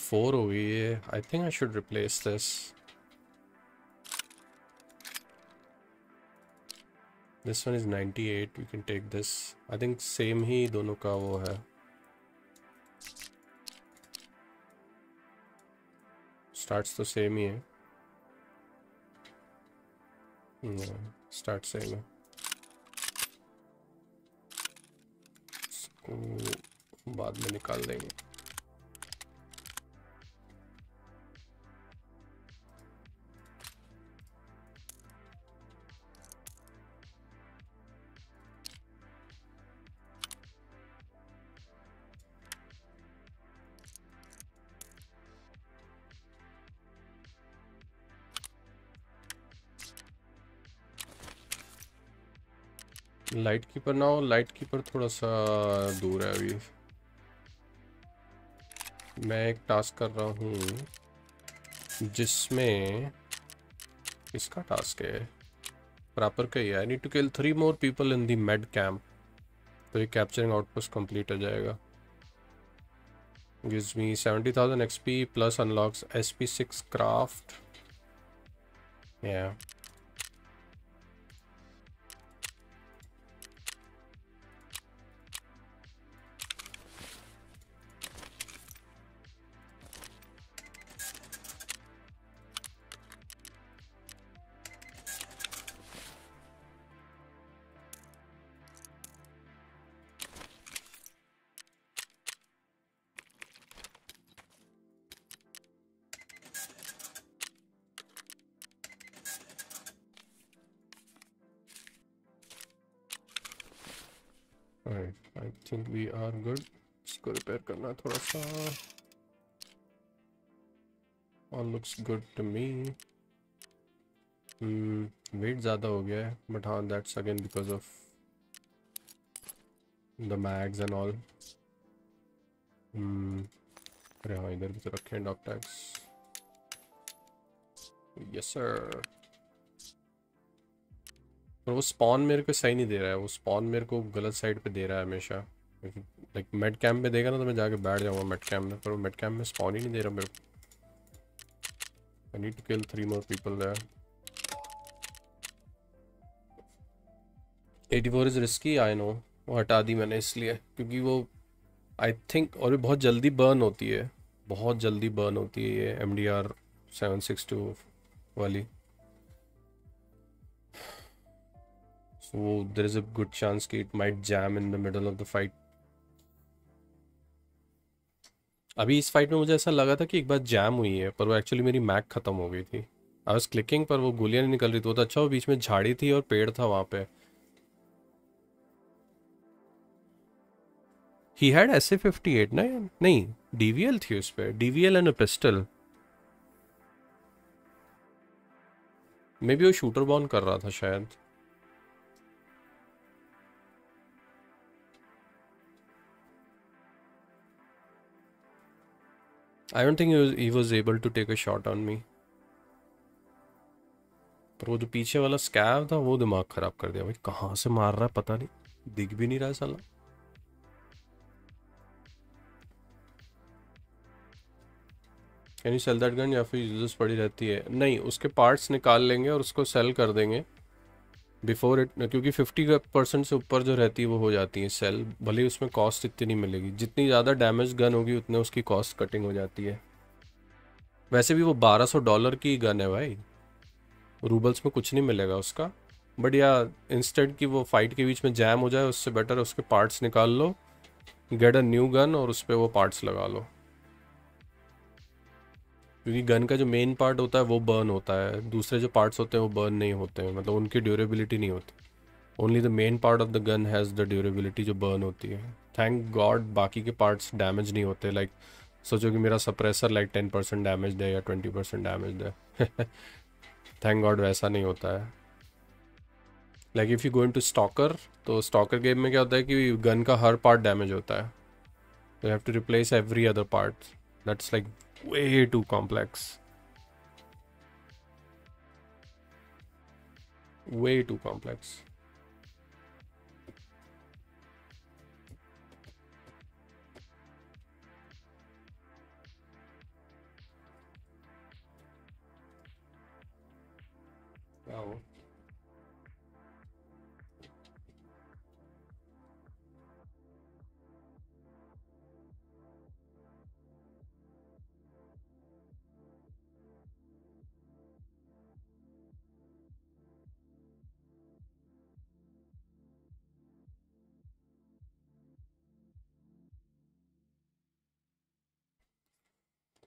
Four over here. I think I should replace this. This one is 98. We can take this. I think same ही दोनों का वो है. Starts तो same ही है. No, start same है. इसको बाद में निकाल देंगे. लाइट कीपर ना हो. लाइट कीपर थोड़ा सा दूर है अभी. मैं एक टास्क कर रहा हूँ जिसमें इसका टास्क है प्रॉपर का ही. I need to kill 3 more people in the med camp. तो ये कैप्चरिंग आउटपोस्ट कंप्लीट हो जाएगा. Gives me 70,000 XP plus unlocks SP6 craft. Yeah good. इसको रिपेयर करना थोड़ा सा. All looks good to me. Weight ज़्यादा हो गया है बट हाँ that's again because of the mags and all. अरे हाँ इधर भी तो रखे हैं डॉग टैग्स. Yes sir. पर वो स्पॉन मेरे को सही नहीं दे रहा है. वो स्पॉन मेरे को गलत साइड पे दे रहा है हमेशा. लाइक मेड कैम्प में देगा ना तो मैं जाके बैठ जाऊँगा मेड कैम्प में. पर वो मेड कैम्प में स्पॉन ही नहीं दे रहा मेरे को. I need to kill 3 more people there. 84 is risky. I know. वो हटा दी मैंने इसलिए क्योंकि वो आई थिंक और भी बहुत जल्दी बर्न होती है. बहुत जल्दी बर्न होती है ये MDR 762 वाली. So there is a good chance कि it might jam in the middle of the fight. अभी इस फाइट में मुझे ऐसा लगा था कि एक बार जैम हुई है पर वो एक्चुअली मेरी मैक ख़त्म हो गई थी. आई वॉज क्लिकिंग पर वो गोलियाँ नहीं निकल रही थी. वो तो अच्छा वो बीच में झाड़ी थी और पेड़ था वहाँ पे. He had SA58 ना यार. नहीं DVL थी उस पर. DVL and a pistol. Maybe वो शूटर बॉन कर रहा था शायद. I don't think he was able to take a shot on me. पर वो जो पीछे वाला स्कैव था वो दिमाग खराब कर दिया भाई. कहाँ से मार रहा है पता नहीं. दिख भी नहीं रहा साला. Can you sell that gun या फिर यूजर्स पड़ी रहती है? नहीं, उसके पार्ट्स निकाल लेंगे और उसको सेल कर देंगे बिफोर इट, क्योंकि 50% से ऊपर जो रहती है वो हो जाती है सेल, भले उसमें कॉस्ट इतनी नहीं मिलेगी, जितनी ज़्यादा डैमेज गन होगी उतने उसकी कॉस्ट कटिंग हो जाती है। वैसे भी वो $1200 की गन है भाई, रूबल्स में कुछ नहीं मिलेगा उसका, बट या इंस्टेंट की वो फाइट के बीच में जैम हो जाए उससे बेटर है उसके पार्ट्स निकाल लो, गेट अ न्यू गन और उस पर वो पार्ट्स लगा लो, क्योंकि गन का जो मेन पार्ट होता है वो बर्न होता है, दूसरे जो पार्ट्स होते हैं वो बर्न नहीं होते हैं, मतलब उनकी ड्यूरेबिलिटी नहीं होती, only the main part of the gun has the durability जो बर्न होती है। थैंक गॉड बाकी के पार्ट्स डैमेज नहीं होते, लाइक सोचो कि मेरा सप्रेसर लाइक 10% डैमेज है या 20% डैमेज है थैंक गॉड वैसा नहीं होता है। Like if you going to stalker, तो स्टॉकर गेम में क्या होता है कि गन का हर पार्ट डैमेज होता है, you have to replace every other part, that's like way too complex, way too complex। Wow।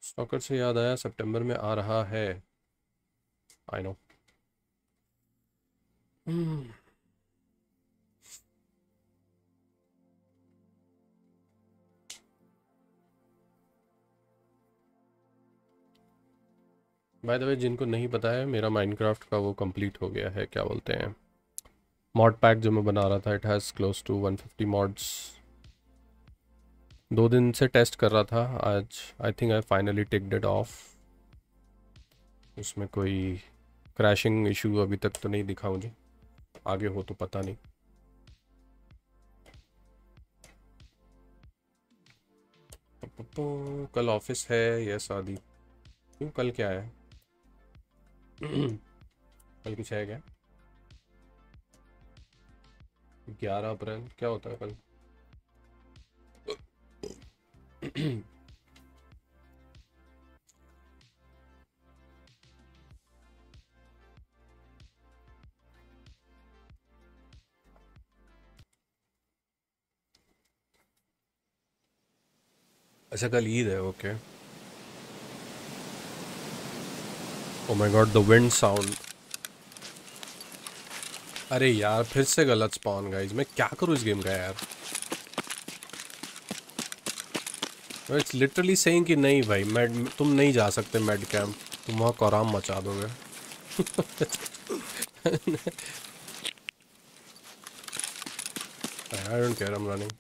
Stalker से याद आया, सितंबर में आ रहा है, I know. By the way जिनको नहीं पता है, मेरा माइनक्राफ्ट का वो कंप्लीट हो गया है, क्या बोलते हैं, मॉड पैक जो मैं बना रहा था, it has close to 150 mods. 2 दिन से टेस्ट कर रहा था, आज I think I finally ticked it off. उसमें कोई क्रैशिंग इशू अभी तक तो नहीं दिखा मुझे, आगे हो तो पता नहीं। कल ऑफिस है या शादी? क्यों, कल क्या है? कल कुछ है क्या? 11 अप्रैल क्या होता है कल? अच्छा कल ईद है, okay. Oh my god the wind sound. अरे यार फिर से गलत स्पॉन गाइस, मैं क्या करूँ इस गेम का यार। इट्स लिटरली सेइंग कि नहीं भाई मैड तुम नहीं जा सकते मैड कैम्प, तुम वहाँ कोराम मचा दोगे I don't care, I am running.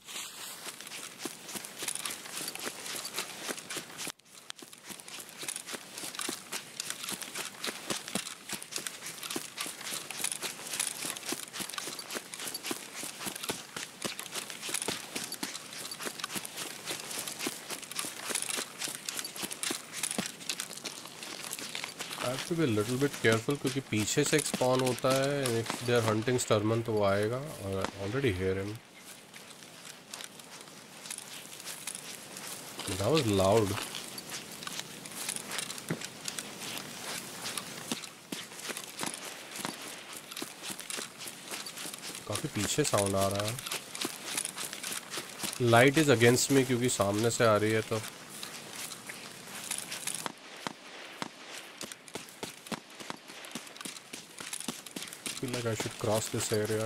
Be little bit careful क्योंकि पीछे से एक स्पॉन होता है, इफ दे आर हंटिंग स्टर्मन तो वो आएगा, और already hear him. That was loud. काफी पीछे साउंड आ रहा है। लाइट इज अगेंस्ट मी क्योंकि सामने से आ रही है तो like I should cross this area. I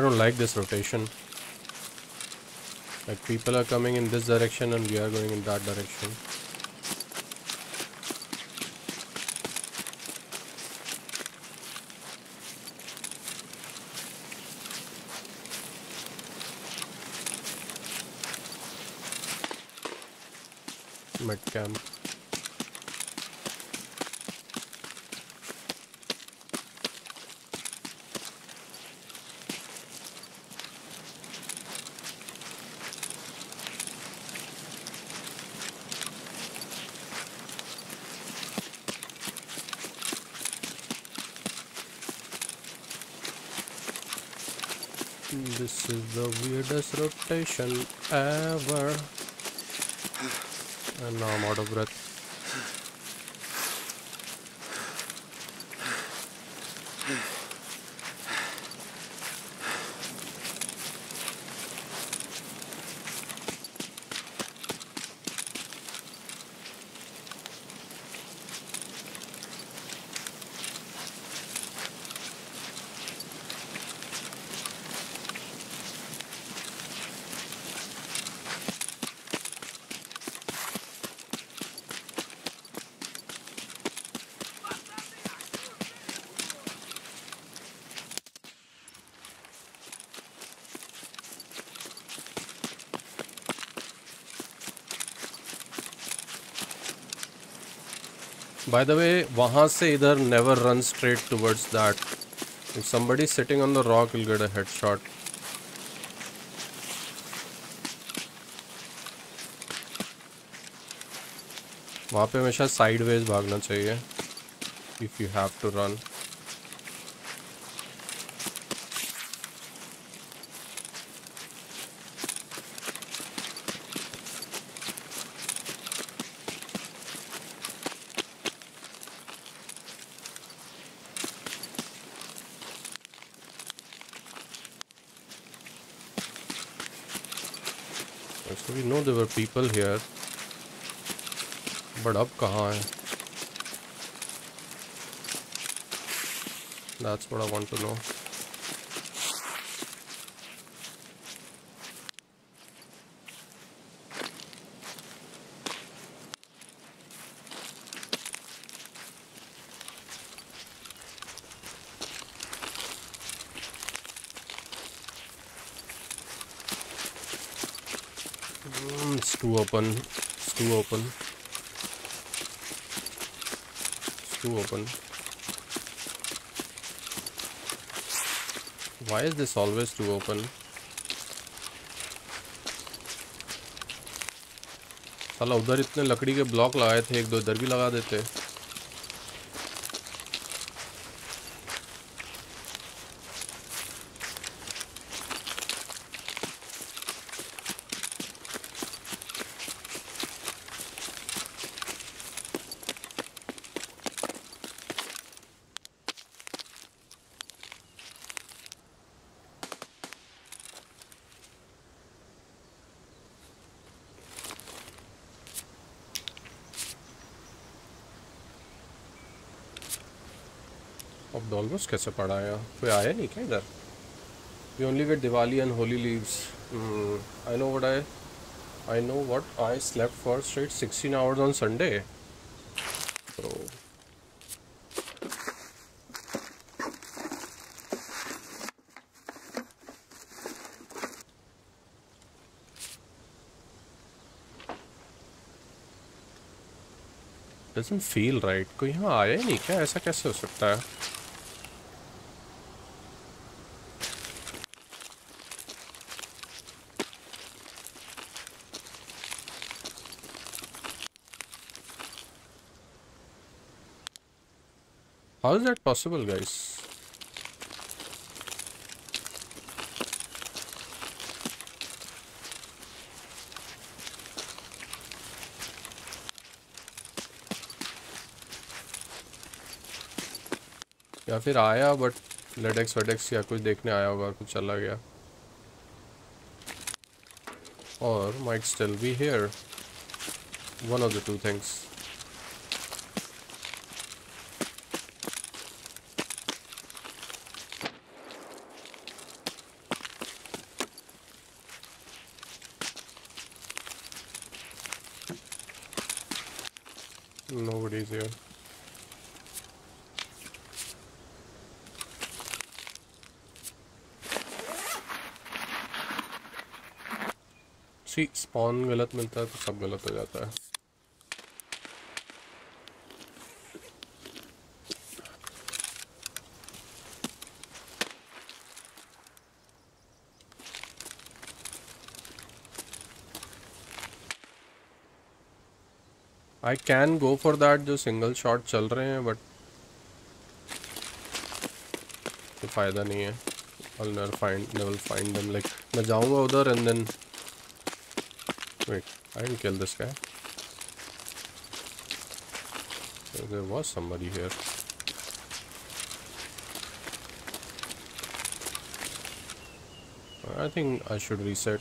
don't like this rotation. Like people are coming in this direction and we are going in that direction. This is the weirdest rotation ever. And now I'm out of breath. By the way, वहाँ से इधर never run straight towards that. If somebody sitting on the rock will get a headshot. वहाँ पे हमेशा sideways भागना चाहिए. If you have to run. There were people here, but अब कहाँ है? That's what I want to know. It's too open. Why is this always too open? साला उधर इतने लकड़ी के ब्लॉक लगाए थे, एक दो इधर भी लगा देते. Almost कैसे पड़ा है? कोई आया नहीं क्या इधर? We only get Diwali and holy leaves. I know what I slept for straight 16 hours on Sunday. So. Doesn't feel right. कोई यहाँ आया ही नहीं क्या? ऐसा कैसे हो सकता है? How is that possible, guys? या फिर आया but LEDX वेडेक्स या कुछ देखने आया होगा, कुछ चला गया. Or might still be here. One of the two things. See, spawn गलत मिलता है तो सब गलत हो जाता है. I can go for that जो single shot चल रहे हैं but फायदा नहीं है. I'll never find them. Like, मैं जाऊँगा उधर and then wait, I didn't kill this guy. There was somebody here. I think I should reset.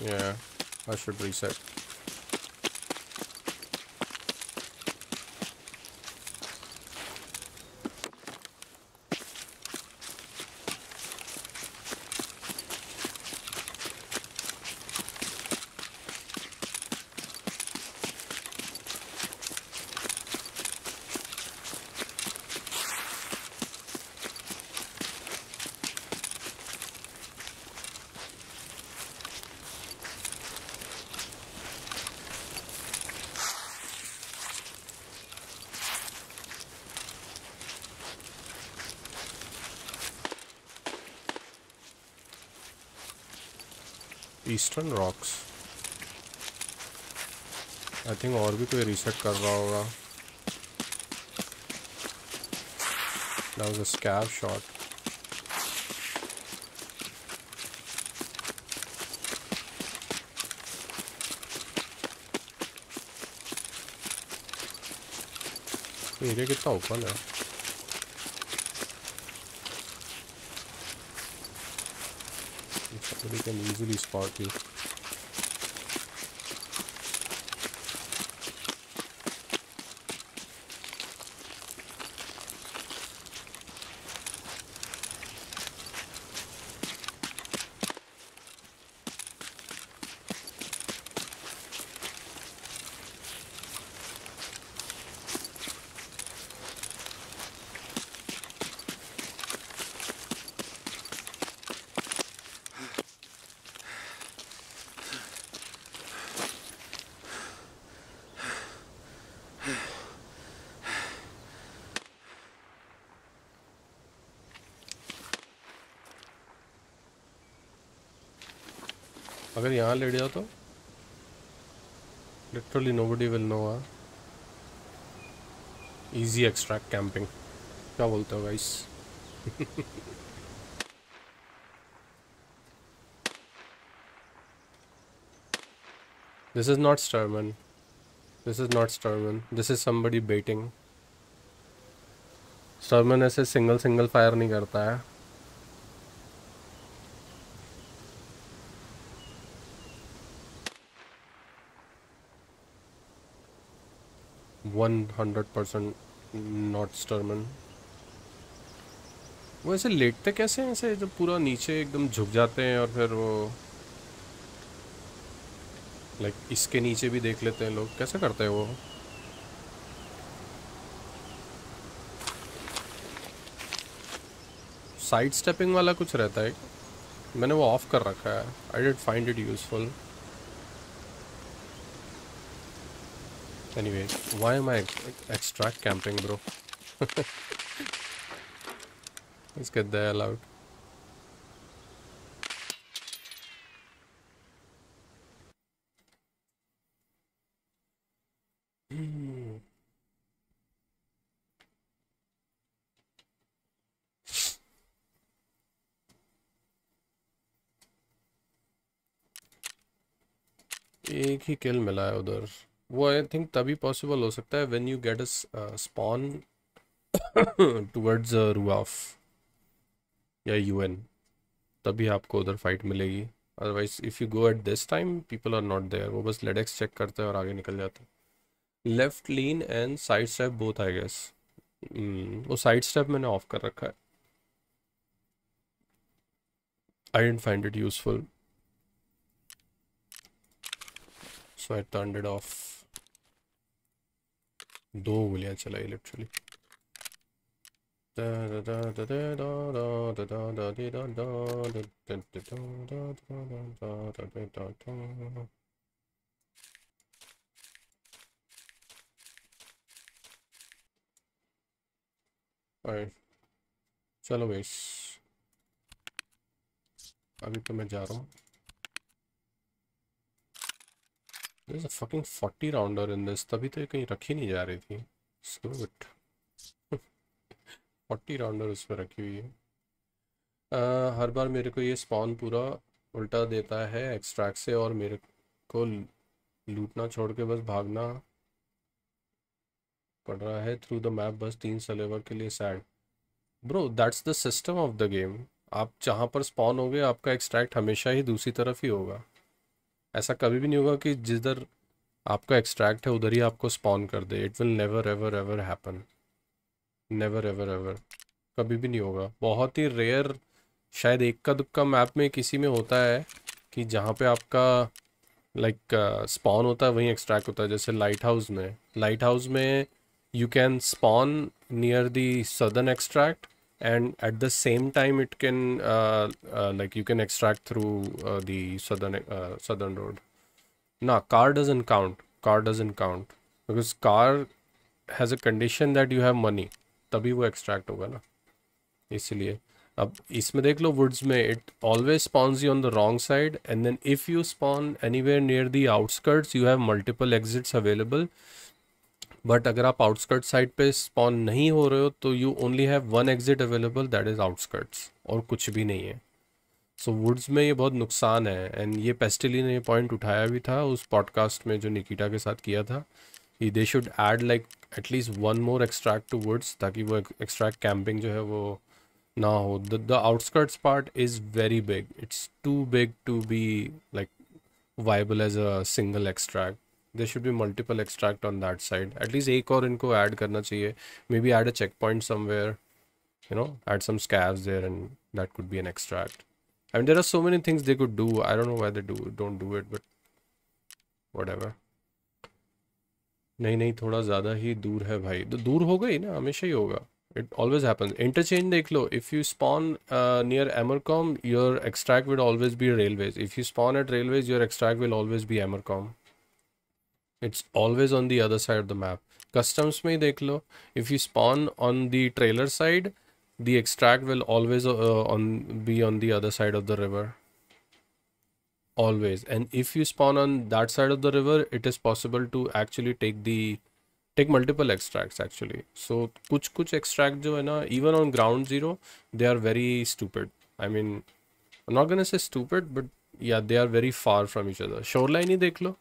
Yeah, I should reset. Eastern Rocks. I think और भी कोई reset कर रहा होगा. That was a scav shot. ये कितना open है? Somebody can easily spot you. अगर यहाँ ले जाओ तो literally nobody will know. Easy extract camping क्या बोलते हो guys? This is not Sturman. This is not Sturman. This is somebody baiting. Sturman ऐसे single fire नहीं करता है. %100 not Sturman. वो ऐसे लेटते कैसे हैं? ऐसे जब पूरा नीचे एकदम झुक जाते हैं और फिर वो लाइक इसके नीचे भी देख लेते हैं लोग. कैसे करते हैं वो? साइड स्टेपिंग वाला कुछ रहता है. मैंने वो ऑफ कर रखा है. I did find it useful. Anyway, why am I extract camping, bro? Let's get the hell out. एक ही किल मिला है उधर. वो आई थिंक तभी पॉसिबल हो सकता है when you get a spawn towards RUAF या यूएन, तभी आपको उधर फाइट मिलेगी. Otherwise if you go at this time people are not there. वो बस लेडेक्स चेक करते हैं और आगे निकल जाते हैं. Left lean and side step both I guess. वो साइड स्टेप मैंने ऑफ कर रखा है. I didn't find it useful so I turned it off. दो गोलियां चलाई लिटरली. Alright, चलो गाइस अभी तो मैं जा रहा हूँ. There's a fucking 40 rounder in this. तभी तो ये कहीं रखी नहीं जा रही थी. Screw it. 40 rounder उसमें रखी हुई है. हर बार मेरे को ये spawn पूरा उल्टा देता है extract से और मेरे को लूटना छोड़ के बस भागना पड़ रहा है through the map. बस 3 सलेवर के लिए sad. Bro, that's the system of the game. आप जहाँ पर spawn होगे आपका extract हमेशा ही दूसरी तरफ ही होगा. ऐसा कभी भी नहीं होगा कि जिधर आपका एक्सट्रैक्ट है उधर ही आपको स्पॉन कर दे. It will never ever ever happen. Never ever ever कभी भी नहीं होगा. बहुत ही रेयर, शायद इक्का दुक्का मैप में किसी में होता है कि जहाँ पे आपका लाइक स्पॉन होता है वहीं एक्सट्रैक्ट होता है. जैसे लाइट हाउस में you can spawn near the southern extract and at the same time it can like you can extract through the southern road. Nah, car doesn't count because car has a condition that you have money, तभी वो extract होगा ना. इसलिए अब इसमें देख लो woods में it always spawns you on the wrong side and then if you spawn anywhere near the outskirts you have multiple exits available. But अगर आप आउटस्कर्ट साइड पे स्पॉन नहीं हो रहे हो तो you only have one exit available, that is outskirts और कुछ भी नहीं है. सो वुड्स में ये बहुत नुकसान है. एंड ये पेस्टिली ने ये पॉइंट उठाया भी था उस पॉडकास्ट में जो निकिता के साथ किया था कि they should add like at least one more extract to woods ताकि वो एक्सट्रैक्ट कैंपिंग जो है वो ना हो. The outskirts part is very big. It's too big to be like viable as a single extract. There should be multiple extract on that side. At least एक और इनको add करना चाहिए. Maybe add a checkpoint somewhere. You know, add some scavs there and that could be an extract. I mean, there are so many things they could do. I don't know why they don't do it, but whatever. नहीं, थोड़ा ज़्यादा ही दूर है भाई. तो दूर होगा ही ना, हमेशा ही होगा. It always happens. Interchange देख लो. If you spawn near Amercom, your extract will always be railways. If you spawn at railways, your extract will always be Amercom. It's always on the other side of the map. Customs में देख लो, if you spawn on the trailer side, the extract will always be on the other side of the river. Always. And if you spawn on that side of the river, it is possible to actually take multiple extracts actually. So कुछ extract जो है ना, even on ground zero, they are very stupid. I mean, I'm not gonna say stupid, but yeah, they are very far from each other. Shoreline ही देख लो.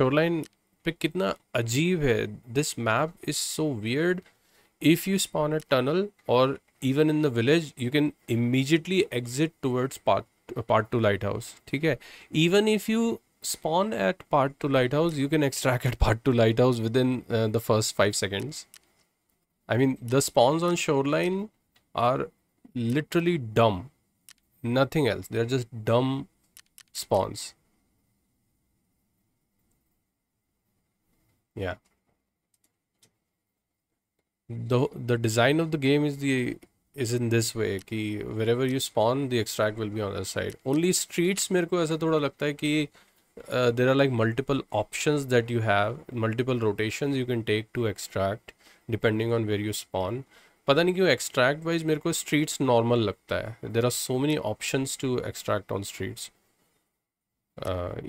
Shoreline पे कितना अजीब है. This map is so weird. If you spawn a tunnel और even in the village you can immediately exit towards part two light house. ठीक है, even if you spawn at part two light house you can extract at part two light house within the first 5 seconds. I mean the spawns on shoreline are literally dumb, nothing else. They are just dumb spawns. Yeah, the design of the game is in this way कि wherever you spawn the extract will be on the side. Only streets मेरे को ऐसा थोड़ा लगता है कि there are like multiple options that you have, multiple rotations you can take to extract depending on where you spawn. पता नहीं क्यों extract wise मेरे को streets normal लगता है. There are so many options to extract on streets,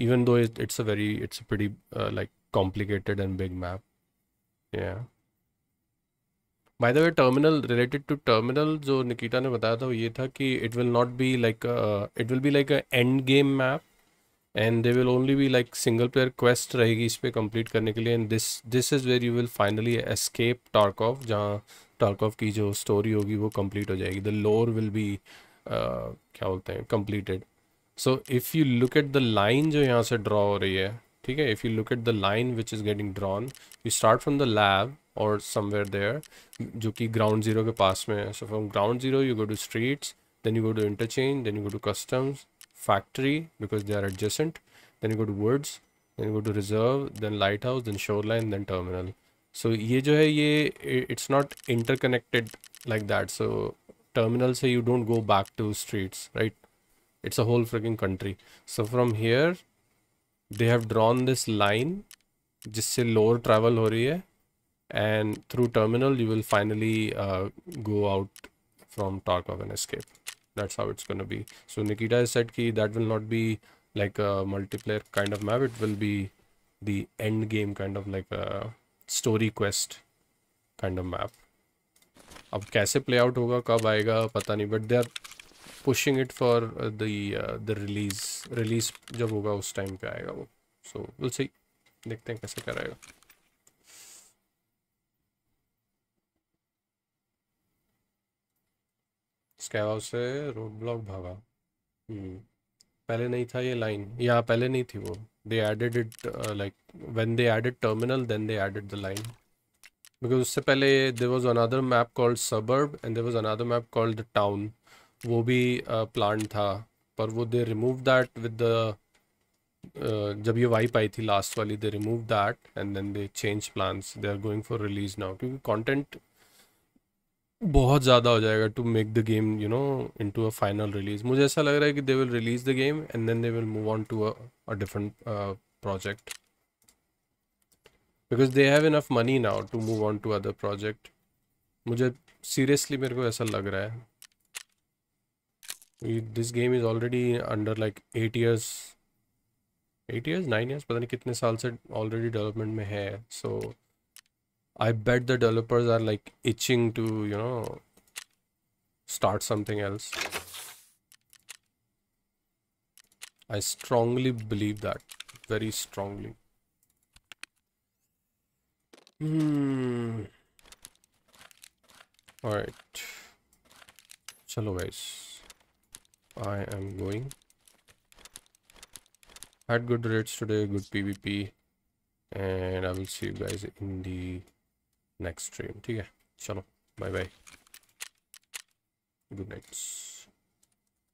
even though it's a pretty like complicated and big map. Yeah. By the way, terminal related to terminal जो निकिता ने बताया था वो ये था कि it will be like a end game map and there will only be like single player quest रहेगी इस पर complete करने के लिए. And this is where you will finally escape Tarkov, जहाँ Tarkov की जो story होगी वो complete हो जाएगी. The lore will be क्या बोलते हैं completed. So if you look at the line जो यहाँ से draw हो रही है, ठीक है, if you look at the line which is getting drawn you start from the lab और समवेयर देयर जो कि ग्राउंड जीरो के पास में है. So from ground zero you go to streets, then you go to interchange, then you go to customs, factory because they are adjacent, then you go to woods, then you go to reserve, then lighthouse, then shoreline, then terminal. सो ये जो है ये it's not interconnected like that. So terminal से you don't go back to streets, right? It's a whole freaking country. So from here they have drawn this line जिससे lore travel हो रही है and through terminal you will finally go out from Tarkov and escape. That's how it's gonna be. So Nikita has said कि that will not be like a multiplayer kind of map. It will be the end game, kind of like a story quest kind of map. अब कैसे play out होगा, कब आएगा पता नहीं, but they are pushing it for the release जब होगा उस टाइम पे आएगा वो. So we'll see, देखते हैं कैसे कराएगा. स्कैव से रोड ब्लॉक भागा. पहले नहीं था ये लाइन, यहाँ पहले नहीं थी वो. They added it like when they added terminal, then they added the line. Because उससे पहले there was another map called suburb and there was another map called the town. वो भी planned था, पर वो they removed that with the जब ये wipe आई थी last वाली, they removed that and then they changed plans. They are going for release now क्योंकि content बहुत ज़्यादा हो जाएगा to make the game you know into a final release. मुझे ऐसा लग रहा है कि they will release the game and then they will move on to a different project. Because they have enough money now to move on to other project. मुझे seriously मेरे को ऐसा लग रहा है. This game is already under like 8 years, 9 years पता नहीं कितने साल से already development में है. So I bet the developers are like itching to you know start something else. I strongly believe that, very strongly. All right, chalo guys, I am going. Had good raids today, good PvP, and I will see you guys in the next stream. ठीक है, चलो, bye bye, good nights.